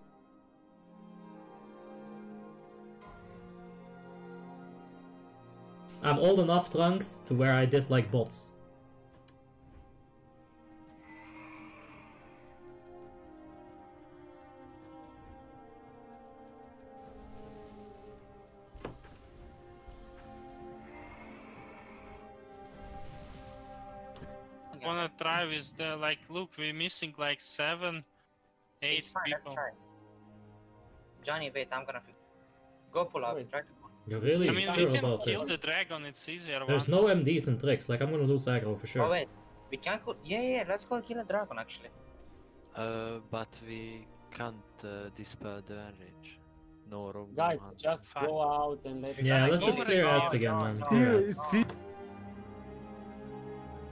I'm old enough, Trunks, to where I dislike bots. Wanna try with the, like, look, we're missing like seven, eight it's fine, people. Let's try. Johnny, wait, I'm gonna go pull out and try to pull. You're really I mean, sure we can about kill this. The dragon, it's easier. There's one. No M Ds and tricks, like, I'm gonna lose aggro for sure. Oh, wait, we can't go. Yeah, yeah, let's go kill the dragon actually. Uh, but we can't uh, dispel the enrage. No, wrong. Guys, one. Just fine. Go out and let's. Yeah, let's just clear outs again, man. No, no, yeah, it's. No.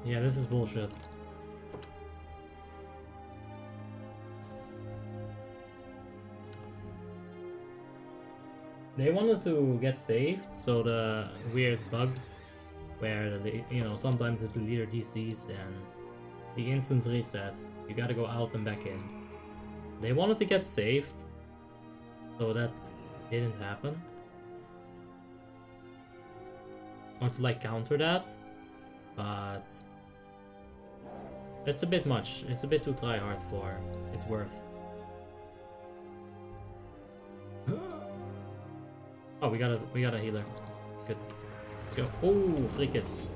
Yeah, this is bullshit. They wanted to get saved, so the weird bug where, the, you know, sometimes it's the leader D Cs and the instance resets. You gotta go out and back in. They wanted to get saved, so that didn't happen. I want to, like, counter that, but it's a bit much. It's a bit too try hard for its worth. Oh, we got a we got a healer. Good. Let's go. Oh, Frikis.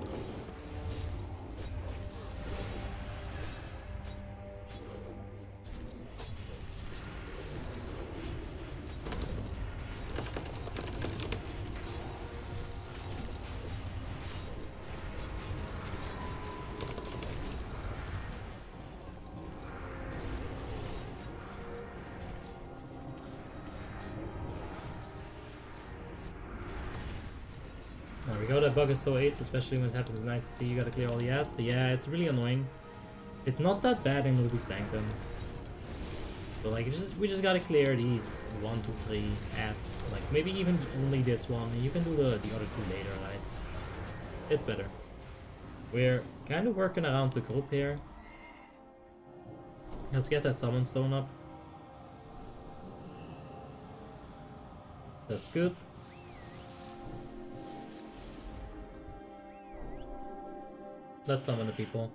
That bug is so ace, especially when it happens in I C C. You gotta clear all the ads. So yeah, it's really annoying. It's not that bad in Ruby Sanctum, but like, it's just, we just gotta clear these one, two, three ads. Like maybe even only this one, and you can do the the other two later, right? It's better. We're kind of working around the group here. Let's get that summon stone up. That's good. Let's summon the people.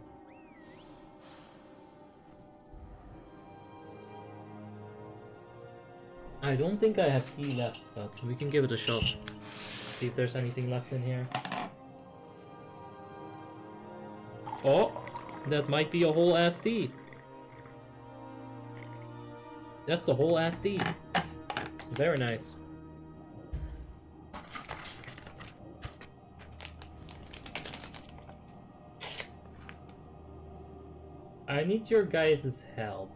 I don't think I have tea left, but we can give it a shot. See if there's anything left in here. Oh, that might be a whole ass tea. That's a whole ass tea. Very nice. I need your guys' help.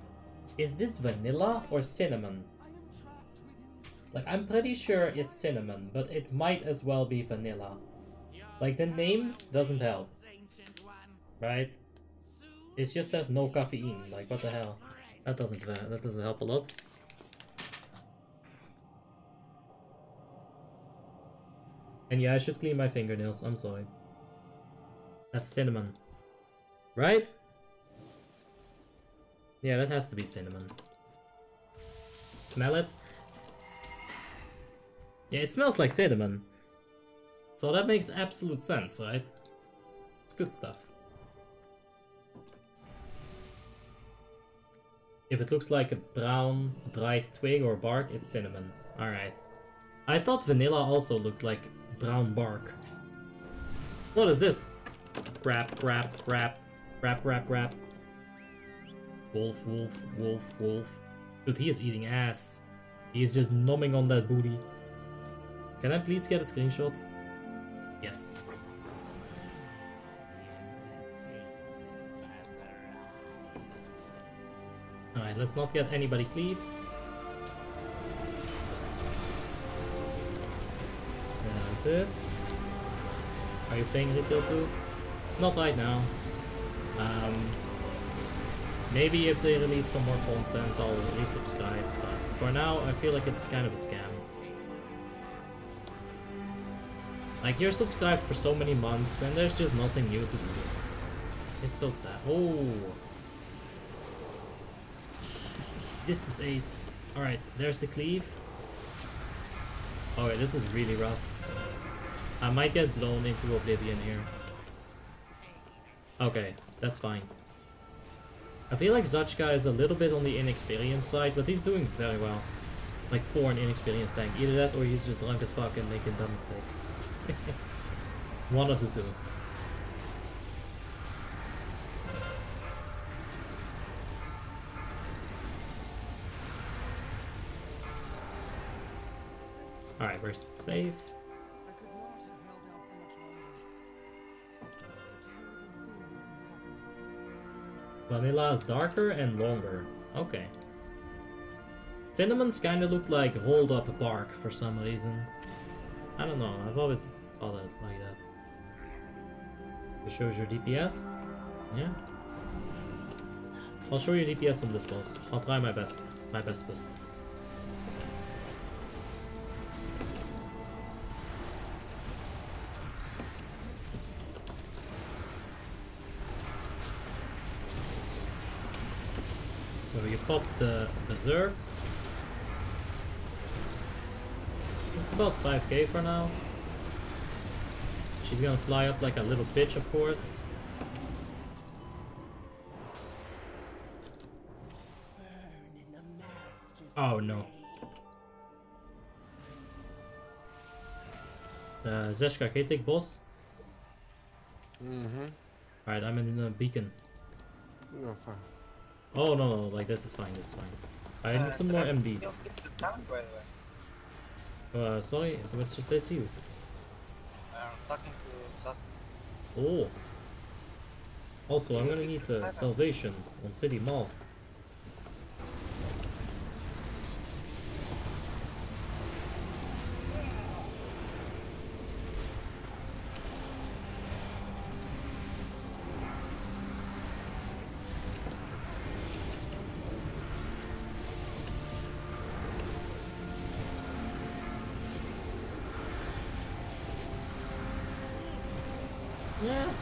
Is this vanilla or cinnamon? Like, I'm pretty sure it's cinnamon, but it might as well be vanilla. Like, the name doesn't help, right? It just says no caffeine. Like, what the hell? That doesn't uh, that doesn't help a lot. And yeah, I should clean my fingernails. I'm sorry. That's cinnamon, right? Yeah, that has to be cinnamon. Smell it? Yeah, it smells like cinnamon. So that makes absolute sense, right? It's good stuff. If it looks like a brown, dried twig or bark, it's cinnamon. Alright. I thought vanilla also looked like brown bark. What is this? Crap, crap, crap. Crap, crap, crap. Wolf, wolf, wolf, wolf. Dude, he is eating ass. He is just numbing on that booty. Can I please get a screenshot? Yes. Alright, let's not get anybody cleaved. And this. Are you playing Retail too? Not right now. Um... Maybe if they release some more content, I'll resubscribe, but for now, I feel like it's kind of a scam. Like, you're subscribed for so many months, and there's just nothing new to do. It's so sad. Oh! This is eights. Alright, there's the cleave. Alright, this is really rough. I might get blown into oblivion here. Okay, that's fine. I feel like Zatchka is a little bit on the inexperienced side, but he's doing very well. Like, for an inexperienced tank. Either that or he's just drunk as fuck and making dumb mistakes. One of the two. Alright, we're safe. Vanilla is darker and longer. Okay. Cinnamons kinda look like Hold Up a Park for some reason. I don't know, I've always thought of it like that. It shows your D P S? Yeah? I'll show you D P S on this boss. I'll try my best. My bestest. So you pop the Berserk. It's about five K for now. She's gonna fly up like a little bitch, of course. Oh no. Uh, Zeshka, can you take boss? Mm-hmm. Alright, I'm in the beacon. No, fine. Oh no, no, like this is fine, this is fine. I need uh, some more M Ds. Down, by the way. Uh, sorry, so what's your say to you? I'm talking to Justin. Oh. Also, I'm gonna need the uh, Salvation on City Mall.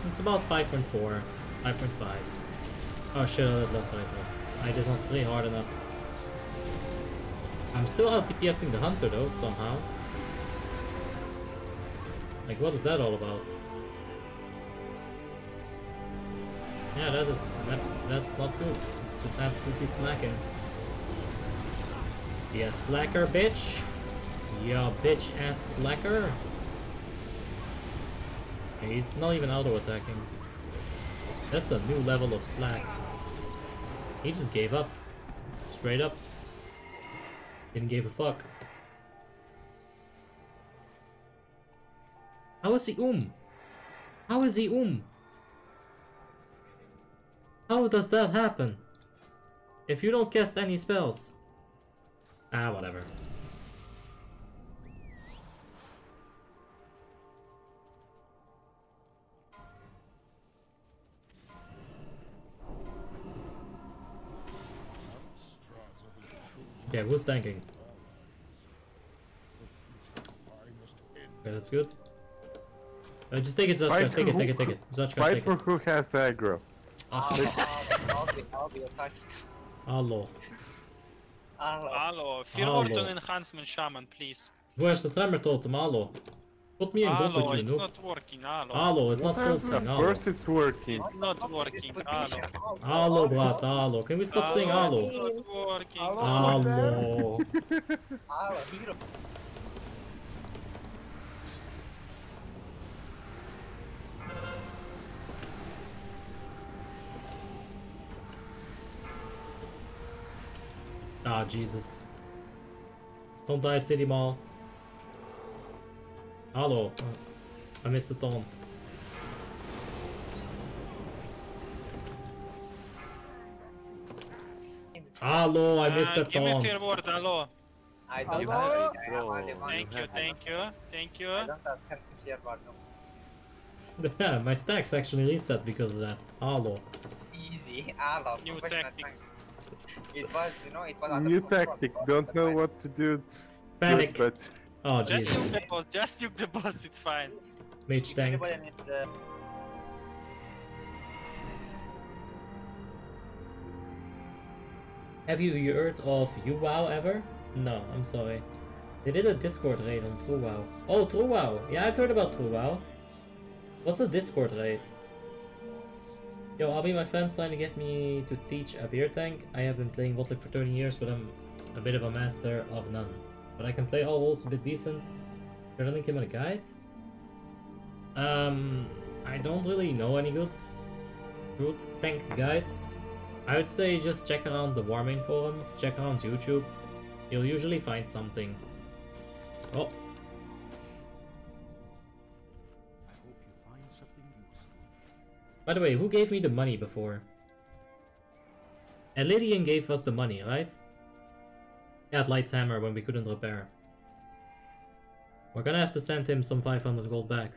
It's about five point four, five point five. Oh shit, that's right. I did not play hard enough. I'm still out DPSing the hunter though, somehow. Like, what is that all about? Yeah, that is, that's, that's not good. It's just absolutely slacking. Yeah, slacker bitch. Yeah, bitch ass slacker. He's not even auto attacking. That's a new level of slack. He just gave up. Straight up. Didn't give a fuck. How is he um? How is he um? How does that happen? If you don't cast any spells. Ah, whatever. Yeah, who's tanking? Okay, that's good. Uh, just take it, Zatchka. Take it, take it, take it. Zatchka, take it. Fight for who has aggro. I'll be attacking. Allo. Allo. Fjordon enhancement shaman, please. Where's the tremor totem? Allo. Put me in bump with you, noob. It's not working, Allo. Allo, it's not closing, Allo. Of course it's working. It's not working, Allo. Allo, brat, Allo. Can we stop saying Allo? It's not working. Allo. Allo, hero. Ah, Jesus. Don't die, City Mall. Hello, oh, I missed the taunt. Hello, I missed the uh, give taunt. Me fair word, hello. I don't hello. Have it. I have thank you, thank you, thank you. I don't have fair word, no. Yeah, my stacks actually reset because of that. Hello. Easy, hello. New tactics. It was, you know, it was under new tactic, don't know what to do. Panic. Good, but... Oh, Jesus. Just nuke the boss, just nuke the boss, it's fine. Mage tank. Have you heard of U WOW ever? No, I'm sorry. They did a Discord raid on TruWOW. Oh, TruWOW! Yeah, I've heard about TruWOW. What's a Discord raid? Yo, I'll be my friend's trying to get me to teach a beer tank. I have been playing Warlock for thirty years, but I'm a bit of a master of none. But I can play all roles a bit decent. Should I link him on a guide? Um, I don't really know any good good tank guides. I would say just check around the Warmane forum, check around YouTube. You'll usually find something. Oh. I hope you find something useful. By the way, who gave me the money before? Elidian gave us the money, right? Yeah, Light's Hammer when we couldn't repair. We're gonna have to send him some five hundred gold back.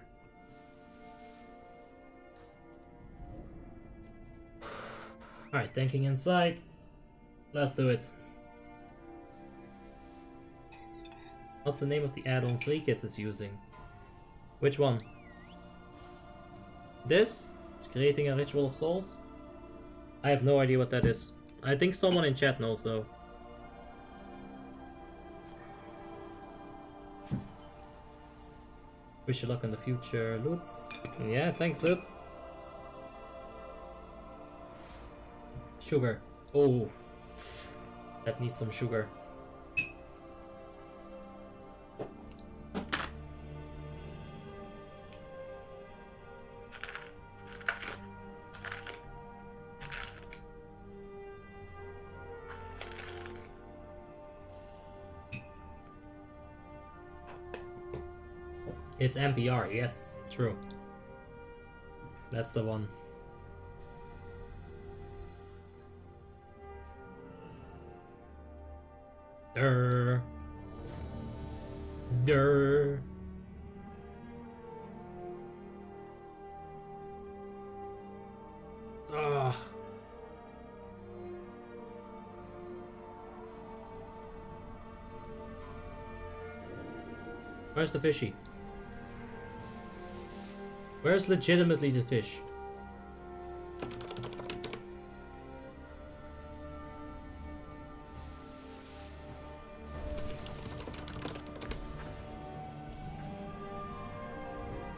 Alright, tanking inside. Let's do it. What's the name of the add-on FreeKids is using? Which one? This? It's creating a Ritual of Souls? I have no idea what that is. I think someone in chat knows though. Wish you luck in the future, Lutz. Yeah, thanks, Lutz. Sugar. Oh. That needs some sugar. It's M P R, yes, true. That's the one. Durr. Durr. Ah. Where's the fishy? Where's legitimately the fish?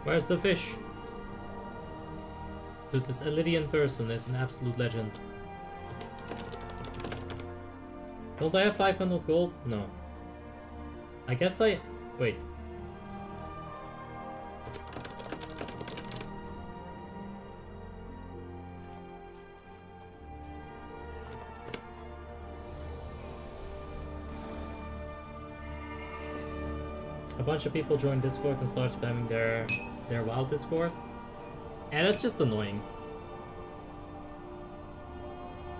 Where's the fish? Dude, this Elidian person is an absolute legend. Don't I have five hundred gold? No. I guess I... Wait. A bunch of people join Discord and start spamming their their WoW Discord, and that's just annoying.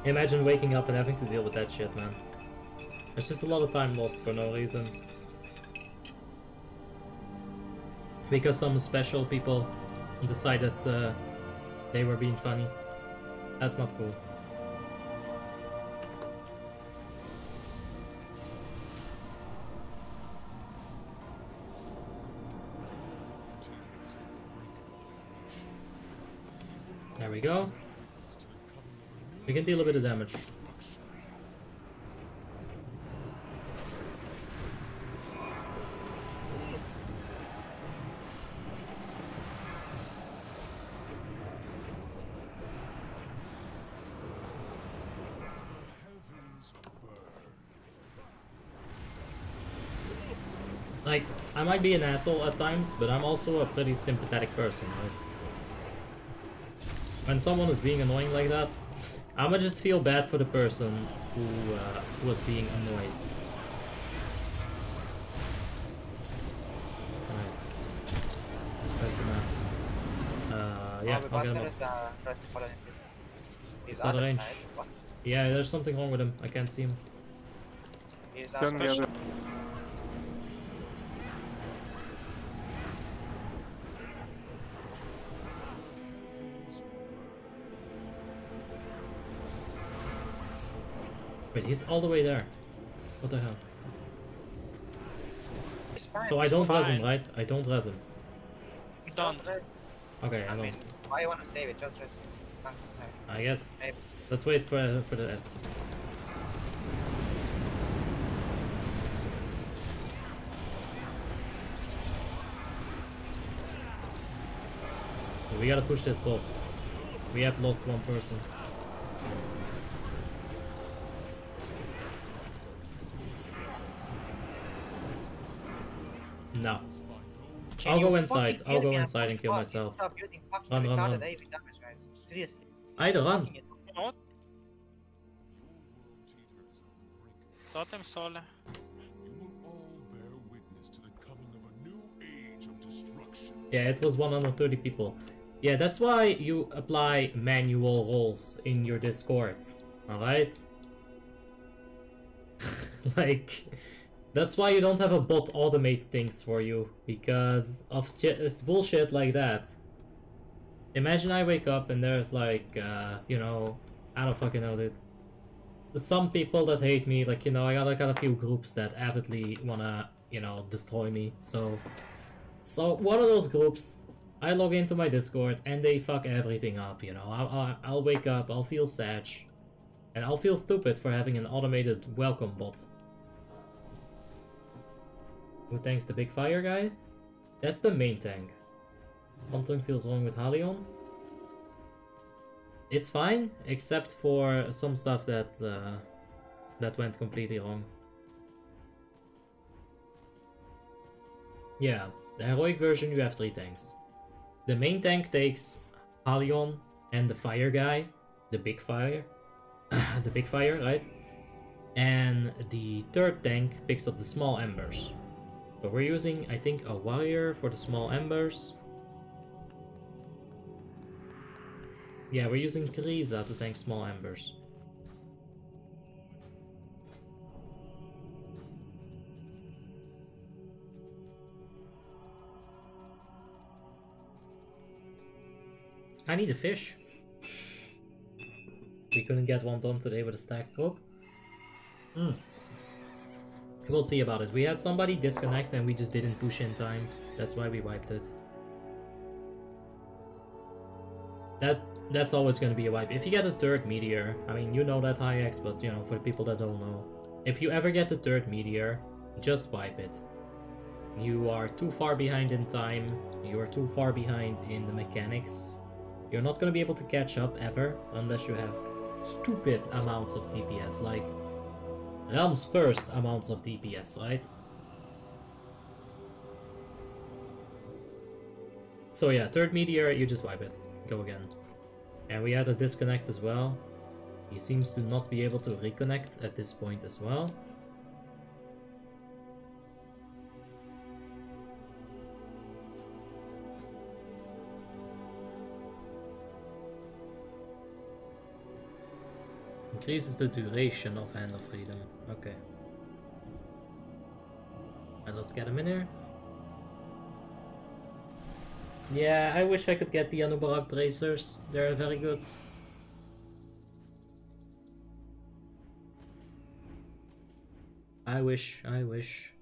Imagine waking up and having to deal with that shit, man. There's just a lot of time lost for no reason. Because some special people decided uh, they were being funny. That's not cool. There we go. We can deal a bit of damage. Like, I might be an asshole at times, but I'm also a pretty sympathetic person, right? When someone is being annoying like that, I'ma just feel bad for the person who uh, was being annoyed. Alright. Where's the map? Uh, yeah, oh, I'll get him up. He's out of range. Side. Yeah, there's something wrong with him. I can't see him. Send me other. Wait, he's all the way there. What the hell? Fine, so I don't res him, right? I don't res him. Don't. Okay, I don't. Mean, why you wanna save it? Just res him. I guess. Maybe. Let's wait for uh, for the ads. We gotta push this boss. We have lost one person. No. Can I'll go inside. I'll go inside and kill boss. myself. Run, run, run. Damage, guys. Seriously. I'd run. Not. Totem Sole. Yeah, it was one hundred thirty people. Yeah, that's why you apply manual roles in your Discord, alright? Like, that's why you don't have a bot automate things for you, because of shit, bullshit like that. Imagine I wake up and there's like, uh, you know, I don't fucking know, dude. There's some people that hate me, like, you know, I got, I got a few groups that avidly wanna, you know, destroy me, so... So, one of those groups... I log into my Discord and they fuck everything up, you know. I'll, I'll, I'll wake up, I'll feel sad, and I'll feel stupid for having an automated welcome bot. Who tanks the big fire guy? That's the main tank. Something feels wrong with Halion. It's fine, except for some stuff that uh, that went completely wrong. Yeah, the heroic version you have three tanks. The main tank takes Halion and the fire guy, the big fire, the big fire, right? And the third tank picks up the small embers. So we're using, I think, a warrior for the small embers. Yeah, we're using Kriza to tank small embers. I need a fish. We couldn't get one done today with a stacked rope. Hmm. We'll see about it. We had somebody disconnect and we just didn't push in time. That's why we wiped it. That that's always going to be a wipe. If you get a third meteor, I mean, you know that high X, but you know, for the people that don't know, if you ever get the third meteor, just wipe it. You are too far behind in time. You are too far behind in the mechanics. You're not going to be able to catch up ever, unless you have stupid amounts of D P S, like Realm's first amounts of D P S, right? So yeah, third meteor, you just wipe it. Go again. And we had a disconnect as well. He seems to not be able to reconnect at this point as well. Increases the duration of Hand of Freedom. Okay. And let's get him in here. Yeah, I wish I could get the Anubarak bracers. They're very good. I wish, I wish.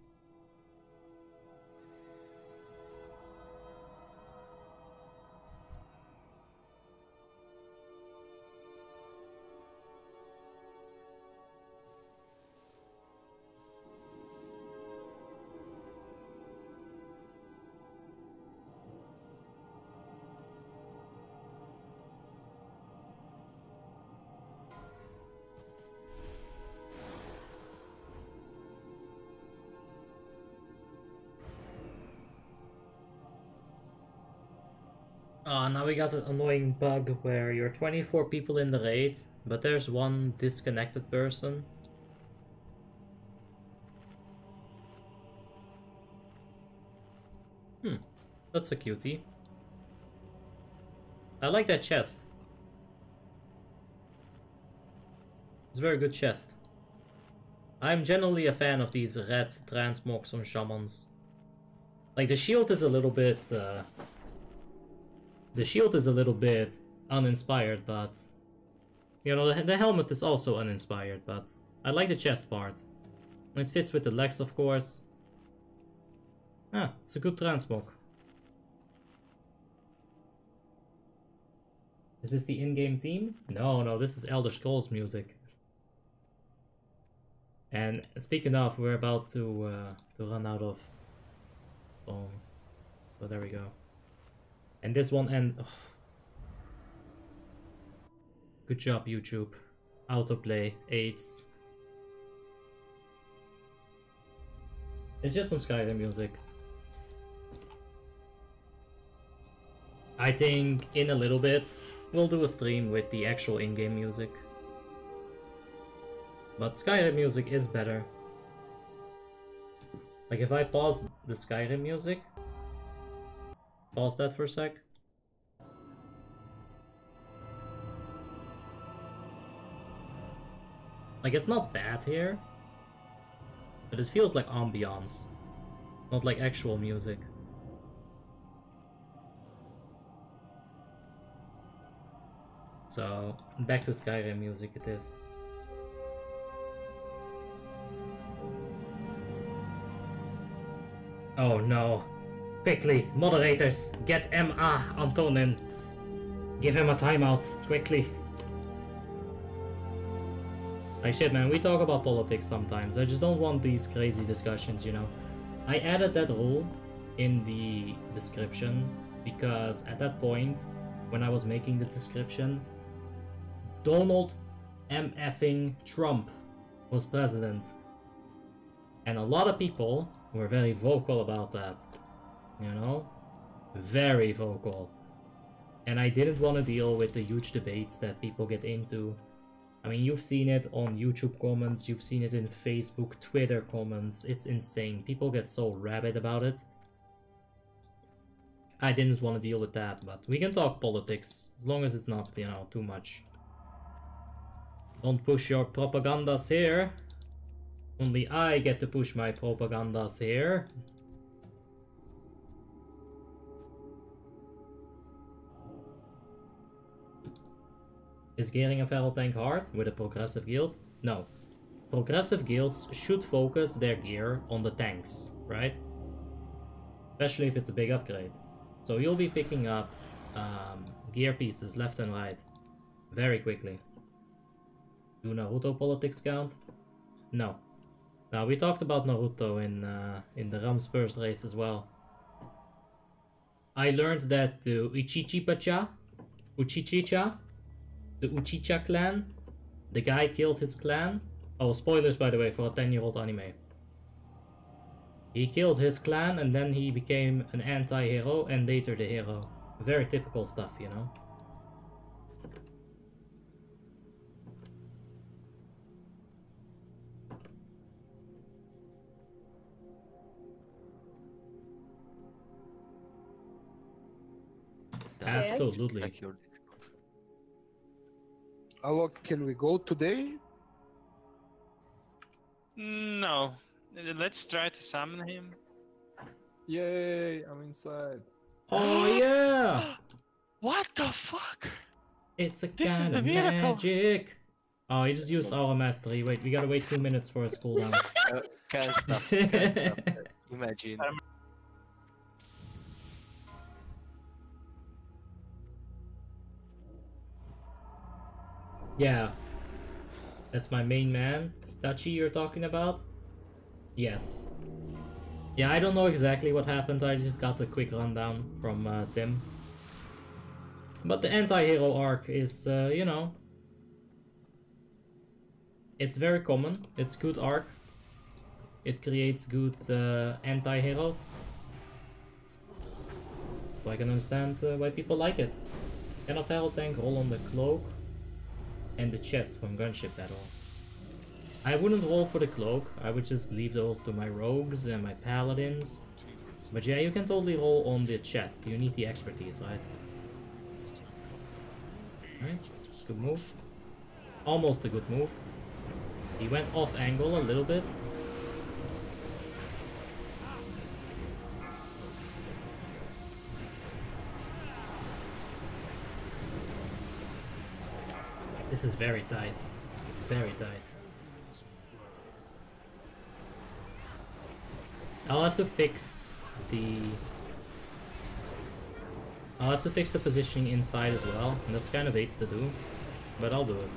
Uh, now we got an annoying bug where you're twenty-four people in the raid, but there's one disconnected person. Hmm, that's a cutie. I like that chest. It's a very good chest. I'm generally a fan of these red transmogs on shamans. Like, the shield is a little bit... Uh, The shield is a little bit uninspired, but... You know, the helmet is also uninspired, but I like the chest part. It fits with the legs, of course. Ah, it's a good transmog. Is this the in-game theme? No, no, this is Elder Scrolls music. And speaking of, we're about to uh, to run out of phone. So there we go. And this one end. Oh. Good job, YouTube. Autoplay aids. It's just some Skyrim music. I think in a little bit we'll do a stream with the actual in-game music. But Skyrim music is better. Like if I pause the Skyrim music. Pause that for a sec. Like it's not bad here. But it feels like ambiance, not like actual music. So, back to Skyrim music it is. Oh no. Quickly, moderators, get M A Antonin. Give him a timeout, quickly. Like shit, man, we talk about politics sometimes. I just don't want these crazy discussions, you know. I added that rule in the description because at that point, when I was making the description, Donald M F ing Trump was president. And a lot of people were very vocal about that, you know? Very vocal. And I didn't want to deal with the huge debates that people get into. I mean, you've seen it on YouTube comments, you've seen it in Facebook, Twitter comments. It's insane. People get so rabid about it. I didn't want to deal with that, but we can talk politics, as long as it's not, you know, too much. Don't push your propagandas here. Only I get to push my propagandas here. Is Gearing a Feral Tank hard with a progressive guild? No. Progressive guilds should focus their gear on the tanks, right? Especially if it's a big upgrade. So you'll be picking up um, gear pieces left and right very quickly. Do Naruto politics count? No. Now we talked about Naruto in, uh, in the Ram's first race as well. I learned that the Uchichipacha, Uchichicha, the Uchicha clan, the guy killed his clan. Oh, spoilers by the way for a ten year old anime. He killed his clan and then he became an anti-hero and later the hero. Very typical stuff, you know. Absolutely. Hello, can we go today? No. Let's try to summon him. Yay, I'm inside. Oh yeah! What the fuck? It's a this kind is the of miracle. Magic. Oh, he just used our mastery. Wait, we gotta wait two minutes for his cooldown. uh, can't stop, can't stop. Imagine. Yeah. That's my main man. Tachi you're talking about? Yes. Yeah, I don't know exactly what happened, I just got a quick rundown from uh, Tim. But the anti-hero arc is, uh, you know... It's very common, it's good arc. It creates good uh, anti-heroes. So I can understand uh, why people like it. Can a feral tank roll on the cloak and the chest from gunship battle? I wouldn't roll for the cloak, I would just leave those to my rogues and my paladins. But yeah, you can totally roll on the chest, you need the expertise, right? Alright, good move. Almost a good move. He went off angle a little bit. This is very tight. Very tight. I'll have to fix the... I'll have to fix the positioning inside as well, and that's kind of eights to do, but I'll do it.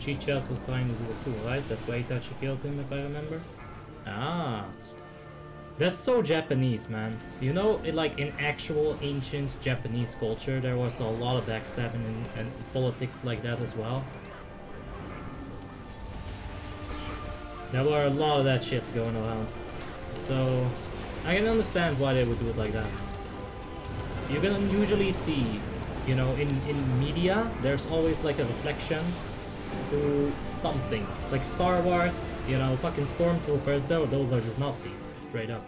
Chichas was trying to do it too, right? That's why Itachi killed him, if I remember. Ah. That's so Japanese, man. You know, it, like, in actual ancient Japanese culture, there was a lot of backstabbing and, and politics like that as well. There were a lot of that shit's going around. So, I can understand why they would do it like that. You're gonna usually see, you know, in, in media, there's always, like, a reflection to something. Like Star Wars, you know, fucking stormtroopers, though, those are just Nazis, straight up.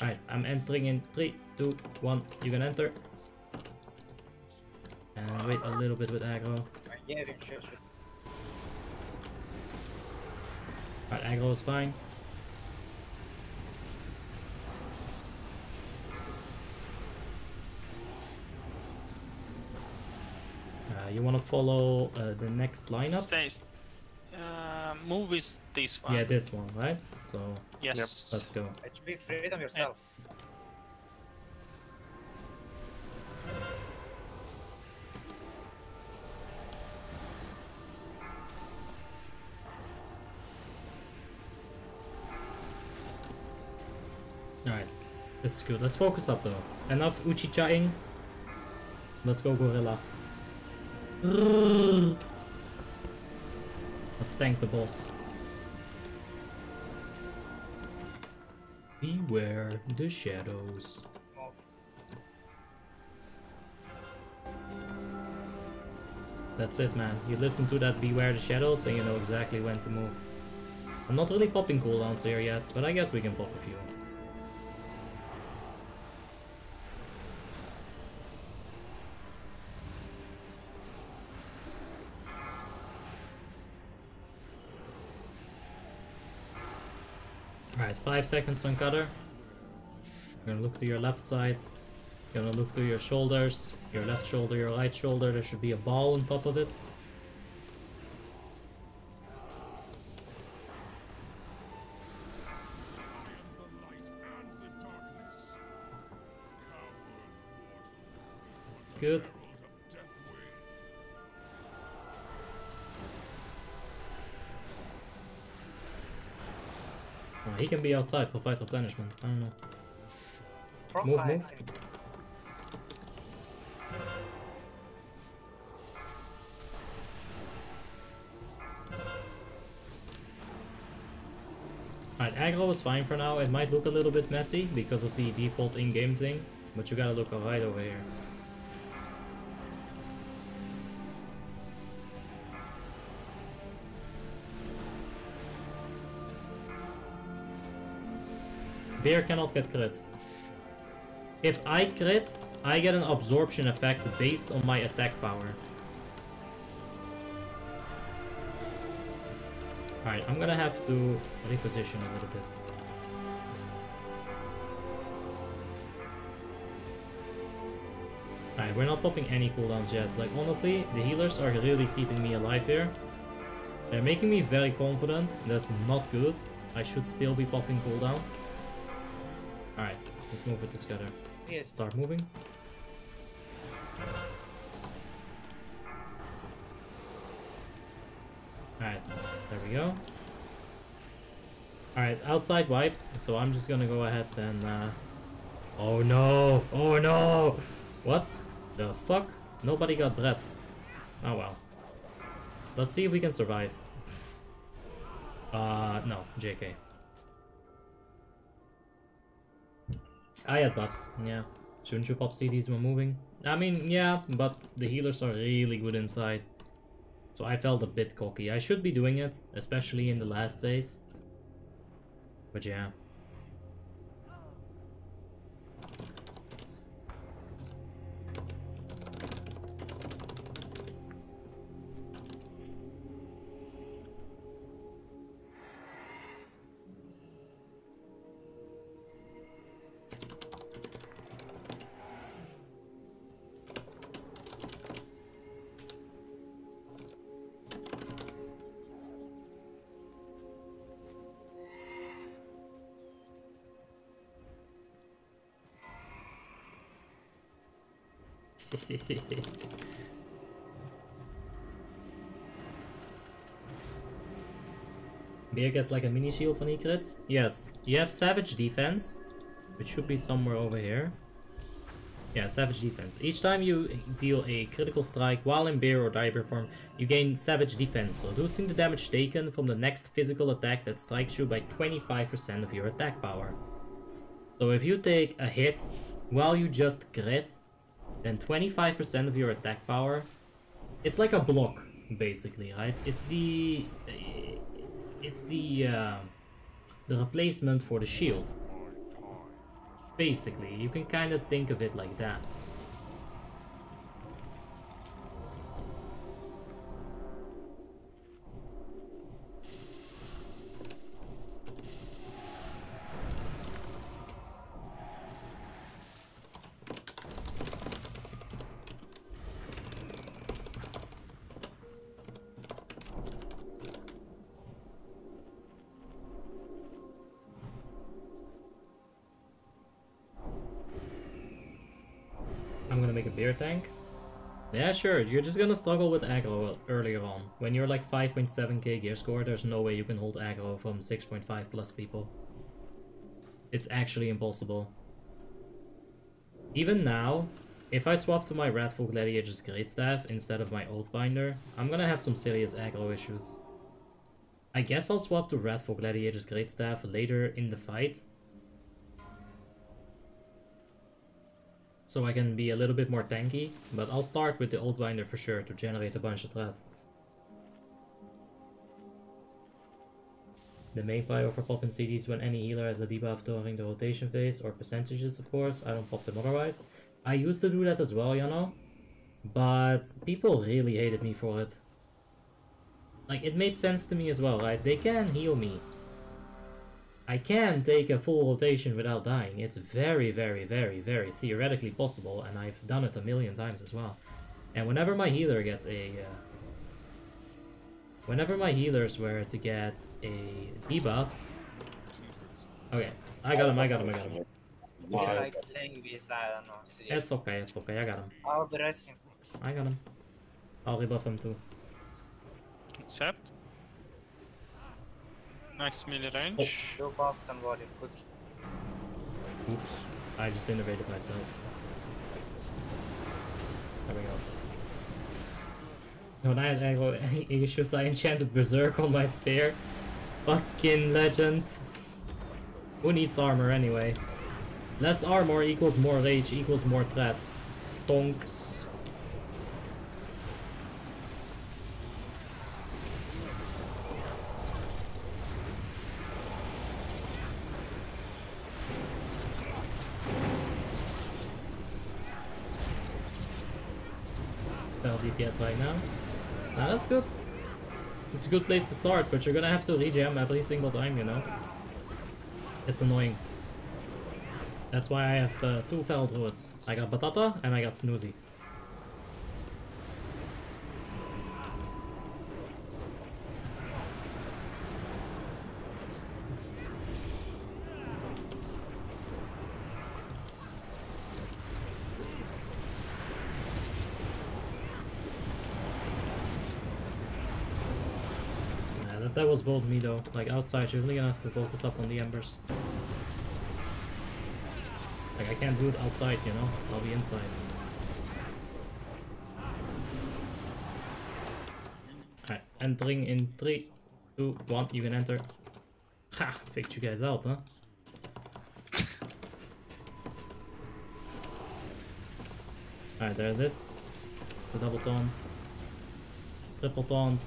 Alright, I'm entering in three, two, one, you can enter. And wait a little bit with aggro. Alright, aggro is fine. Uh, you want to follow uh, the next lineup? Stays. Uh, move is this one. Yeah, this one, right? So yes, yep. Let's go. It should be freedom yourself. Yeah. All right, this is good. Let's focus up though. Enough Uchicha-ing. Let's go, Gorilla. Let's tank the boss. Beware the shadows. Oh. That's it, man. You listen to that Beware the Shadows and you know exactly when to move. I'm not really popping cooldowns here yet, but I guess we can pop a few. Five seconds on cutter. You're gonna look to your left side. You're gonna look to your shoulders. Your left shoulder, your right shoulder. There should be a ball on top of it. Good. He can be outside, provide replenishment. I don't know. Front move, move. Alright, aggro is fine for now. It might look a little bit messy because of the default in-game thing, but you gotta look alright over here. Bear cannot get crit. If I crit, I get an absorption effect based on my attack power. Alright, I'm gonna have to reposition a little bit. Alright, we're not popping any cooldowns yet. Like, honestly, the healers are really keeping me alive here. They're making me very confident. That's not good. I should still be popping cooldowns. Alright, let's move with the scatter. Yes. Start moving. Alright, there we go. Alright, outside wiped, so I'm just gonna go ahead and... Uh... Oh no! Oh no! What the fuck? Nobody got breath. Oh well. Let's see if we can survive. Uh, no, J K. I had buffs, yeah. Shouldn't you pop C Ds when moving? I mean, yeah, but the healers are really good inside. So I felt a bit cocky. I should be doing it, especially in the last phase. But yeah. Beer gets like a mini shield when he crits. Yes, you have Savage Defense, which should be somewhere over here. Yeah, Savage Defense. Each time you deal a critical strike while in Bear or Diaper form, you gain Savage Defense, reducing the damage taken from the next physical attack that strikes you by twenty-five percent of your attack power. So if you take a hit while you just crit, then twenty-five percent of your attack power, it's like a block, basically, right? It's the... It's the, uh, the replacement for the shield. Basically, you can kind of think of it like that. Tank? Yeah, sure, you're just gonna struggle with aggro earlier on. When you're like five point seven K gear score, there's no way you can hold aggro from six point five plus people. It's actually impossible. Even now, if I swap to my Wrathful Gladiator's Great Staff instead of my Oathbinder, I'm gonna have some serious aggro issues. I guess I'll swap to Wrathful Gladiator's Great Staff later in the fight, so I can be a little bit more tanky, but I'll start with the Oathbinder for sure to generate a bunch of threat. The main prio for popping C Ds when any healer has a debuff during the rotation phase, or percentages of course, I don't pop them otherwise. I used to do that as well, you know, but people really hated me for it. Like, it made sense to me as well, right? They can heal me. I can take a full rotation without dying. It's very, very, very, very theoretically possible, and I've done it a million times as well. And whenever my healer gets a... Uh, whenever my healers were to get a debuff... Okay, I got him, I got him, I got him. Yeah, like playing this, I don't know, seriously. It's okay, it's okay, I got him. I'll be resting. I got him. I'll rebuff him too. Except? Nice melee range. Oh. Buff somebody, quick. Oops, I just innovated myself. There we go. When I had aggro issues, I enchanted Berserk on my spear. Fucking legend. Who needs armor anyway? Less armor equals more rage equals more threat. Stonks. D P S right now. Ah, that's good. It's a good place to start, but you're gonna have to regem every single time, you know. It's annoying. That's why I have uh, two Feral Druids. I got Batata and I got Snoozy. That was bold me though, like outside you're really gonna have to focus up on the embers. Like I can't do it outside, you know, I'll be inside. Alright, entering in three, two, one, you can enter. Ha! Faked you guys out, huh? Alright, there it is. It's the double taunt. Triple taunt.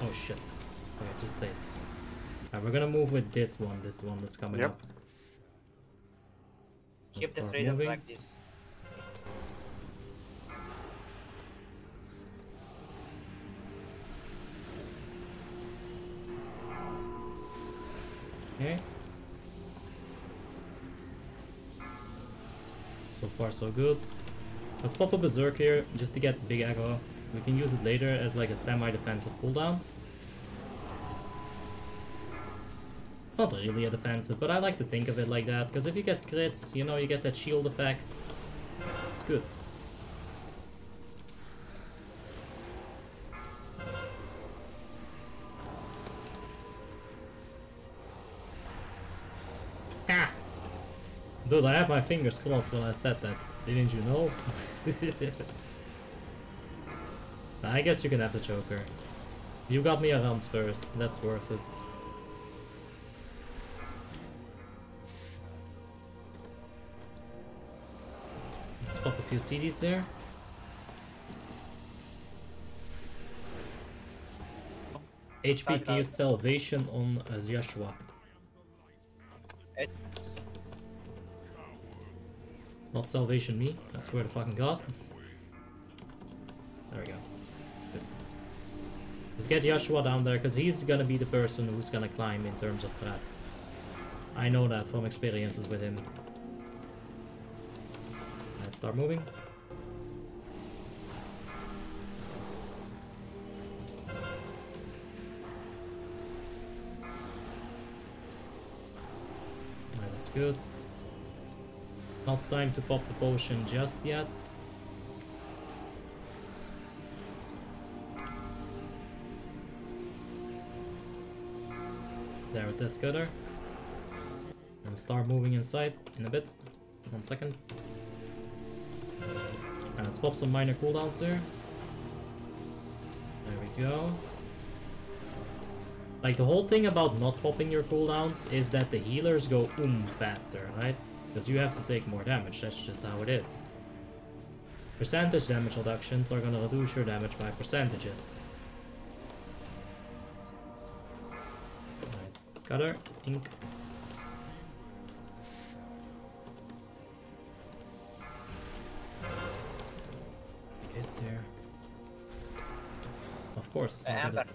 Oh shit. Okay, just stay. Alright, we're gonna move with this one, this one that's coming yep. up. Let's keep the freedom moving. Like this. Okay. So far so good. Let's pop a Berserk here just to get big aggro. We can use it later as like a semi-defensive cooldown. It's not really a defensive, but I like to think of it like that, because if you get crits, you know, you get that shield effect. It's good. Ah! Dude, I had my fingers crossed when I said that. Didn't you know? I guess you can have the choker. You got me a Rams first, that's worth it. Let's pop a few C Ds there. H P key is salvation on uh, Joshua. Not salvation me, I swear to fucking god. There we go. Good. Let's get Joshua down there, because he's gonna be the person who's gonna climb in terms of threat. I know that from experiences with him. Let's start moving. Alright, that's good. Not time to pop the potion just yet. There with this cutter. And start moving inside in a bit. One second. And let's pop some minor cooldowns there. There we go. Like, the whole thing about not popping your cooldowns is that the healers go um faster, right? Because you have to take more damage, that's just how it is. Percentage damage reductions are gonna reduce your damage by percentages. Alright, cutter, ink. Kids here. Of course. I'll get it.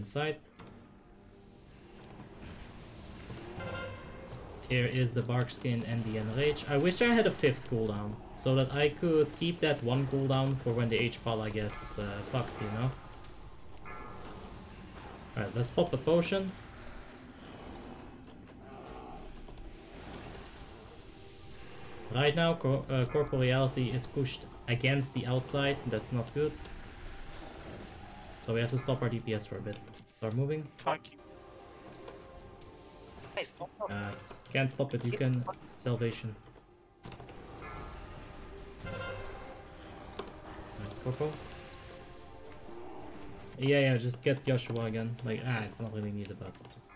Inside. Here is the bark skin and the enrage. I wish I had a fifth cooldown so that I could keep that one cooldown for when the H-Pala gets uh, fucked, you know. Alright, let's pop a potion. Right now cor uh, corporeality is pushed against the outside, that's not good. So we have to stop our D P S for a bit. Start moving. Thank you. Uh, can't stop it, you can salvation. Right, Coco. Yeah, yeah, just get Joshua again. Like, ah, it's not really needed, but... Just...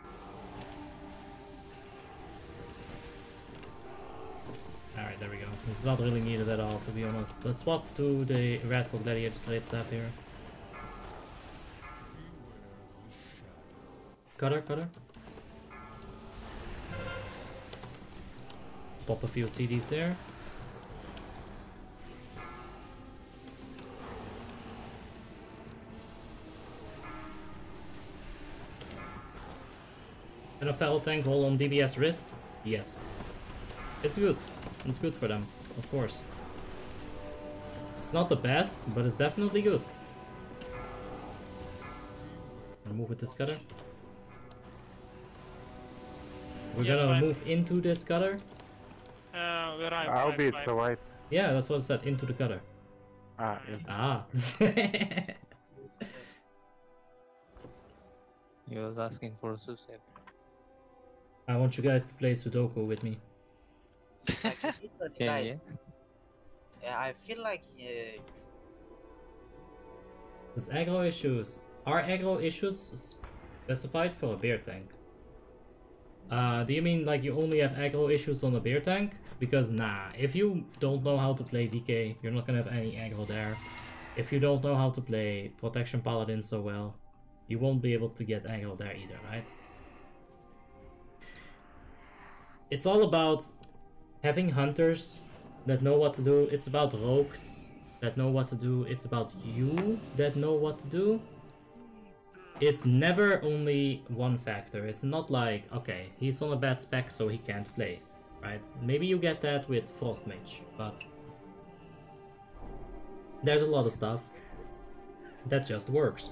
Alright, there we go. It's not really needed at all, to be honest. Let's swap to the Wrath of the Lich King trade staff here. Cutter, cutter. Pop a few C Ds there. And a feral tank roll on D B S wrist? Yes. It's good. It's good for them, of course. It's not the best, but it's definitely good. And move with this cutter. We're yes, gonna right. move into this cutter. Uh, where I'm, I'll be the right. Yeah, that's what it said. Into the cutter. Ah. Yes. Ah. He was asking for a suicide. I want you guys to play Sudoku with me. Like, yeah, yeah. yeah, I feel like. Uh... There's aggro issues. Are aggro issues specified for a beer tank? Uh, do you mean like you only have aggro issues on the beer tank? Because nah, if you don't know how to play D K, you're not gonna have any aggro there. If you don't know how to play Protection Paladin so well, you won't be able to get aggro there either, right? It's all about having hunters that know what to do. It's about rogues that know what to do. It's about you that know what to do. It's never only one factor. It's not like, okay, he's on a bad spec, so he can't play, right? Maybe you get that with Frostmage, but there's a lot of stuff that just works.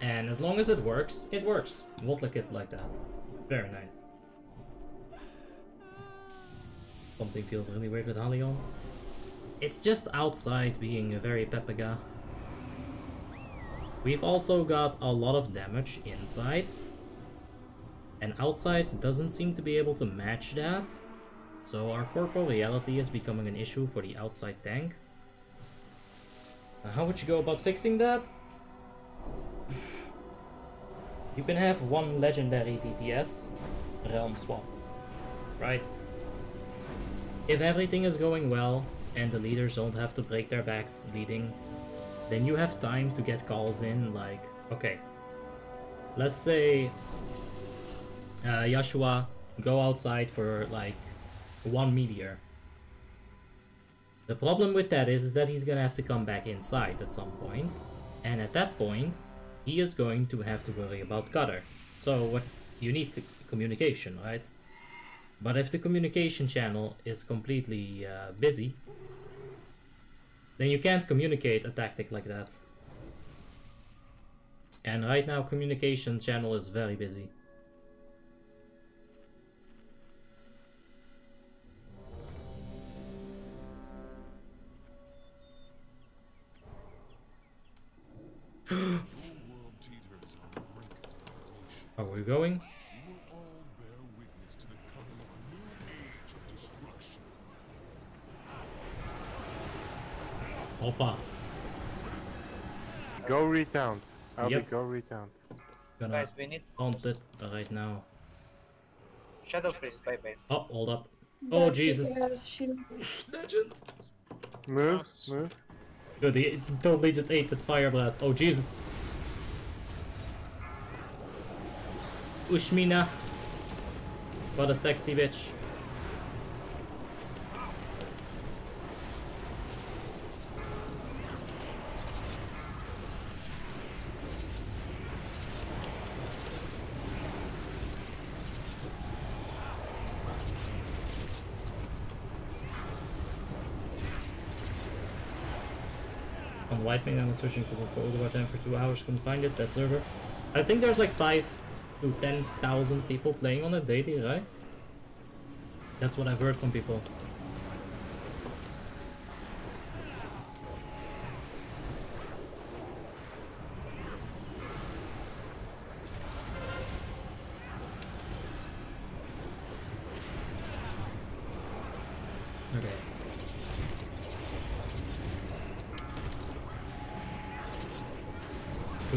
And as long as it works, it works. Wotlick is like that. Very nice. Something feels really weird with Halion. It's just outside being a very Pepega. We've also got a lot of damage inside, and outside doesn't seem to be able to match that. So our corporeality is becoming an issue for the outside tank. Now how would you go about fixing that? You can have one legendary D P S, Realm Swap, right? If everything is going well and the leaders don't have to break their backs leading, then you have time to get calls in like, okay, let's say uh, Yashua, go outside for like one meteor. The problem with that is, is that he's gonna have to come back inside at some point, and at that point he is going to have to worry about gutter. So what you need communication, right? But if the communication channel is completely uh, busy, then you can't communicate a tactic like that. And right now communication channel is very busy. Are we going? Hoppa. Go retount. I'll yep. be go retount. Gonna Guys, we need count it right now. Shadow freeze, bye bye. Oh, hold up. Oh, that Jesus. Legend. Move, move. Dude, he totally just ate that fire breath. Oh, Jesus. Ushmina. What a sexy bitch. On Whitemane, I was searching for Ulduar ten for two hours, couldn't find it. That server, I think there's like five to ten thousand people playing on it daily, right? That's what I've heard from people.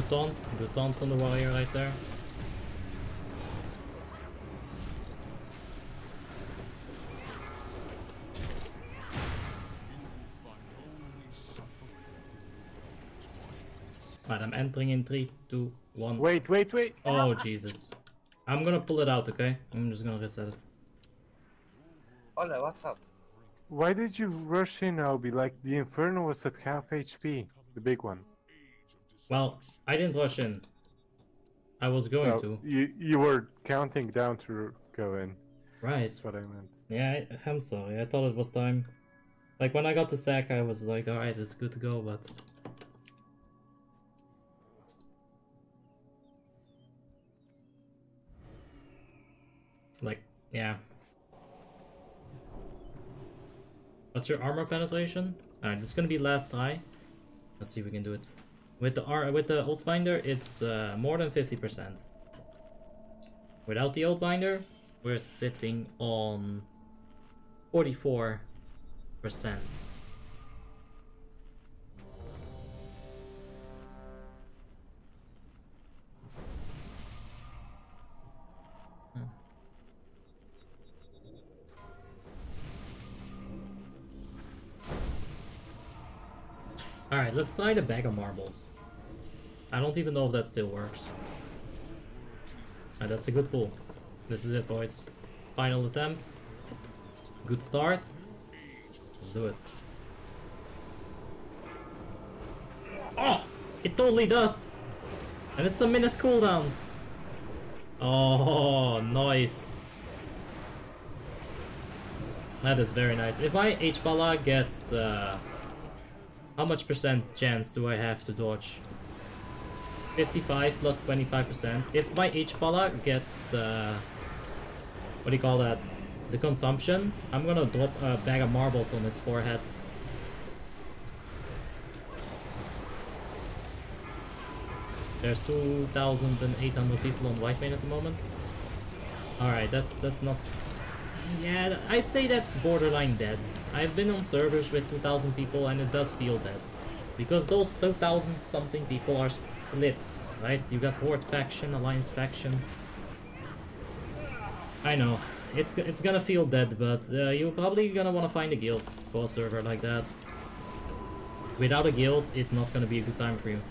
Taunt, the taunt from the warrior right there. Right, I'm entering in three, two, one. Wait, wait, wait! Oh, Jesus. I'm gonna pull it out, okay? I'm just gonna reset it. Hola, what's up? Why did you rush in, Awbeé? Like, the Inferno was at half H P, the big one. Well, I didn't rush in. I was going well, to. You you were counting down to go in. Right. That's what I meant. Yeah, I, I'm sorry. I thought it was time. Like, when I got the sack, I was like, alright, it's good to go, but... Like, yeah. What's your armor penetration? Alright, this is gonna be last try. Let's see if we can do it. With the R with the old binder, it's uh, more than fifty percent. Without the old binder, we're sitting on forty-four percent. Alright, let's try the bag of marbles. I don't even know if that still works. Right, that's a good pull. This is it, boys. Final attempt. Good start. Let's do it. Oh! It totally does! And it's a minute cooldown. Oh, nice. That is very nice. If my H-Bala gets... Uh, how much percent chance do I have to dodge? fifty-five plus twenty-five percent. If my H-Bala gets... Uh, what do you call that? The consumption. I'm gonna drop a bag of marbles on his forehead. There's two thousand eight hundred people on Whitemane at the moment. Alright, that's that's not... Yeah, I'd say that's borderline dead. I've been on servers with two thousand people and it does feel dead. Because those two thousand something people are split, right? You got Horde faction, Alliance faction. I know, it's, it's gonna feel dead, but uh, you're probably gonna wanna find a guild for a server like that. Without a guild, it's not gonna be a good time for you.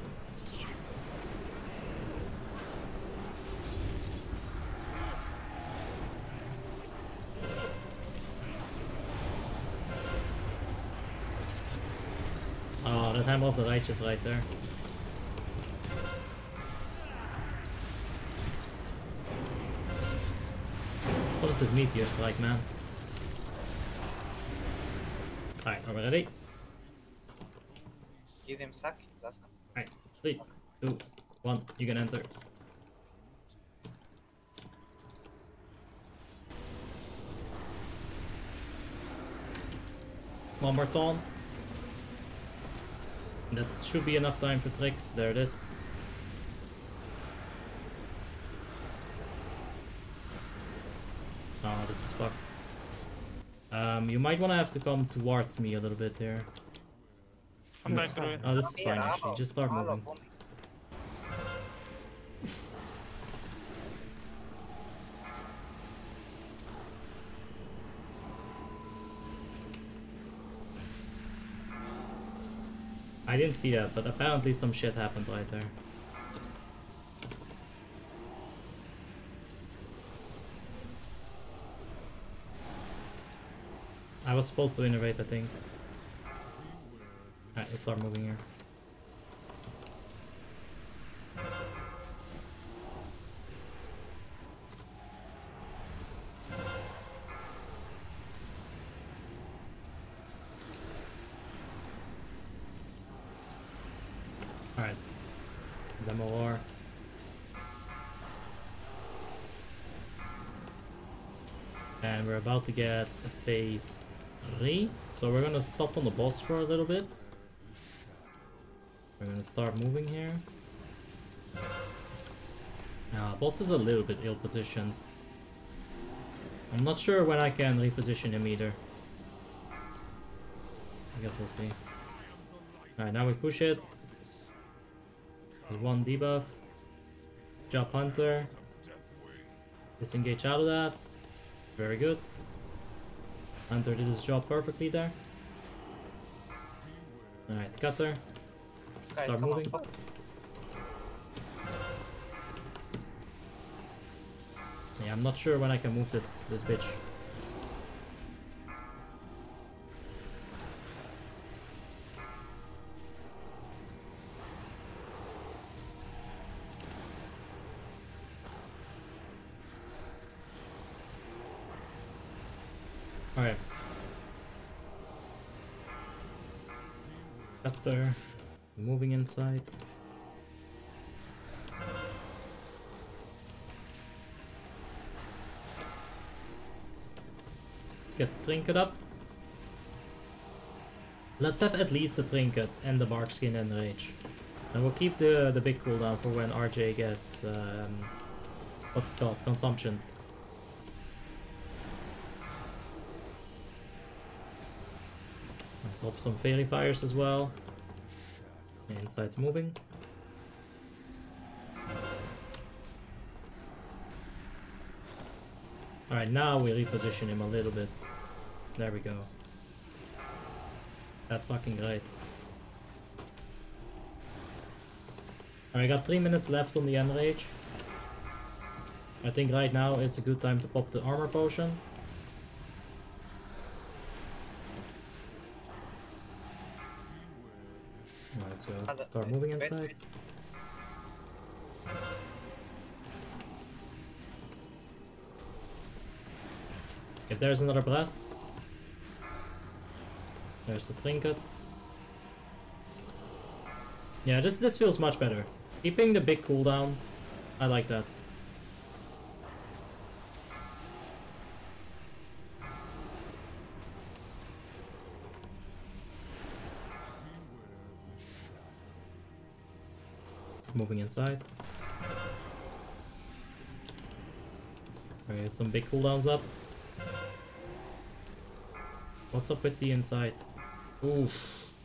Oh, that Hammer of the Righteous right there. What is this meteor strike, man? Alright, are we ready? Give him sack, that's good. Alright, three, two, one, you can enter. One more taunt. That should be enough time for tricks. There it is. Oh, this is fucked. Um, you might want to have to come towards me a little bit here. I'm back through it. Oh, this is fine actually. Just start moving. I didn't see that, but apparently some shit happened right there. I was supposed to innovate, I think. Alright, let's start moving here. About to get phase three, so we're gonna stop on the boss for a little bit. We're gonna start moving here. Now, boss is a little bit ill-positioned. I'm not sure when I can reposition him either. I guess we'll see. Alright, now we push it. With one debuff. Jump Hunter. Disengage out of that. Very good. Hunter did his job perfectly there. Alright, cutter. Guys, start moving. On. Yeah, I'm not sure when I can move this this bitch. There. Moving inside. Let's get the trinket up. Let's have at least the trinket and the bark skin and rage. And we'll keep the, the big cooldown for when R J gets um, what's it called? Consumption. Let's drop some fairy fires as well. Inside's moving. Alright, now we reposition him a little bit. There we go. That's fucking great. Alright, I got three minutes left on the enrage. I think right now is a good time to pop the armor potion. Alright, so start moving inside. If there's another breath. There's the trinket. Yeah, this this feels much better. Keeping the big cooldown, I like that. Moving inside. Alright, some big cooldowns up. What's up with the inside? Ooh,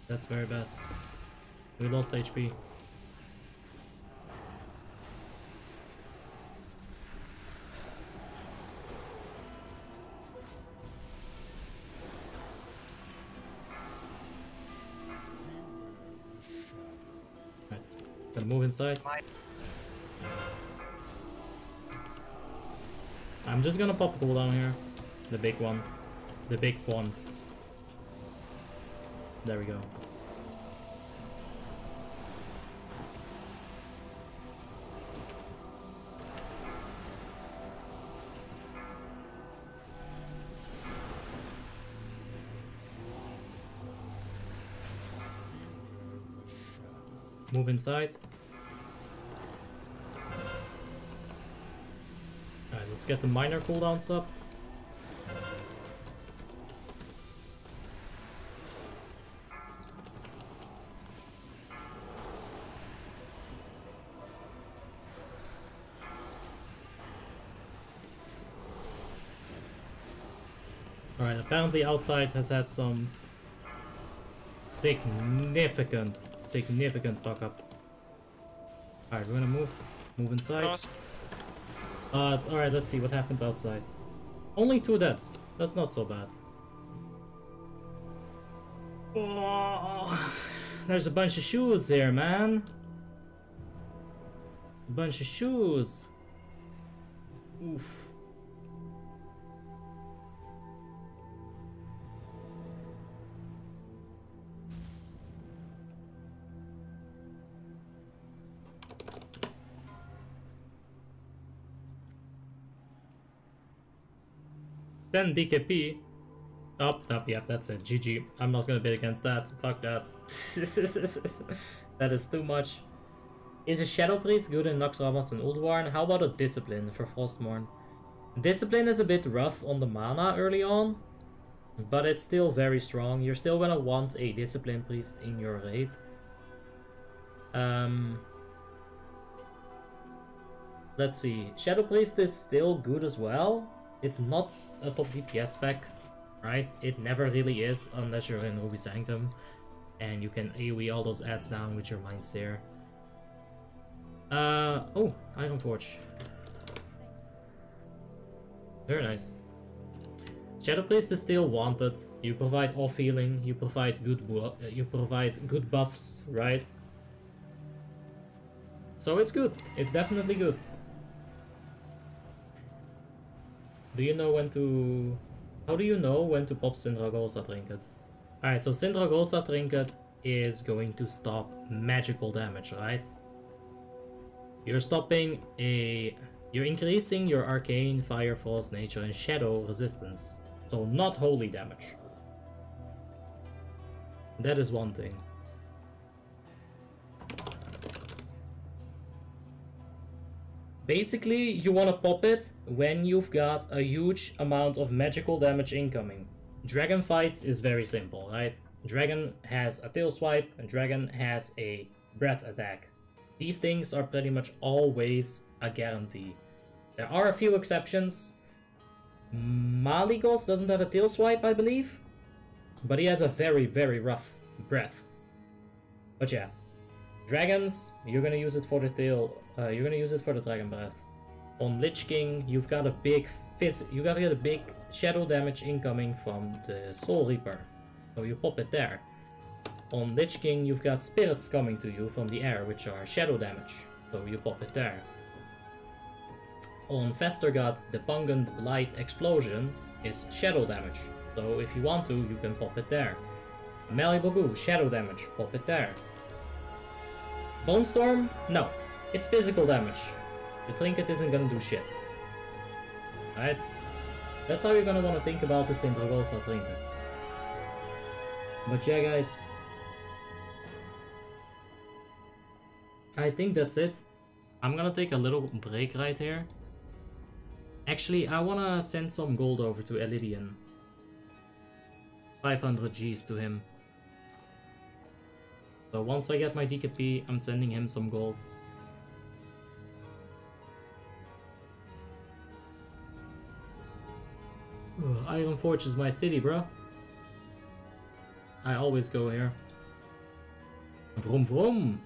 that's very bad. We lost H P. Right, gotta move inside. I'm just gonna pop cooldown here. The big one. The big ones. There we go. Move inside. Alright, let's get the minor cooldowns up. Alright, apparently outside has had some significant, significant fuck up. Alright, we're gonna move. Move inside. Uh, alright, let's see what happened outside. Only two deaths. That's not so bad. Oh, there's a bunch of shoes here, man. Bunch of shoes. Oof. ten B K P. Oh, oh, yeah, that's it. G G. I'm not gonna bid against that. Fuck that. That is too much. Is a Shadow Priest good in Naxxramas and Ulduar? And how about a Discipline for Frostmourne? Discipline is a bit rough on the mana early on, but it's still very strong. You're still gonna want a Discipline Priest in your raid. Um, let's see. Shadow Priest is still good as well. It's not a top D P S spec, right? It never really is, unless you're in Ruby Sanctum, and you can AoE all those ads down with your Mind Seer. Uh, oh, Iron Forge. Very nice. Shadow Priest is still wanted. You provide off healing. You provide good bu you provide good buffs, right? So it's good. It's definitely good. Do you know when to... How do you know when to pop Sindragosa Trinket? Alright, so Sindragosa Trinket is going to stop magical damage, right? You're stopping a... You're increasing your Arcane, Fire, Frost, Nature, and Shadow resistance. So not holy damage. That is one thing. Basically, you want to pop it when you've got a huge amount of magical damage incoming. Dragon fights is very simple, right? Dragon has a tail swipe, and dragon has a breath attack. These things are pretty much always a guarantee. There are a few exceptions. Maligos doesn't have a tail swipe, I believe, but he has a very, very rough breath. But yeah. Dragons, you're gonna use it for the tail. Uh, you're gonna use it for the dragon breath. On Lich King, you've got a big fizz. You gotta get a big shadow damage incoming from the Soul Reaper, so you pop it there. On Lich King, you've got spirits coming to you from the air, which are shadow damage, so you pop it there. On Vestergaard, the Pungent Blight Explosion is shadow damage, so if you want to, you can pop it there. Malibogu, shadow damage, pop it there. Bone Storm? No. It's physical damage. The trinket isn't gonna do shit. Alright? That's how you're gonna wanna think about the Sindragosa trinket. But yeah, guys. I think that's it. I'm gonna take a little break right here. Actually, I wanna send some gold over to Elidian. five hundred G's to him. So once I get my D K P, I'm sending him some gold. Ugh, Iron Forge is my city, bro. I always go here. Vroom vroom!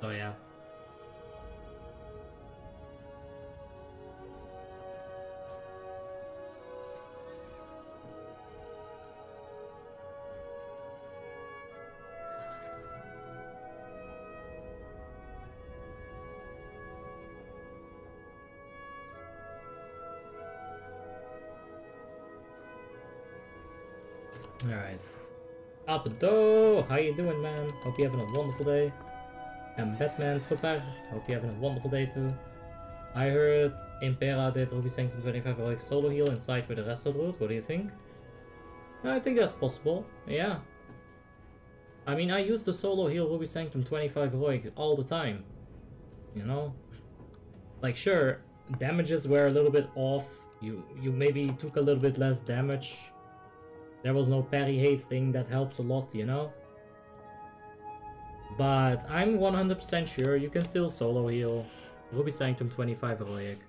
So yeah. Alright. Apado, how you doing, man? Hope you're having a wonderful day. And Batman Super, hope you're having a wonderful day too. I heard Impera did Ruby Sanctum twenty-five heroic solo heal inside with the rest of the route. What do you think? I think that's possible, yeah. I mean, I use the solo heal Ruby Sanctum twenty-five heroic all the time. You know? Like, sure, damages were a little bit off. You, you maybe took a little bit less damage. There was no parry haste thing that helps a lot, you know? But I'm one hundred percent sure you can still solo heal Ruby Sanctum twenty-five heroic.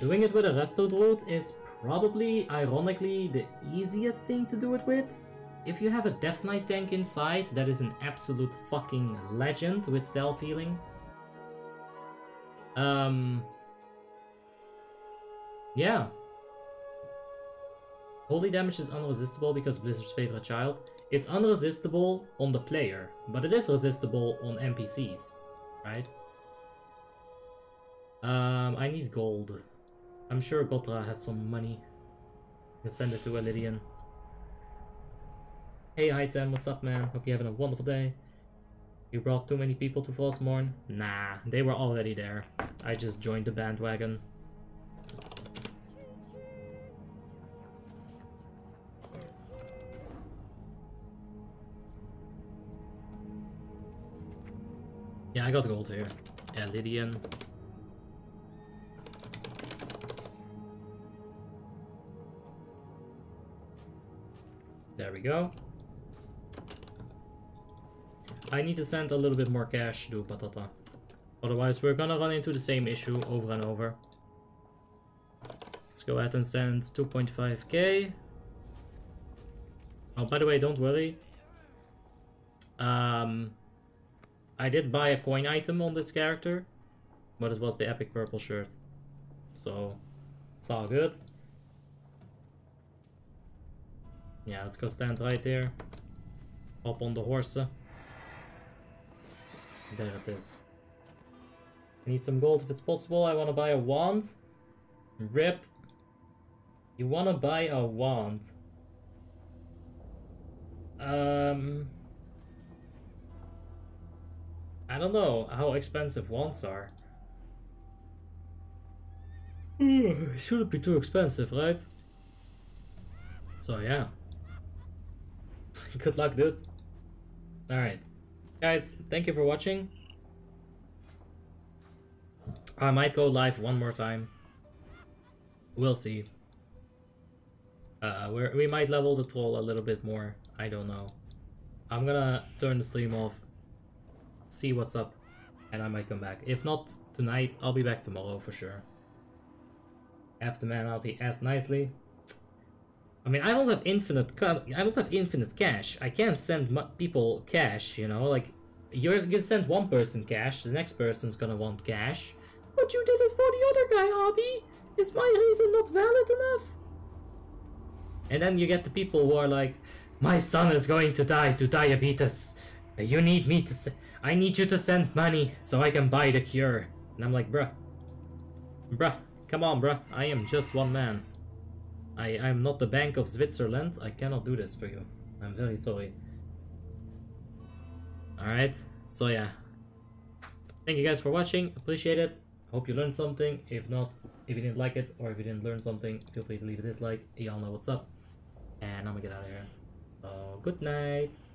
Doing it with a resto druid is probably, ironically, the easiest thing to do it with. If you have a Death Knight tank inside, that is an absolute fucking legend with self-healing. Um... Yeah. Holy damage is unresistible because Blizzard's favorite child. It's unresistible on the player, but it is resistible on N P Cs, right? Um, I need gold. I'm sure Gotra has some money. Let's send it to Elidian. Hey, Hi ten, what's up, man? Hope you're having a wonderful day. You brought too many people to Frostmourne? Nah, they were already there. I just joined the bandwagon. Yeah, I got gold here. Yeah, Lydian. There we go. I need to send a little bit more cash to Batata. Otherwise, we're gonna run into the same issue over and over. Let's go ahead and send two point five K. Oh, by the way, don't worry. Um... I did buy a coin item on this character, but it was the epic purple shirt, so it's all good. Yeah, let's go stand right here. Up on the horse. There it is. I need some gold if it's possible. I want to buy a wand. Rip. You want to buy a wand? Um... I don't know how expensive wands are. Ooh, it shouldn't be too expensive, right? So yeah. Good luck, dude. Alright. Guys, thank you for watching. I might go live one more time. We'll see. Uh, we're, we might level the troll a little bit more. I don't know. I'm gonna turn the stream off. See what's up, and I might come back. If not tonight, I'll be back tomorrow for sure. App the man out the ass nicely. I mean, I don't have infinite ca I don't have infinite cash. I can't send mu people cash, you know, like, you're gonna send one person cash, the next person's gonna want cash. But you did it for the other guy, Awbeé! Is my reason not valid enough? And then you get the people who are like, my son is going to die to diabetes. You need me to send- I need you to send money so I can buy the cure. And I'm like, bruh. Bruh, come on, bruh. I am just one man. I- I'm not the Bank of Switzerland. I cannot do this for you. I'm very sorry. Alright, so yeah. Thank you guys for watching, appreciate it. Hope you learned something. If not, if you didn't like it, or if you didn't learn something, feel free to leave a dislike. Y'all know what's up. And I'm gonna get out of here. So, good night.